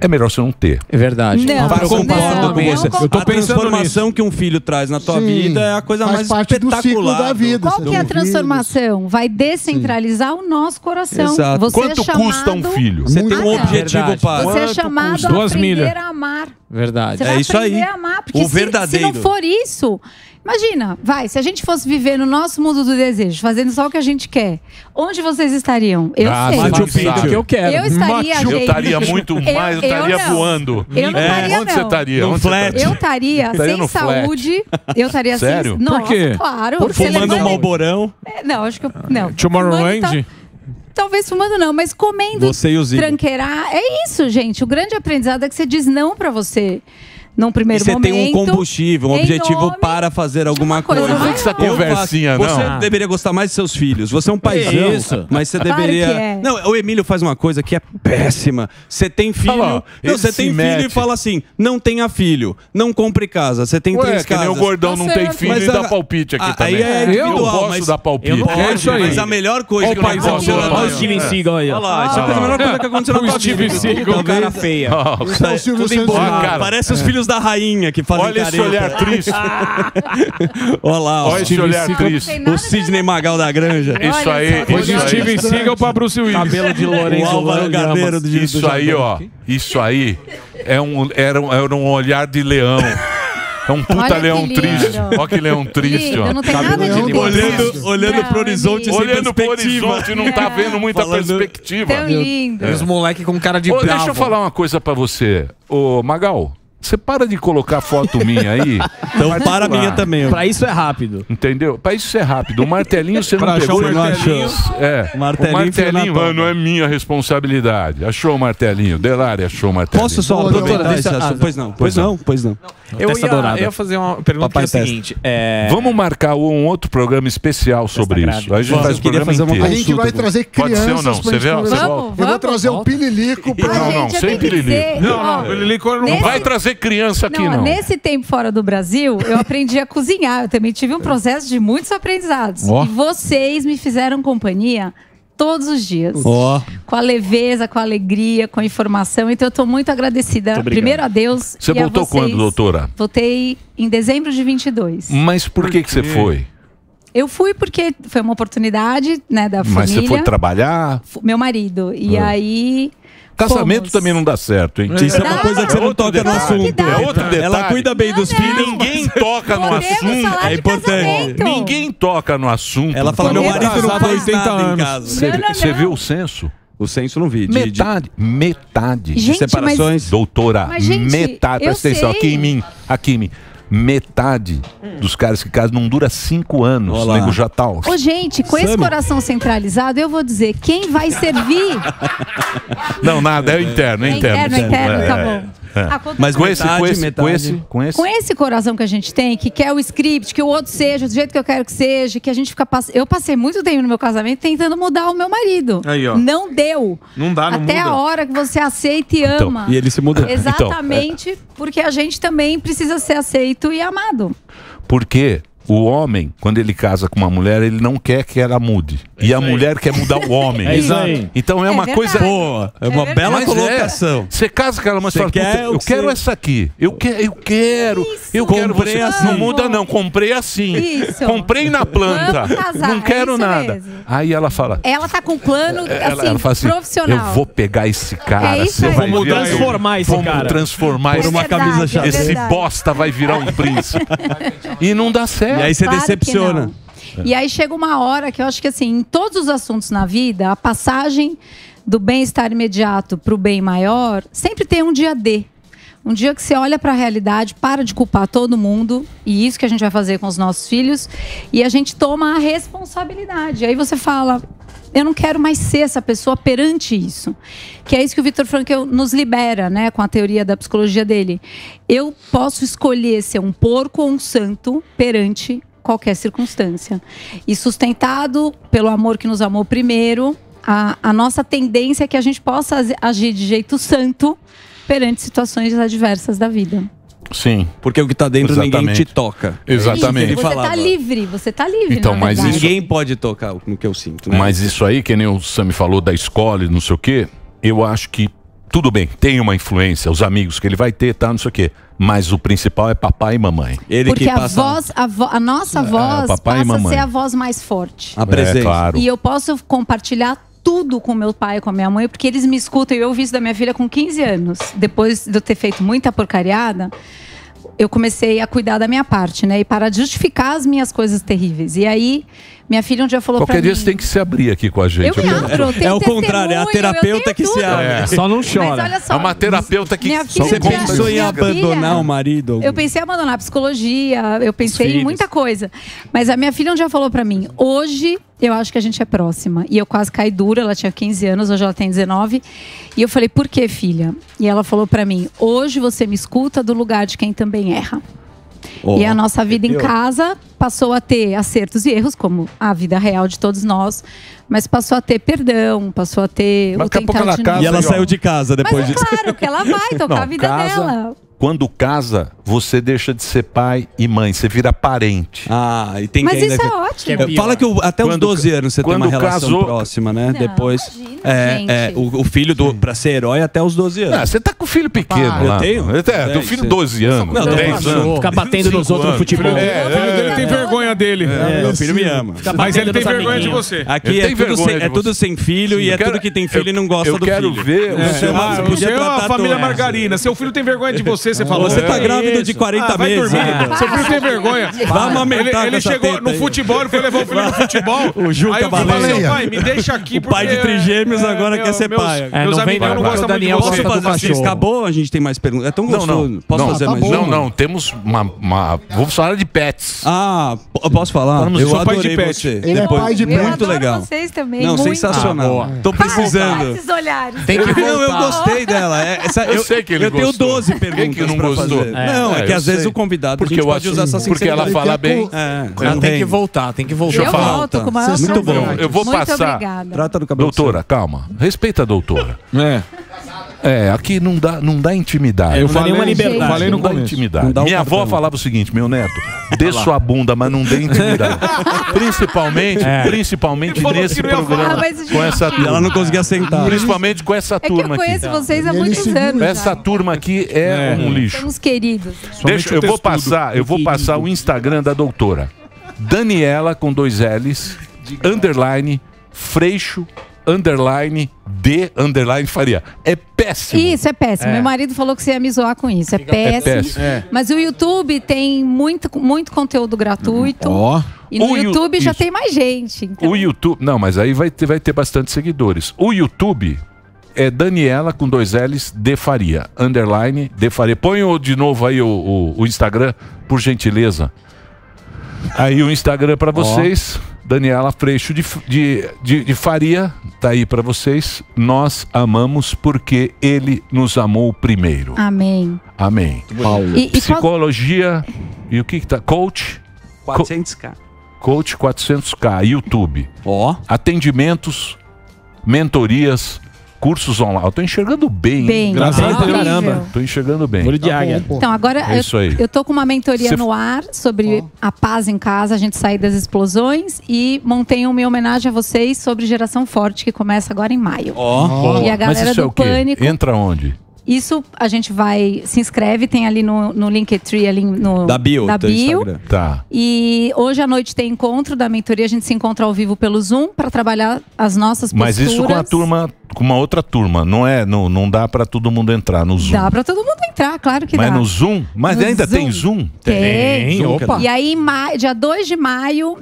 É melhor você não ter. É verdade. Eu concordo com você. Eu tô pensando a transformação que um filho traz na tua vida é a coisa mais espetacular da vida. Qual que é a transformação? Vai descentralizar o nosso coração. Exato. Você quanto custa um filho? Você tem um objetivo para... Você é chamado a aprender a amar. Verdade. É isso aí. Porque se não for isso... Imagina, se a gente fosse viver no nosso mundo do desejo, fazendo só o que a gente quer, onde vocês estariam? Eu sei. Eu quero. Eu estaria muito mais, eu estaria voando. Eu não estaria, não. Onde você estaria? Eu estaria sem saúde. Eu estaria sem... Sério? Por quê? Claro. Fumando um malborão? Não, acho que... Não. Tomorrowland? Talvez fumando não, mas comendo. Você e o Zico. Tranqueirá. É isso, gente. O grande aprendizado é que você diz não pra você. Num primeiro momento. Você tem um combustível, um objetivo para fazer alguma coisa. Não é essa conversinha, não. Você deveria gostar mais de seus filhos. Você é um paizão, mas você deveria... Não, o Emílio faz uma coisa que é péssima. Você tem filho... Você tem filho e fala assim, não tenha filho, não compre casa. Você tem 3 casas. Ué, que nem o Gordão não tem filho e dá palpite aqui também. Eu gosto da palpite. Mas a melhor coisa que aconteceu na tua vida... Olha o Steven Seagal aí. Olha lá, isso é a melhor coisa que aconteceu na tua vida. O Steven Seagal. Cara feia. Parece os filhos da rainha que fazem olha careta. Esse olhar triste. Olha lá, olha esse olhar triste. O Sidney Magal da Granja. Isso aí. Hoje o Steven Seagal pra Bruce Willis. Cabelo de Lourenço. O Álvaro Gabeiro do Isso aí, ó. Isso aí era um olhar de leão. É um puta leão triste. Olha que leão triste, ó. Não tem nada de olhando pro horizonte, olhando pro horizonte, não tá vendo muita perspectiva. Tão lindo. Os moleque com cara de bravo. Deixa eu falar uma coisa pra você, ô Magal. Você para de colocar foto minha aí. Então para a minha também. Pra isso é rápido. Entendeu? Pra isso é rápido. O martelinho você não pegou. O martelinho mano, é minha responsabilidade. Achou o martelinho. Delari achou o martelinho. Posso só aproveitar esse assunto? Pois não. Eu ia fazer uma pergunta que é o seguinte. Vamos marcar um outro programa especial sobre isso. A gente faz o programa inteiro. A gente vai trazer crianças. Pode ser ou não? Você vê? Eu vou trazer o Pililico. Não, sem Pililico. Não, Pililico não vai trazer criança aqui, não. Nesse tempo fora do Brasil, eu aprendi a cozinhar. Eu também tive um processo de muitos aprendizados. Oh. E vocês me fizeram companhia todos os dias. Oh. Com a leveza, com a alegria, com a informação. Então eu tô muito agradecida. Muito primeiro a Deus. Você voltou quando, doutora? Voltei em dezembro de 22. Mas por que você foi? Eu fui porque foi uma oportunidade, né, da família. Mas você foi trabalhar? Meu marido. E aí... Casamento também não dá certo, hein? Isso é uma coisa que você não toca no assunto. É outro detalhe. Ela cuida bem dos filhos. Ninguém toca no assunto. É importante. Ninguém toca no assunto. Ela fala, meu marido não faz nada em casa. Você viu o censo? O censo não vi. Metade. De separações. Doutora, metade. Presta atenção, aqui em mim. Metade dos caras que casam não dura 5 anos, nego já tá. Ô, gente, com esse coração centralizado, eu vou dizer, quem vai servir? Não, nada, é interno, tá bom. Mas com esse coração que a gente tem, que quer o script, que o outro seja do jeito que eu quero que seja, que a gente fica passando. Eu passei muito tempo no meu casamento tentando mudar o meu marido. Aí, ó. Não deu. Não dá, não até muda. A hora que você aceita e ama. Então, e ele se mudou. Exatamente, então, porque a gente também precisa ser aceito e amado. Porque o homem, quando ele casa com uma mulher, ele não quer que ela mude. E a mulher quer mudar o homem. Exato. Então é uma coisa... Boa, é uma bela colocação. Você casa com ela, mas fala, eu quero essa aqui. Eu quero. Comprei assim. Não muda não, comprei assim. Isso. Comprei na planta. Não quero nada. Mesmo. Aí ela fala... Ela tá com um plano assim, profissional. Eu vou pegar esse cara. Vamos transformar esse cara. Vamos transformar por uma camisa chata. Esse bosta vai virar um príncipe. E não dá certo. E aí você decepciona. E aí chega uma hora que eu acho que assim, em todos os assuntos na vida, a passagem do bem-estar imediato para o bem maior, sempre tem um dia D. Um dia que você olha para a realidade, para de culpar todo mundo, e isso que a gente vai fazer com os nossos filhos, e a gente toma a responsabilidade. Aí você fala, eu não quero mais ser essa pessoa perante isso. Que é isso que o Viktor Frankl nos libera, né, com a teoria da psicologia dele. Eu posso escolher ser um porco ou um santo perante qualquer circunstância. E sustentado pelo amor que nos amou primeiro, a nossa tendência é que a gente possa agir de jeito santo perante situações adversas da vida. Sim. Porque o que está dentro, ninguém te toca. Exatamente. Você está livre, Então, mas isso... Ninguém pode tocar no que eu sinto, né? Mas isso aí, que nem o Sami falou da escola e não sei o quê, eu acho que tudo bem, tem uma influência, os amigos que ele vai ter, tá, não sei o quê. Mas o principal é papai e mamãe. Porque que passa... a nossa voz passa a ser a voz mais forte. A presença. É, claro. E eu posso compartilhar tudo com meu pai e com a minha mãe, porque eles me escutam. Eu ouvi isso da minha filha com 15 anos. Depois de eu ter feito muita porcariada, eu comecei a cuidar da minha parte, né? E parar de justificar as minhas coisas terríveis. E aí, minha filha um dia falou pra mim... Qualquer dia você tem que se abrir aqui com a gente. Eu me abro, eu tenho é o contrário, é a terapeuta que se abre. É. Só não chora. Mas olha só, é uma terapeuta que... Você pensou em abandonar o marido? Eu pensei em abandonar a psicologia, eu pensei em muita coisa. Mas a minha filha um dia falou pra mim, hoje... Eu acho que a gente é próxima. E eu quase caí dura, ela tinha 15 anos, hoje ela tem 19. E eu falei, por que, filha? E ela falou pra mim, hoje você me escuta do lugar de quem também erra. Oh, e a nossa vida em casa passou a ter acertos e erros, como a vida real de todos nós. Mas passou a ter perdão, passou a ter... Mas daqui a pouco ela casa, e ela saiu de casa depois disso. Mas é claro, que ela vai tocar a vida dela. Quando casa, você deixa de ser pai e mãe, você vira parente. Ah, e tem mas que ainda... isso é ótimo. Que é fala que até os 12 anos você tem uma relação próxima, né? Não, depois. Imagina, o filho, pra ser herói, até os 12 anos. Não, você tá com o filho pequeno. Papai, eu tenho. Tem filho 12 anos. Não, 10 anos. Ficar batendo nos outros no futebol. O filho dele tem vergonha dele. Meu filho me ama. Mas ele tem vergonha de você. Aqui é tudo sem filho e é tudo que tem filho e não gosta do filho. Eu quero ver o seu... Você é uma família margarina. Seu filho tem vergonha de você, você falou. Você tá grávido de 40 meses. Seu filho tem vergonha. Ele chegou no futebol, ele foi levar o filho no futebol. O Juca Baleia. Pai, me deixa aqui. O pai de trigêmeos agora quer ser pai. Meus amigos não gostam muito de você. Posso fazer? Acabou? A gente tem mais perguntas. É tão gostoso. Posso fazer mais uma? Não, não. Temos uma... Vou falar de pets. Ah, posso falar? Eu adorei você. Ele é pai de pet. Muito legal. Vocês também. Não, sensacional. Tô precisando. Tem que voltar. Eu gostei dela. Eu sei que ele gostou. Eu tenho 12 perguntas pra fazer. Não, é que às vezes o convidado... Porque eu acho... Porque ela fala bem... Ela tem que voltar, tem que voltar. Eu volto com o maior prazer. Muito bom. Eu vou passar... Trata do cabelo. Doutora, calma. Respeita a doutora. Aqui não dá intimidade. Eu falei uma liberdade. Falei não dá intimidade. Minha avó falava o seguinte, meu neto, dê sua bunda, mas não dê intimidade. Principalmente nesse programa. Com essa turma. Ela não conseguia sentar. Principalmente com essa turma aqui. É que eu conheço vocês há muitos anos. Essa turma aqui é um lixo. Somos queridos. Eu vou passar o Instagram da doutora. Daniela, com 2 L's, underline, Freixo, underline, D, underline, Faria. É péssimo. Isso, é péssimo. Meu marido falou que você ia me zoar com isso. É péssimo. Mas o YouTube tem muito conteúdo gratuito. E no YouTube já tem mais gente. Então. O YouTube... Não, mas aí vai ter bastante seguidores. O YouTube... é Daniela, com 2 L's, de Faria. Underline, de Faria. Põe de novo aí o Instagram, por gentileza. Aí o Instagram pra vocês. Daniela Freixo de Faria. Tá aí pra vocês. Nós amamos porque ele nos amou primeiro. Amém. Amém. Paulo. Psicologia. E o que tá? Coach. 400K. Coach 400K. YouTube. Atendimentos. Mentorias. Cursos online. Eu tô enxergando bem. Graças a Deus. Caramba. Tô enxergando bem. Olho de águia. Então, agora eu tô com uma mentoria no ar sobre a paz em casa, a gente sair das explosões, e montei uma homenagem a vocês sobre Geração Forte, que começa agora em maio. E a galera mas isso do o quê? Pânico. Entra onde? Isso a gente vai... Se inscreve, tem ali no Linktree, ali no... Da bio. Tá. E hoje à noite tem encontro da mentoria. A gente se encontra ao vivo pelo Zoom para trabalhar as nossas posturas. Mas isso com a turma, com uma outra turma. Não é, não dá para todo mundo entrar no Zoom. Dá para todo mundo entrar, claro que dá. Mas no Zoom? Mas no ainda Zoom. Tem Zoom? Tem. Opa. E aí, dia 2 de maio,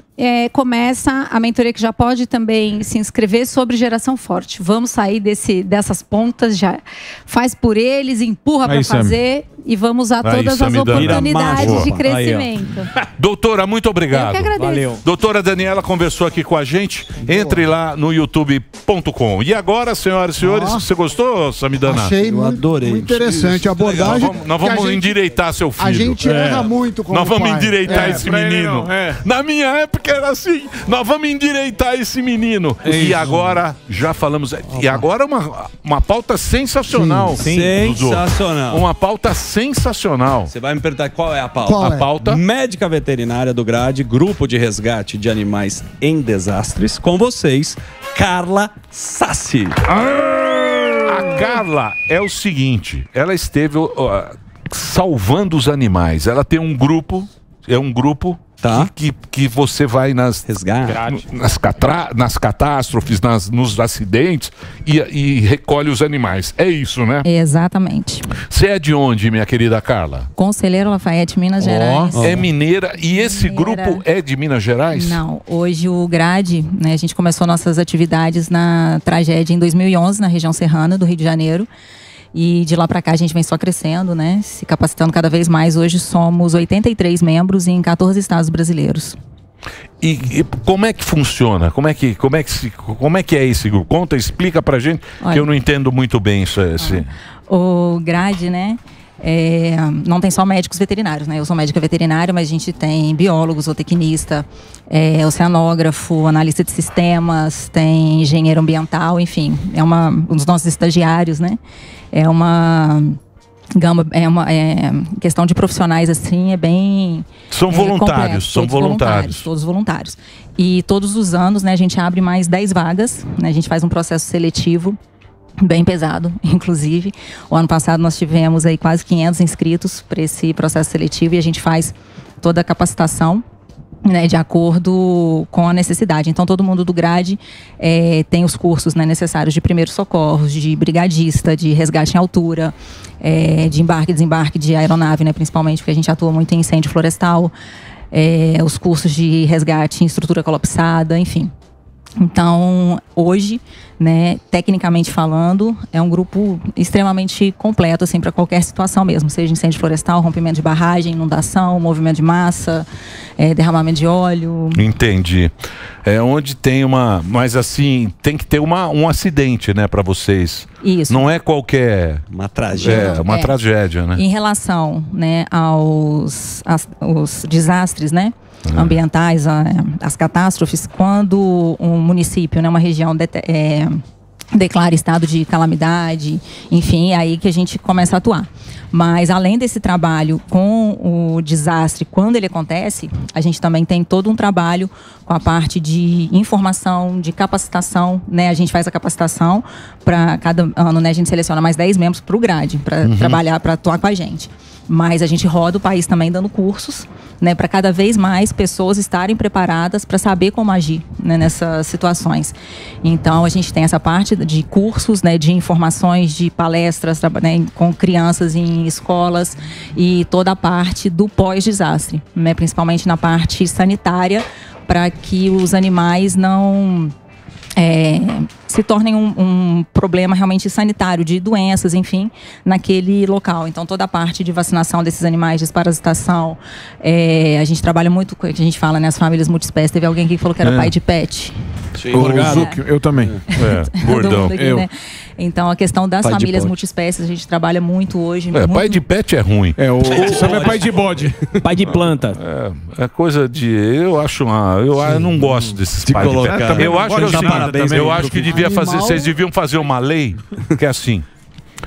começa a mentoria que já pode também se inscrever sobre Geração Forte. Vamos sair dessas pontas, já faz por eles, empurra para fazer e vamos usar todas as oportunidades de crescimento. Doutora, muito obrigado. Eu que agradeço. Valeu. Doutora Daniela conversou aqui com a gente. Entre lá no youtube.com. E agora, senhoras e senhores, você gostou, Samidana? Achei, eu adorei. Muito interessante a abordagem. Nós vamos endireitar seu filho. A gente erra muito com o pai. Nós vamos endireitar esse menino. Na minha época era assim. Nós vamos endireitar esse menino. E agora, já falamos. E agora uma pauta sensacional. Sim. Sensacional. Uma pauta sensacional. Você vai me perguntar qual é a pauta? Qual é? A pauta médica veterinária do GRADE, grupo de resgate de animais em desastres. Com vocês, Carla Sassi. A Carla é o seguinte, ela esteve salvando os animais. Ela tem um grupo, que você vai nas catástrofes, nos acidentes e recolhe os animais. É isso, né? Exatamente. Você é de onde, minha querida Carla? Conselheiro Lafayette, Minas Gerais. É mineira. E esse grupo é de Minas Gerais? Não. Hoje o GRADE, né, a gente começou nossas atividades na tragédia em 2011, na região serrana do Rio de Janeiro. E de lá para cá a gente vem só crescendo, né? Se capacitando cada vez mais. Hoje somos 83 membros em 14 estados brasileiros. E como é que funciona? Como é que é esse grupo? Conta, explica pra gente. Olha, que eu não entendo muito bem isso. O GRADE, né? Não tem só médicos veterinários, né? Eu sou médica veterinária, mas a gente tem biólogos, zootecnista, oceanógrafo, analista de sistemas, tem engenheiro ambiental, enfim. Um dos nossos estagiários, né? É uma Gama é uma questão de profissionais, assim, é bem... São voluntários, são voluntários. Todos voluntários. E todos os anos, né, a gente abre mais 10 vagas, né, a gente faz um processo seletivo bem pesado, inclusive. O ano passado nós tivemos aí quase 500 inscritos para esse processo seletivo e a gente faz toda a capacitação, né, de acordo com a necessidade. Então todo mundo do grade tem os cursos, né, necessários de primeiros socorros, de brigadista, de resgate em altura, de embarque e desembarque de aeronave, né, principalmente porque a gente atua muito em incêndio florestal, os cursos de resgate em estrutura colapsada, enfim. Então hoje, né, tecnicamente falando, é um grupo extremamente completo, assim, para qualquer situação mesmo, seja incêndio florestal, rompimento de barragem, inundação, movimento de massa, derramamento de óleo. Entendi. É onde tem uma, mas assim, tem que ter um acidente, né, para vocês. Isso. Não é qualquer uma tragédia, uma tragédia, né? Em relação, né, aos desastres, né, ambientais, as catástrofes, quando um município, né, uma região declara estado de calamidade, enfim, é aí que a gente começa a atuar. Mas além desse trabalho com o desastre, quando ele acontece, a gente também tem todo um trabalho com a parte de informação, de capacitação, né? A gente faz a capacitação para cada ano, né? A gente seleciona mais 10 membros para o grade, para trabalhar, para atuar com a gente. Mas a gente roda o país também dando cursos, né, para cada vez mais pessoas estarem preparadas para saber como agir, né, nessas situações. Então a gente tem essa parte de cursos, né, de informações, de palestras, né, com crianças em escolas, e toda a parte do pós-desastre, né, principalmente na parte sanitária, para que os animais não... se tornem um problema realmente sanitário, de doenças, enfim, naquele local. Então toda a parte de vacinação desses animais, desparasitação, a gente trabalha muito com, a gente fala, né, as famílias multiespécies. Teve alguém aqui que falou que era pai de pet. Sim, eu também. Gordão. Aqui, eu. Né? Então a questão das famílias multiespécies, a gente trabalha muito hoje. Muito... Pai de pet é ruim. É pai de bode. Pai de planta. É coisa de... Eu não gosto desses de pais colocar. De pet. Eu acho que devia fazer, vocês deviam fazer uma lei que é assim.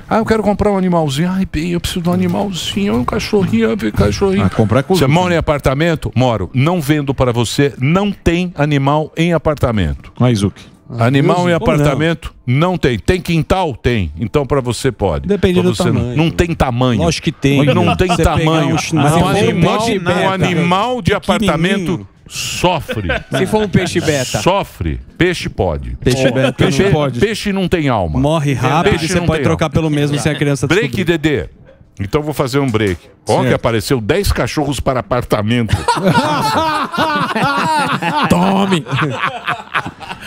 Ah, eu quero comprar um animalzinho. Ai, bem, eu preciso de um animalzinho, um cachorrinho, um cachorrinho. Ah, comprar com... Você mora em apartamento? Moro. Não vendo para você, não tem animal em apartamento. Maizuki. Animal em apartamento não tem. Tem quintal? Tem. Então para você pode. Depende do tamanho. Não tem tamanho. Lógico que tem. Não tem tamanho. Um animal de apartamento... Sofre. Se for um peixe beta. Sofre. Peixe pode. Peixe beta. Peixe pode. Peixe não tem alma. Morre rápido, peixe, e você pode trocar pelo mesmo sem a criança descobrir. Break, Dedê. Então vou fazer um break. Ontem apareceu 10 cachorros para apartamento. Tome!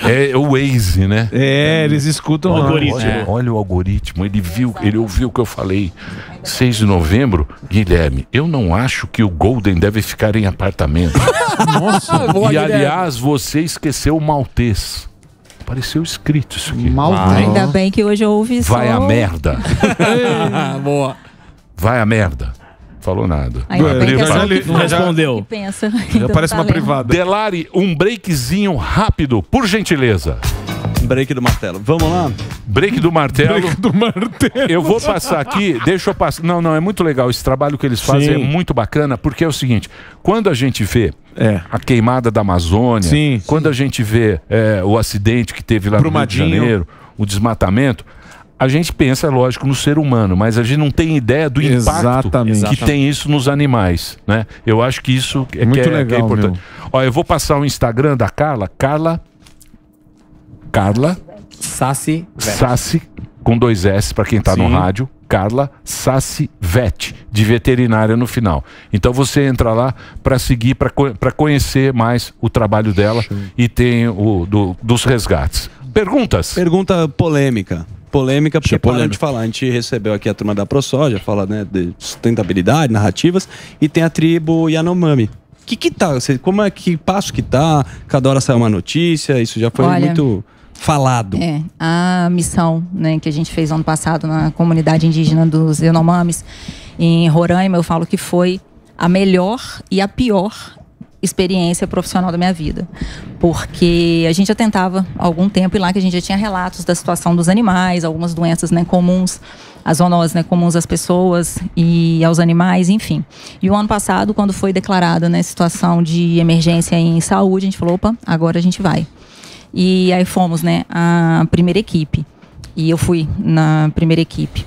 É o Waze, né? Eles escutam o algoritmo. Olha o algoritmo, ele ouviu o que eu falei. 6 de novembro, Guilherme, eu não acho que o Golden deve ficar em apartamento. Nossa, boa, e aliás, você esqueceu o Maltês. Apareceu escrito isso aqui. Ainda bem que hoje eu ouvi isso. Vai a merda. Boa. Vai a merda. Falou nada. Não respondeu. Já parece uma privada. Delari, um breakzinho rápido, por gentileza. Break do martelo. Vamos lá? Break do martelo. Break do martelo. Eu vou passar aqui, deixa eu passar. Não, é muito legal. Esse trabalho que eles fazem é muito bacana, porque é o seguinte, quando a gente vê a queimada da Amazônia, quando a gente vê o acidente que teve lá Brumadinho. No Rio de Janeiro, o desmatamento... A gente pensa, lógico, no ser humano, mas a gente não tem ideia do impacto que tem isso nos animais, né? Eu acho que isso é, muito legal, que é importante. Ó, eu vou passar o Instagram da Carla. Carla Sassi, com 2 S, para quem tá no rádio. Carla Sassivet, de veterinária no final. Então você entra lá para seguir, para conhecer mais o trabalho dela. E tem o dos resgates. Perguntas? Pergunta polêmica. Polêmica, porque para de falar, a gente recebeu aqui a turma da ProSoja, fala, né, de sustentabilidade, narrativas, e tem a tribo Yanomami. Que tá? Como é que passo que tá? Cada hora sai uma notícia, isso já foi muito falado. A missão, né, que a gente fez ano passado na comunidade indígena dos Yanomamis, em Roraima, eu falo que foi a melhor e a pior experiência profissional da minha vida. porque a gente já tentava há algum tempo ir lá, que a gente já tinha relatos da situação dos animais, algumas doenças, né, comuns, as zoonoses, né, comuns às pessoas e aos animais, enfim. E o ano passado, quando foi declarada, né, situação de emergência em saúde, a gente falou, opa, agora a gente vai. E aí fomos, né, a primeira equipe. E eu fui na primeira equipe.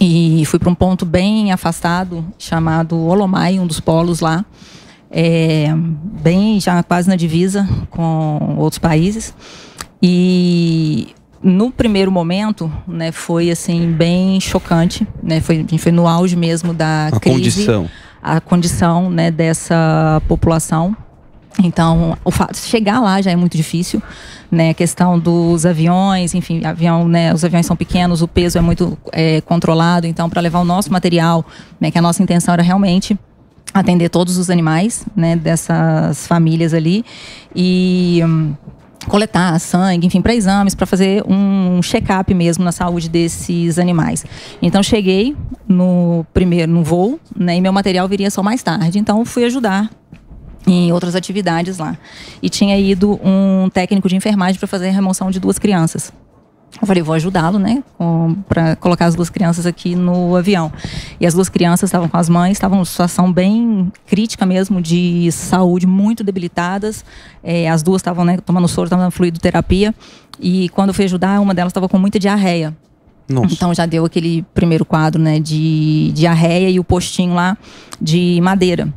E fui para um ponto bem afastado, chamado Olomai, um dos polos lá. Bem já quase na divisa com outros países. E no primeiro momento, né, foi assim bem chocante, né, a gente foi no auge mesmo da crise, a condição, né, dessa população. Então, o fato de chegar lá já é muito difícil, né? A questão dos aviões, enfim, avião, né? Os aviões são pequenos, o peso é muito controlado. Então, para levar o nosso material, né? Que a nossa intenção era realmente atender todos os animais, né? Dessas famílias ali e coletar sangue, enfim, para exames, para fazer um check-up mesmo na saúde desses animais. Então, cheguei no voo, né? E meu material viria só mais tarde. Então, fui ajudar em outras atividades lá. E tinha ido um técnico de enfermagem para fazer a remoção de 2 crianças. Eu falei, vou ajudá-lo, né, para colocar as 2 crianças aqui no avião. E as 2 crianças estavam com as mães, estavam em situação bem crítica mesmo, de saúde, muito debilitadas. As 2 estavam, né, tomando soro, estavam na fluidoterapia. E quando eu fui ajudar, uma delas estava com muita diarreia. Nossa. Então já deu aquele primeiro quadro, né, de diarreia e o postinho lá de madeira.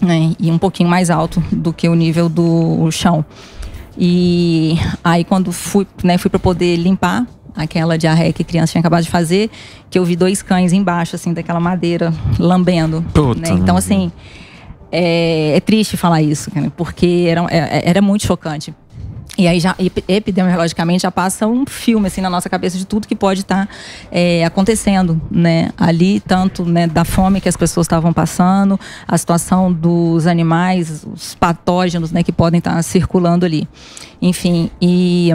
Né, e um pouquinho mais alto do que o nível do chão. E aí quando fui, né, para poder limpar aquela diarreia que a criança tinha acabado de fazer, que eu vi 2 cães embaixo assim daquela madeira lambendo. Puta, né? Então assim, é triste falar isso, né, porque era muito chocante. E aí já epidemiologicamente já passa um filme assim na nossa cabeça de tudo que pode estar acontecendo, né, ali, tanto, né, da fome que as pessoas estavam passando, a situação dos animais, os patógenos, né, que podem estar circulando ali, enfim. E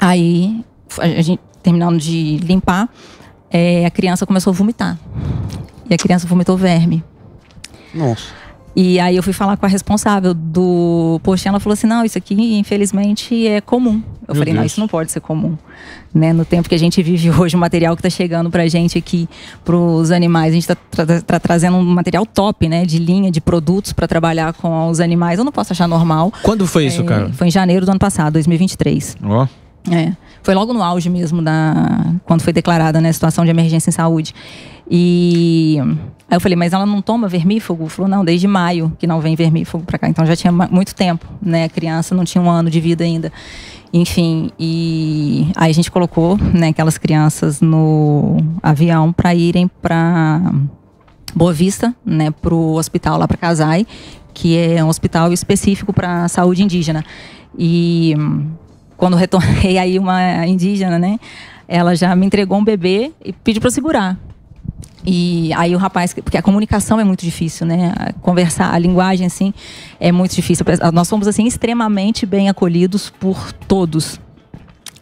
aí a gente terminando de limpar, a criança começou a vomitar, e a criança vomitou verme. Nossa. E aí eu fui falar com a responsável do postinho, ela falou assim, não, isso aqui infelizmente é comum. Eu falei, não, isso não pode ser comum, né? No tempo que a gente vive hoje, o material que tá chegando pra gente aqui, pros animais, a gente tá trazendo um material top, né? De linha, de produtos pra trabalhar com os animais, eu não posso achar normal. Quando foi isso, cara? Foi em janeiro do ano passado, 2023. Ó. Foi logo no auge mesmo, quando foi declarada, né, a situação de emergência em saúde. E aí eu falei, mas ela não toma vermífugo? Falou, não, desde maio que não vem vermífugo pra cá. Então já tinha muito tempo, né? A criança não tinha um ano de vida ainda. Enfim, e aí a gente colocou, né, aquelas crianças no avião pra irem pra Boa Vista, né? Pro hospital lá pra Kasai, que é um hospital específico pra saúde indígena. E quando retornei, aí uma indígena, né, ela já me entregou um bebê e pediu para eu segurar. E aí o rapaz, porque a comunicação é muito difícil, né, conversar, a linguagem assim é muito difícil. Nós fomos assim extremamente bem acolhidos por todos.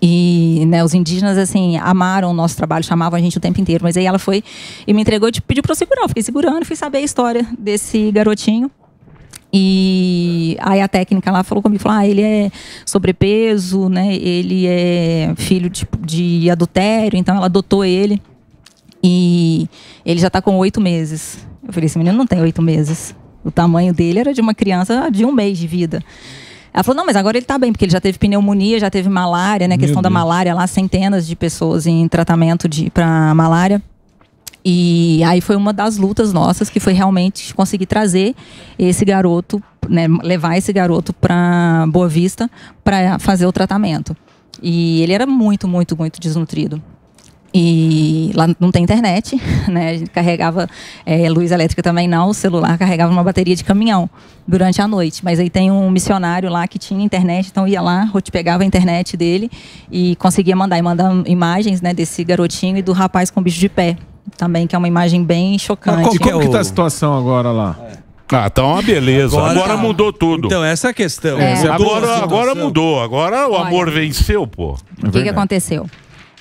E, né, os indígenas assim amaram o nosso trabalho, chamavam a gente o tempo inteiro. Mas aí ela foi e me entregou e pediu para eu segurar. Eu fiquei segurando, fui saber a história desse garotinho. E aí a técnica lá falou comigo, falou, ah, ele é sobrepeso, né, ele é filho de adultério, então ela adotou ele e ele já tá com 8 meses. Eu falei, esse menino não tem 8 meses, o tamanho dele era de uma criança de 1 mês de vida. Ela falou, não, mas agora ele tá bem, porque ele já teve pneumonia, já teve malária, né, questão da malária lá, centenas de pessoas em tratamento pra malária. E aí foi uma das lutas nossas, que foi realmente conseguir trazer esse garoto, né, levar esse garoto para Boa Vista para fazer o tratamento. E ele era muito, muito, muito desnutrido. E lá não tem internet, né? A gente carregava luz elétrica também não, o celular carregava uma bateria de caminhão durante a noite. Mas aí tem um missionário lá que tinha internet, então ia lá, pegava a internet dele e conseguia mandar. E mandava imagens, né, desse garotinho e do rapaz com o bicho de pé também, que é uma imagem bem chocante. Como que tá a situação agora lá? Ah, tá uma beleza. Agora mudou tudo. Então, essa é a questão. Agora mudou. Agora o amor venceu, pô. O que aconteceu?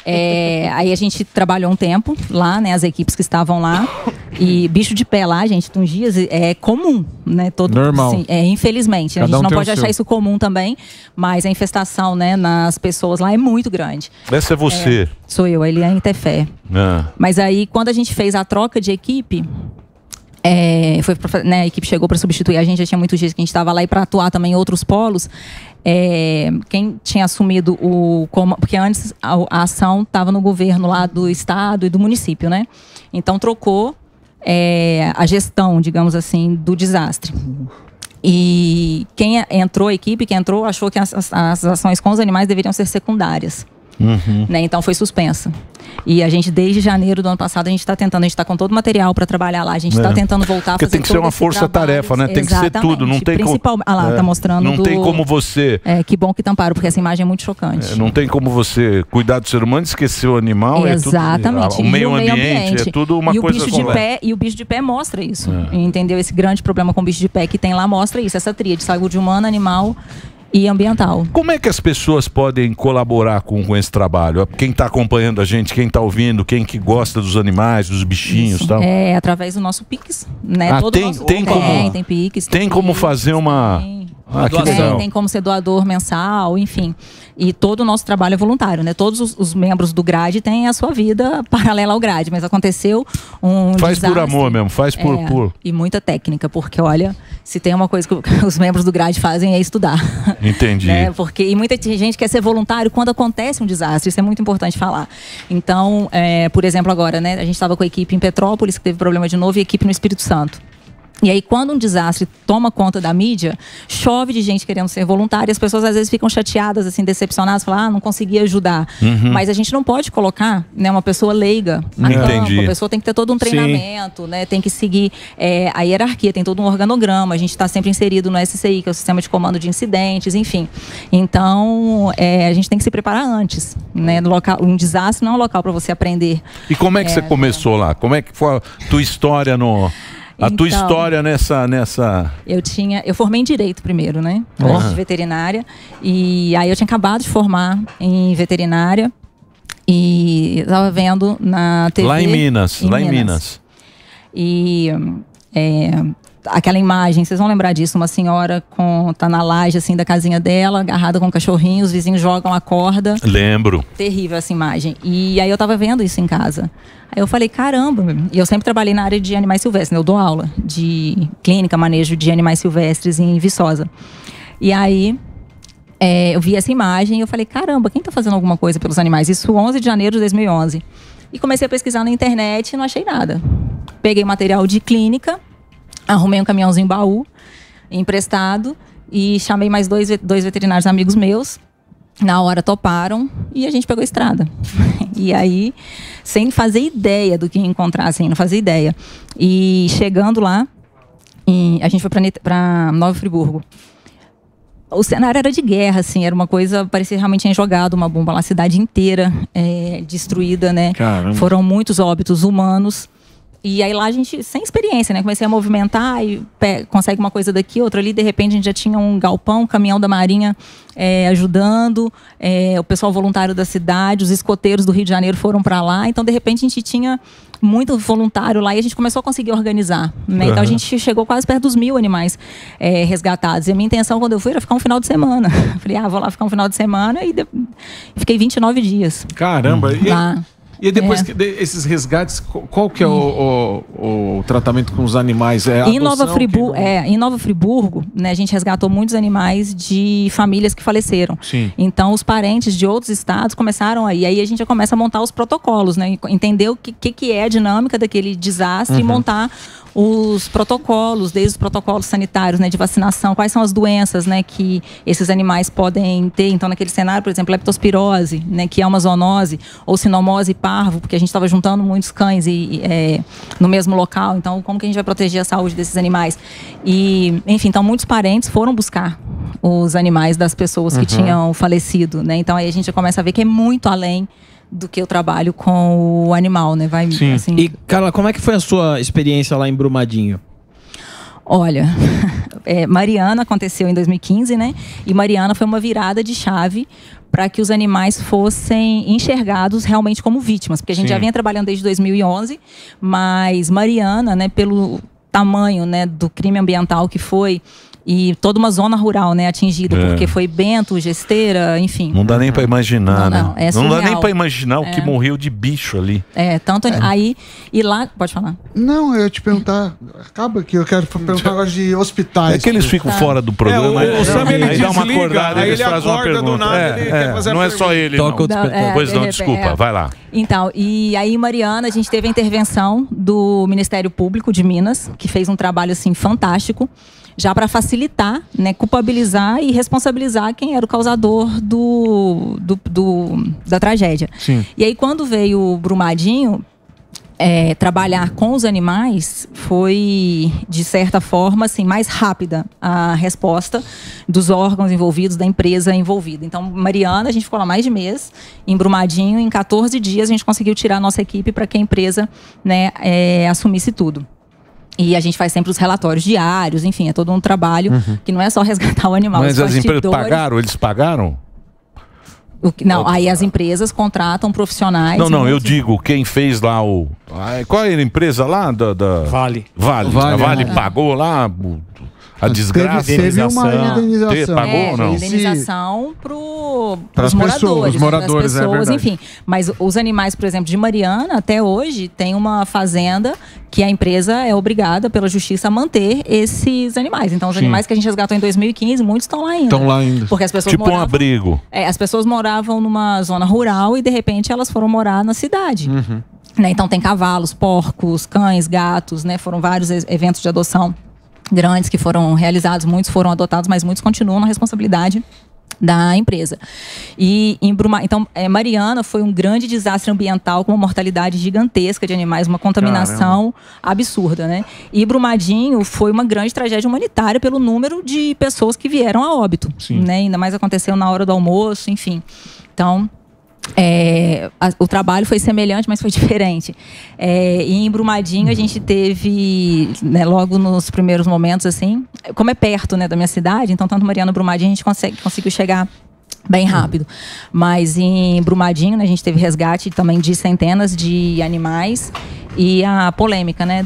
Aí a gente trabalhou um tempo lá, né? As equipes que estavam lá. E bicho de pé lá, gente, tungias, é comum, né? Todo, normal. Assim, é, infelizmente. Cada a gente não pode achar isso comum também, mas a infestação, né, nas pessoas lá é muito grande. Essa é você. É, sou eu, ele é em Tefé. Ah. Mas aí, quando a gente fez a troca de equipe, foi pra, né, a equipe chegou para substituir a gente, já tinha muitos dias que a gente estava lá, e para atuar também em outros polos, quem tinha assumido o comando, porque antes a ação estava no governo lá do estado e do município, né? Então trocou a gestão, digamos assim, do desastre. E quem entrou, a equipe que entrou, achou que as ações com os animais deveriam ser secundárias. Uhum. Né? Então foi suspensa. E a gente, desde janeiro do ano passado, a gente está tentando, a gente está com todo o material para trabalhar lá, a gente está tentando voltar a fazer. Porque tem que ser uma força-tarefa, né? Tem exatamente. Que ser tudo. Não tem como. Ah lá, tá mostrando. Não tem como você. É, que bom que tamparam, porque essa imagem é muito chocante. É, não tem como você cuidar do ser humano, esquecer o animal. Exatamente. É tudo, o meio ambiente. É tudo uma coisa. E o bicho de pé mostra isso. É. Entendeu? Esse grande problema com o bicho de pé que tem lá mostra isso, essa tríade: saúde humana, animal e ambiental. Como é que as pessoas podem colaborar com esse trabalho? Quem está acompanhando a gente, quem está ouvindo, quem que gosta dos animais, dos bichinhos e tal? É, através do nosso Pix, né? Ah, tem Pix. Tem como fazer uma... tem como ser doador mensal, enfim. E todo o nosso trabalho é voluntário, né? Todos os membros do GRADE têm a sua vida paralela ao GRADE, mas aconteceu um desastre. Faz por amor mesmo, faz por... E muita técnica, porque olha, se tem uma coisa que os membros do GRADE fazem é estudar. Entendi. Né? Porque, e muita gente quer ser voluntário quando acontece um desastre, isso é muito importante falar. Então, por exemplo, agora, né? A gente estava com a equipe em Petrópolis, que teve problema de novo, e a equipe no Espírito Santo. E aí, quando um desastre toma conta da mídia, chove de gente querendo ser voluntária. As pessoas, às vezes, ficam chateadas, assim, decepcionadas. Falam, ah, não consegui ajudar. Uhum. Mas a gente não pode colocar, né, uma pessoa leiga a campo. A pessoa tem que ter todo um treinamento, né? Tem que seguir a hierarquia, tem todo um organograma. A gente está sempre inserido no SCI, que é o Sistema de Comando de Incidentes, enfim. Então, a gente tem que se preparar antes, né? No local, um desastre não é um local para você aprender. E como é que você começou lá? Como é que foi a tua história no... A tua história nessa... Eu formei em Direito primeiro, né? Antes de veterinária. E aí eu tinha acabado de formar em veterinária. E estava vendo na TV... Lá em Minas. E... aquela imagem, vocês vão lembrar disso, uma senhora tá na laje assim da casinha dela, agarrada com um cachorrinho, os vizinhos jogam a corda. Lembro. Terrível essa imagem. E aí eu tava vendo isso em casa. Aí eu falei, caramba, e eu sempre trabalhei na área de animais silvestres, né? Eu dou aula de clínica, manejo de animais silvestres em Viçosa. E aí eu vi essa imagem e eu falei, caramba, quem tá fazendo alguma coisa pelos animais? Isso 11 de janeiro de 2011. E comecei a pesquisar na internet e não achei nada. Peguei material de clínica, arrumei um caminhãozinho baú, emprestado, e chamei mais dois veterinários amigos meus. Na hora toparam e a gente pegou a estrada. E aí, sem fazer ideia do que ia encontrar, assim, não fazia ideia. E chegando lá, a gente foi para Nova Friburgo. O cenário era de guerra, assim, era uma coisa, parecia realmente tinha jogado uma bomba lá, a cidade inteira destruída, né? Caramba. Foram muitos óbitos humanos. E aí lá a gente, sem experiência, né? Comecei a movimentar e consegue uma coisa daqui, outra ali. De repente a gente já tinha um galpão, um caminhão da Marinha ajudando. O pessoal voluntário da cidade, os escoteiros do Rio de Janeiro foram para lá. Então, de repente, a gente tinha muito voluntário lá e a gente começou a conseguir organizar, né? Uhum. Então a gente chegou quase perto dos 1.000 animais resgatados. E a minha intenção quando eu fui era ficar um final de semana. Falei, ah, vou lá ficar um final de semana. E fiquei 29 dias. Caramba! Lá. E depois que esses resgates, qual que é o tratamento com os animais? Em Nova Friburgo, né, a gente resgatou muitos animais de famílias que faleceram. Sim. Então, os parentes de outros estados começaram aí. Aí a gente já começa a montar os protocolos, né? Entender o que é a dinâmica daquele desastre, uhum, e montar os protocolos, desde os protocolos sanitários, né, de vacinação, quais são as doenças, né, que esses animais podem ter. Então, naquele cenário, por exemplo, leptospirose, né, que é uma zoonose, ou sinomose parvo, porque a gente estava juntando muitos cães no mesmo local. Então, como que a gente vai proteger a saúde desses animais? E, enfim, então muitos parentes foram buscar os animais das pessoas que, uhum, tinham falecido, né? Então, aí a gente já começa a ver que é muito além do que eu trabalho com o animal, né? Vai, sim, assim... E, Carla, como é que foi a sua experiência lá em Brumadinho? Olha, Mariana aconteceu em 2015, né? E Mariana foi uma virada de chave para que os animais fossem enxergados realmente como vítimas. Porque a gente já vinha trabalhando desde 2011, mas Mariana, né, pelo tamanho, né, do crime ambiental que foi, e toda uma zona rural, né, atingida, porque foi Bento, Gesteira, enfim. Não dá nem para imaginar, né? Não dá nem para imaginar o que morreu de bicho ali. É, tanto aí, e lá, pode falar. Não, eu ia te perguntar, acaba que eu quero perguntar agora de hospitais. É que eles ficam fora do programa, o Sam, ele desliga, dá uma acordada, aí ele faz uma pergunta. Do nada, ele quer fazer não é só ele, não. Pois não, desculpa, vai lá. Então, e aí Mariana, a gente teve a intervenção do Ministério Público de Minas, que fez um trabalho, assim, fantástico, já para facilitar, né, culpabilizar e responsabilizar quem era o causador da tragédia. Sim. E aí, quando veio o Brumadinho, trabalhar com os animais foi, de certa forma, assim, mais rápida a resposta dos órgãos envolvidos, da empresa envolvida. Então, Mariana, a gente ficou lá mais de mês, em Brumadinho, em 14 dias a gente conseguiu tirar a nossa equipe para que a empresa, né, assumisse tudo. E a gente faz sempre os relatórios diários, enfim, é todo um trabalho que não é só resgatar o animal. Mas as empresas pagaram? Eles pagaram? Não, aí as empresas contratam profissionais. Não, não, eu digo, quem fez lá o... Qual era a empresa lá? Vale. Vale. A Vale pagou lá... A desgraça, teve uma indenização. Pagou ou não? Indenização para os moradores, pessoas, enfim. Mas os animais, por exemplo, de Mariana, até hoje, tem uma fazenda que a empresa é obrigada pela justiça a manter esses animais. Então, os animais que a gente resgatou em 2015, muitos estão lá ainda. Estão lá ainda. Porque as pessoas moravam, um abrigo. As pessoas moravam numa zona rural e, de repente, elas foram morar na cidade. Né? Então, tem cavalos, porcos, cães, gatos, né? Foram vários eventos de adoção grandes que foram realizados, muitos foram adotados, mas muitos continuam na responsabilidade da empresa. E em então, Mariana foi um grande desastre ambiental, com uma mortalidade gigantesca de animais, uma contaminação absurda, né? E Brumadinho foi uma grande tragédia humanitária pelo número de pessoas que vieram a óbito, né? Ainda mais aconteceu na hora do almoço, enfim. Então... o trabalho foi semelhante, mas foi diferente. E em Brumadinho a gente teve, né, logo nos primeiros momentos, assim, como é perto, né, da minha cidade, então tanto Mariana, Brumadinho, a gente conseguiu chegar bem rápido. Mas em Brumadinho, né, a gente teve resgate também de centenas de animais. E a polêmica, né,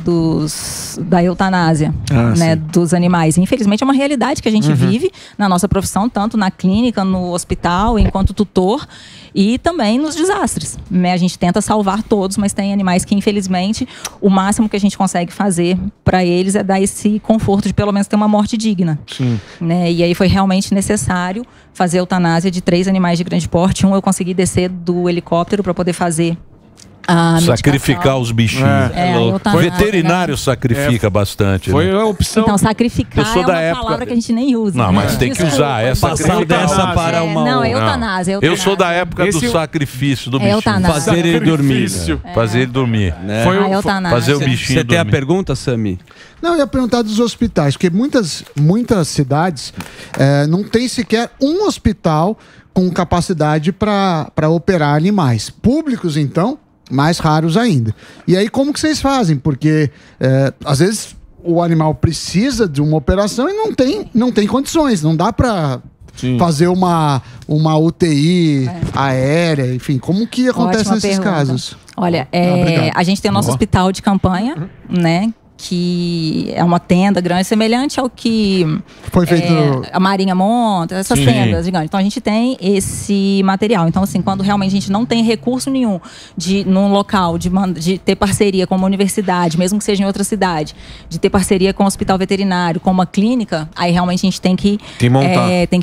da eutanásia, né, dos animais. Infelizmente é uma realidade que a gente vive na nossa profissão, tanto na clínica, no hospital, enquanto tutor, e também nos desastres, né? A gente tenta salvar todos, mas tem animais que, infelizmente, o máximo que a gente consegue fazer para eles é dar esse conforto de pelo menos ter uma morte digna. Sim. Né? E aí foi realmente necessário fazer a eutanásia de 3 animais de grande porte. Um eu consegui descer do helicóptero para poder fazer sacrificar os bichinhos. O veterinário sacrifica bastante. Foi a opção. Então, sacrificar é uma palavra que a gente nem usa. Não, mas tem que usar essa. Passar dessa para uma. Não, é eutanásia. Eu sou da época do sacrifício do bichinho. Fazer ele dormir. Fazer ele dormir. Fazer o bichinho dormir. Você tem a pergunta, Sami? Não, eu ia perguntar dos hospitais, porque muitas cidades não tem sequer um hospital com capacidade para operar animais. Públicos, então, mais raros ainda. E aí, como que vocês fazem? Porque, às vezes, o animal precisa de uma operação e não tem condições. Não dá para fazer uma UTI aérea, enfim. Como que acontece nesses casos? Olha, a gente tem o nosso hospital de campanha, né? Que é uma tenda grande, semelhante ao que foi feito a Marinha monta, essas tendas gigantes. Então a gente tem esse material. Então, assim, quando realmente a gente não tem recurso nenhum num local de ter parceria com uma universidade, mesmo que seja em outra cidade, de ter parceria com um hospital veterinário, com uma clínica, aí realmente a gente tem que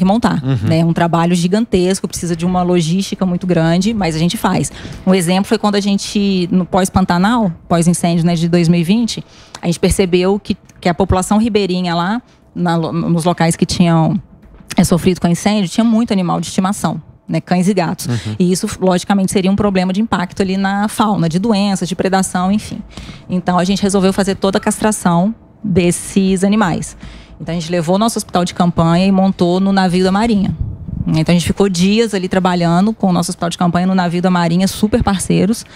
montar. Né? Um trabalho gigantesco, precisa de uma logística muito grande, mas a gente faz. Um exemplo foi quando a gente, no pós-Pantanal, pós-incêndio, né, de 2020, a gente percebeu que a população ribeirinha lá, nos locais que tinham sofrido com incêndio, tinha muito animal de estimação, né? Cães e gatos. E isso, logicamente, seria um problema de impacto ali na fauna, de doenças, de predação, enfim. Então, a gente resolveu fazer toda a castração desses animais. Então, a gente levou o nosso hospital de campanha e montou no navio da Marinha. Então, a gente ficou dias ali trabalhando com o nosso hospital de campanha no navio da Marinha, super parceiros,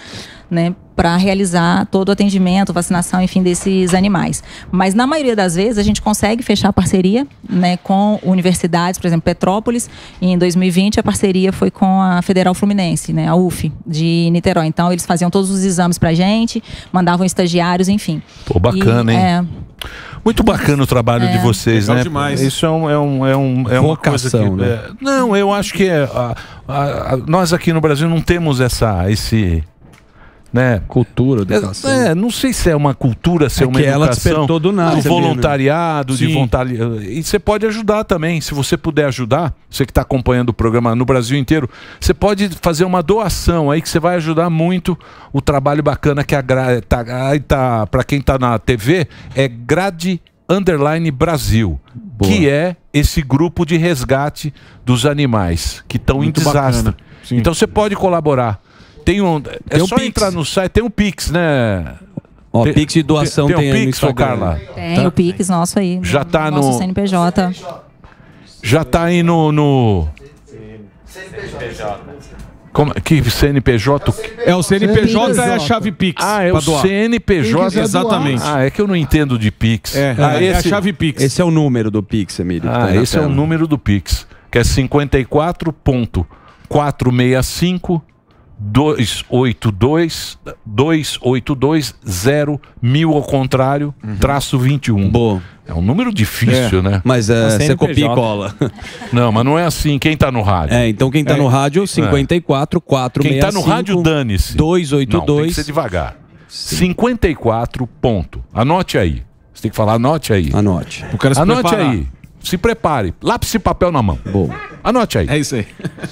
né? para realizar todo o atendimento, vacinação, enfim, desses animais. Mas na maioria das vezes a gente consegue fechar parceria, né, com universidades, por exemplo, Petrópolis. Em 2020 a parceria foi com a Federal Fluminense, né, a UF de Niterói. Então eles faziam todos os exames pra gente, mandavam estagiários, enfim. Pô, bacana, e, hein? Muito bacana o trabalho de vocês, né? Demais. Isso é uma vocação, né? Não, eu acho que nós aqui no Brasil não temos esse... né? Cultura, educação. Não sei se é uma cultura, se é uma educação. Ela despertou do nada. O voluntariado, né? De vontade. E você pode ajudar também, se você puder ajudar, você que está acompanhando o programa no Brasil inteiro, você pode fazer uma doação aí que você vai ajudar muito o trabalho bacana que a Grade, tá, para quem está na TV, é Grade_Brasil. Boa. Que é esse grupo de resgate dos animais que estão em desastre. Então você pode colaborar. É só entrar no site, tem um Pix, né? Ó, Pix de doação tem. Tem um Pix, Carla? Tem o Pix nosso aí. Já tá no nosso CNPJ. Já tá aí no... CNPJ. Como, que CNPJ? É o CNPJ é a chave Pix. Ah, é o CNPJ. Exatamente. Ah, é que eu não entendo de Pix. É a chave Pix. Esse é o número do Pix, Emílio. Ah, esse é o número do Pix. Que é 54.465... 282-282-0.000 ao contrário, traço 21. Boa. É um número difícil, né? Mas você copia e cola. Não, mas não é assim. Quem tá no rádio? Então quem tá no rádio, 54 465. Quem tá no rádio, dane-se. 282. Não, tem que ser devagar. Sim. 54 ponto. Anote aí. Você tem que falar, anote aí. Anote. O cara se anote preparar. Aí. Se prepare. Lápis e papel na mão. Boa. Anote aí. É isso aí.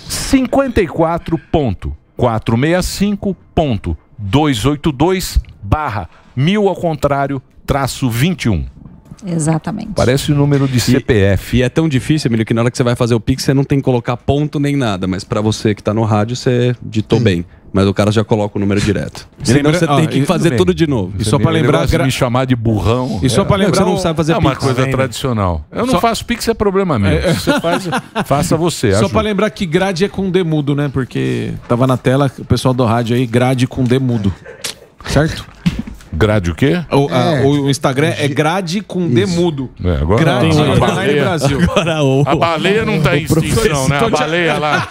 54 ponto. 465.282/1000 ao contrário, traço 21. Exatamente. Parece o número de CPF. E é tão difícil, Emílio, que na hora que você vai fazer o Pix, você não tem que colocar ponto nem nada. Mas para você que tá no rádio, você ditou bem. Mas o cara já coloca o número direto. Senão você tem que fazer tudo de novo. E só para lembrar... me chamar de burrão... E só para lembrar... Você não sabe fazer Pix. É uma coisa tradicional. Eu não faço Pix, é problema meu. Você faz, faça você. Só para lembrar que Grade é com D mudo, né? Porque tava na tela, o pessoal do rádio aí, Grade com D mudo. Certo? Grade o quê? O Instagram é Grade com D mudo. Agora Grade a baleia. Brasil. Agora, a baleia não tá em extinção, né? A baleia lá.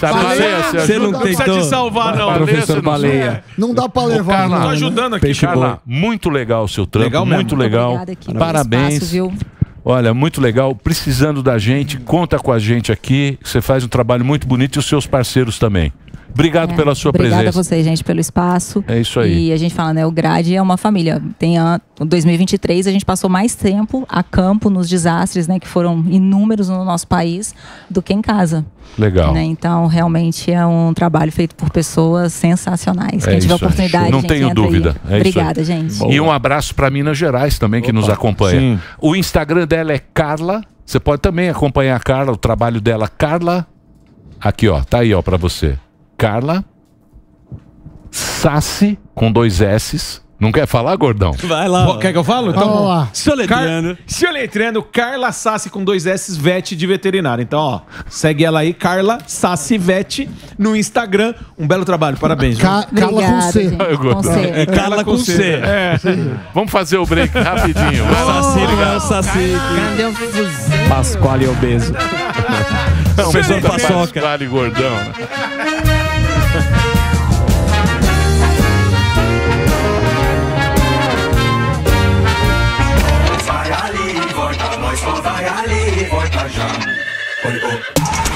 Se a baleia, você não precisa te salvar, não. Professor Baleia. Não dá pra levar. Carla, tô ajudando aqui. Carla, muito legal o seu trampo. Legal mesmo. Muito legal. Parabéns. Viu? Olha, muito legal. Precisando da gente, conta com a gente aqui. Você faz um trabalho muito bonito e os seus parceiros também. Obrigado pela sua presença. Obrigada a vocês, gente, pelo espaço. É isso aí. E a gente fala, né, o Grade é uma família. Tem em 2023 a gente passou mais tempo a campo nos desastres, né, que foram inúmeros no nosso país, do que em casa. Legal. Né? Então, realmente é um trabalho feito por pessoas sensacionais. Quem tiver oportunidade, não tenho dúvida. Obrigada, gente. Boa. E um abraço para Minas Gerais também, que nos acompanha. Sim. O Instagram dela é Carla. Você pode também acompanhar a Carla, o trabalho dela, Carla. Aqui, ó, tá aí, ó, para você. Carla Sassi, com 2 S's. Não quer falar, gordão? Vai lá. Quer que eu falo? Então, vamos lá. Soletrando, Carla Sassi, com 2 S's, vet de veterinário. Então, ó, segue ela aí, Carla Sassi Vet, no Instagram. Um belo trabalho, parabéns. Carla com C. É Carla com C. Vamos fazer o break rapidinho. Sassi, Pasquale obeso. Professor Paçoca. Pasquale gordão.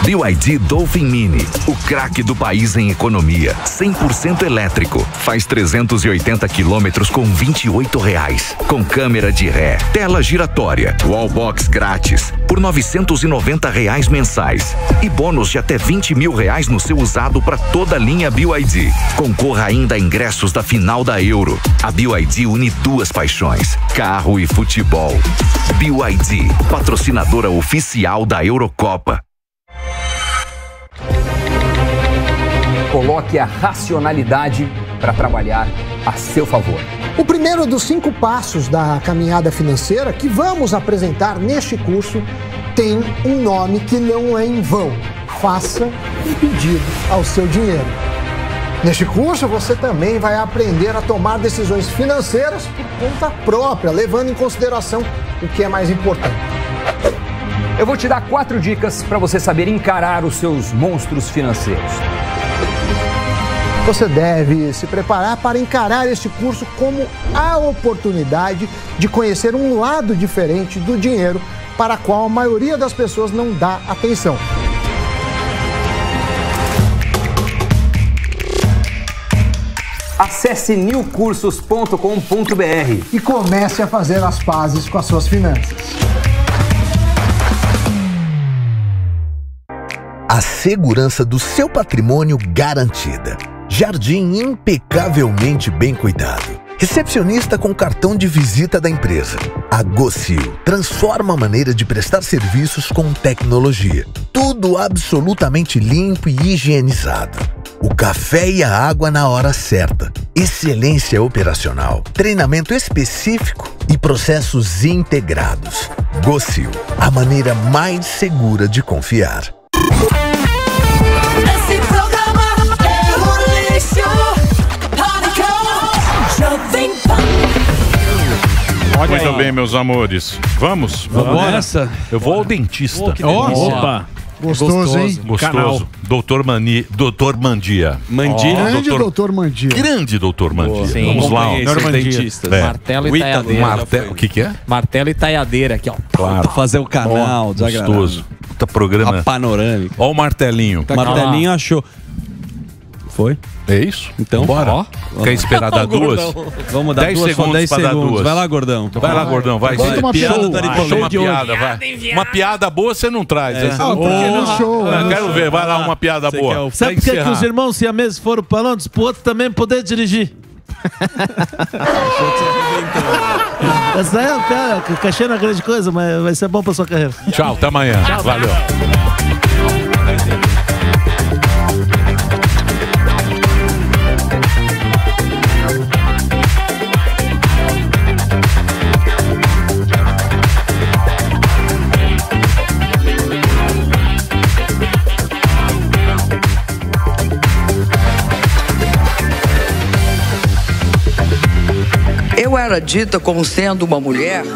BYD Dolphin Mini, o craque do país em economia, 100% elétrico, faz 380 quilômetros com R$28, com câmera de ré, tela giratória, wallbox grátis, por R$990 mensais e bônus de até R$20 mil no seu usado para toda a linha BYD. Concorra ainda a ingressos da final da Euro. A BYD une duas paixões, carro e futebol. BYD, patrocinadora oficial da Eurocopa. Coloque a racionalidade para trabalhar a seu favor. O primeiro dos 5 passos da caminhada financeira que vamos apresentar neste curso tem um nome que não é em vão. Faça um pedido ao seu dinheiro. Neste curso, você também vai aprender a tomar decisões financeiras por conta própria, levando em consideração o que é mais importante. Eu vou te dar 4 dicas para você saber encarar os seus monstros financeiros. Você deve se preparar para encarar este curso como a oportunidade de conhecer um lado diferente do dinheiro para a qual a maioria das pessoas não dá atenção. Acesse newcursos.com.br e comece a fazer as pazes com as suas finanças. A segurança do seu patrimônio garantida. Jardim impecavelmente bem cuidado. Recepcionista com cartão de visita da empresa. A Gocil transforma a maneira de prestar serviços com tecnologia. Tudo absolutamente limpo e higienizado. O café e a água na hora certa. Excelência operacional, treinamento específico e processos integrados. Gocil, a maneira mais segura de confiar. Esse programa é um lixo. Jovem Pan. Muito bem, meus amores. Vamos nessa. Eu vou ao dentista. Opa! Gostoso, hein? Gostoso. Doutor Mandia. Grande doutor Mandia. Sim. Vamos lá. Dentistas. É. Martelo e taiadeira. O que que é? Martelo e taiadeira aqui, ó. Claro. Fazer o canal. Gostoso. Puta programa. A panorâmica. Ó o martelinho. Tá martelinho achou. Foi? É isso? Então, bora. Ó. Quer esperar dar duas? Vamos dar 10 segundos, 10 segundos. Dar duas. Vai lá, gordão. Então, vai lá, gordão. Vai. Uma piada, vai. Uma piada boa você não traz. É. Quero ver. Vai lá, uma piada boa. Sabe por que os irmãos siameses foram para Londres? Pro outro também poder dirigir. Essa é uma piada. Cachê não é grande coisa, mas vai ser bom pra sua carreira. Tchau, até amanhã. Valeu. Eu era dita como sendo uma mulher é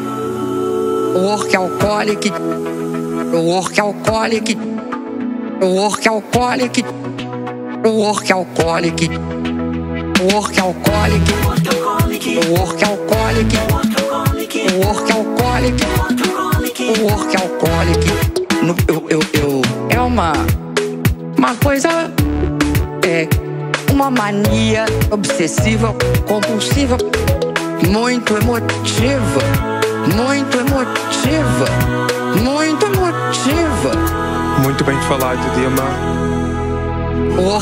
uma coisa, é uma mania obsessiva, compulsiva, muito emotiva. Muito bem falado, Dima. É uma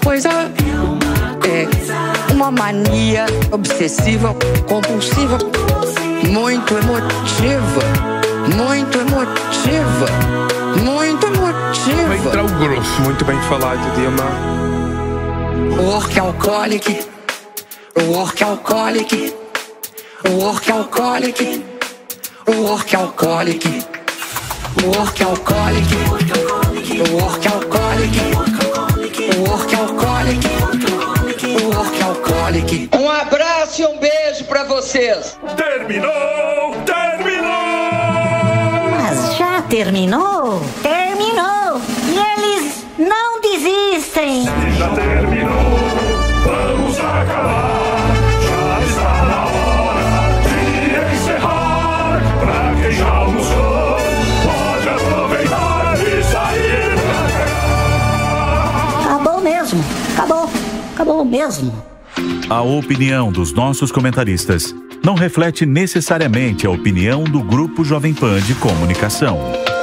coisa, é uma mania obsessiva, compulsiva, muito emotiva. Vai entrar o grosso. Muito bem falado, Dilma. O workaholic. Um abraço e um beijo pra vocês. Terminou! Mas já terminou? Terminou! E eles não desistem! Se já terminou, vamos acabar. Já está na hora de encerrar. Pra quem já almoçou, pode aproveitar e sair pra cá. Acabou mesmo. A opinião dos nossos comentaristas não reflete necessariamente a opinião do Grupo Jovem Pan de Comunicação.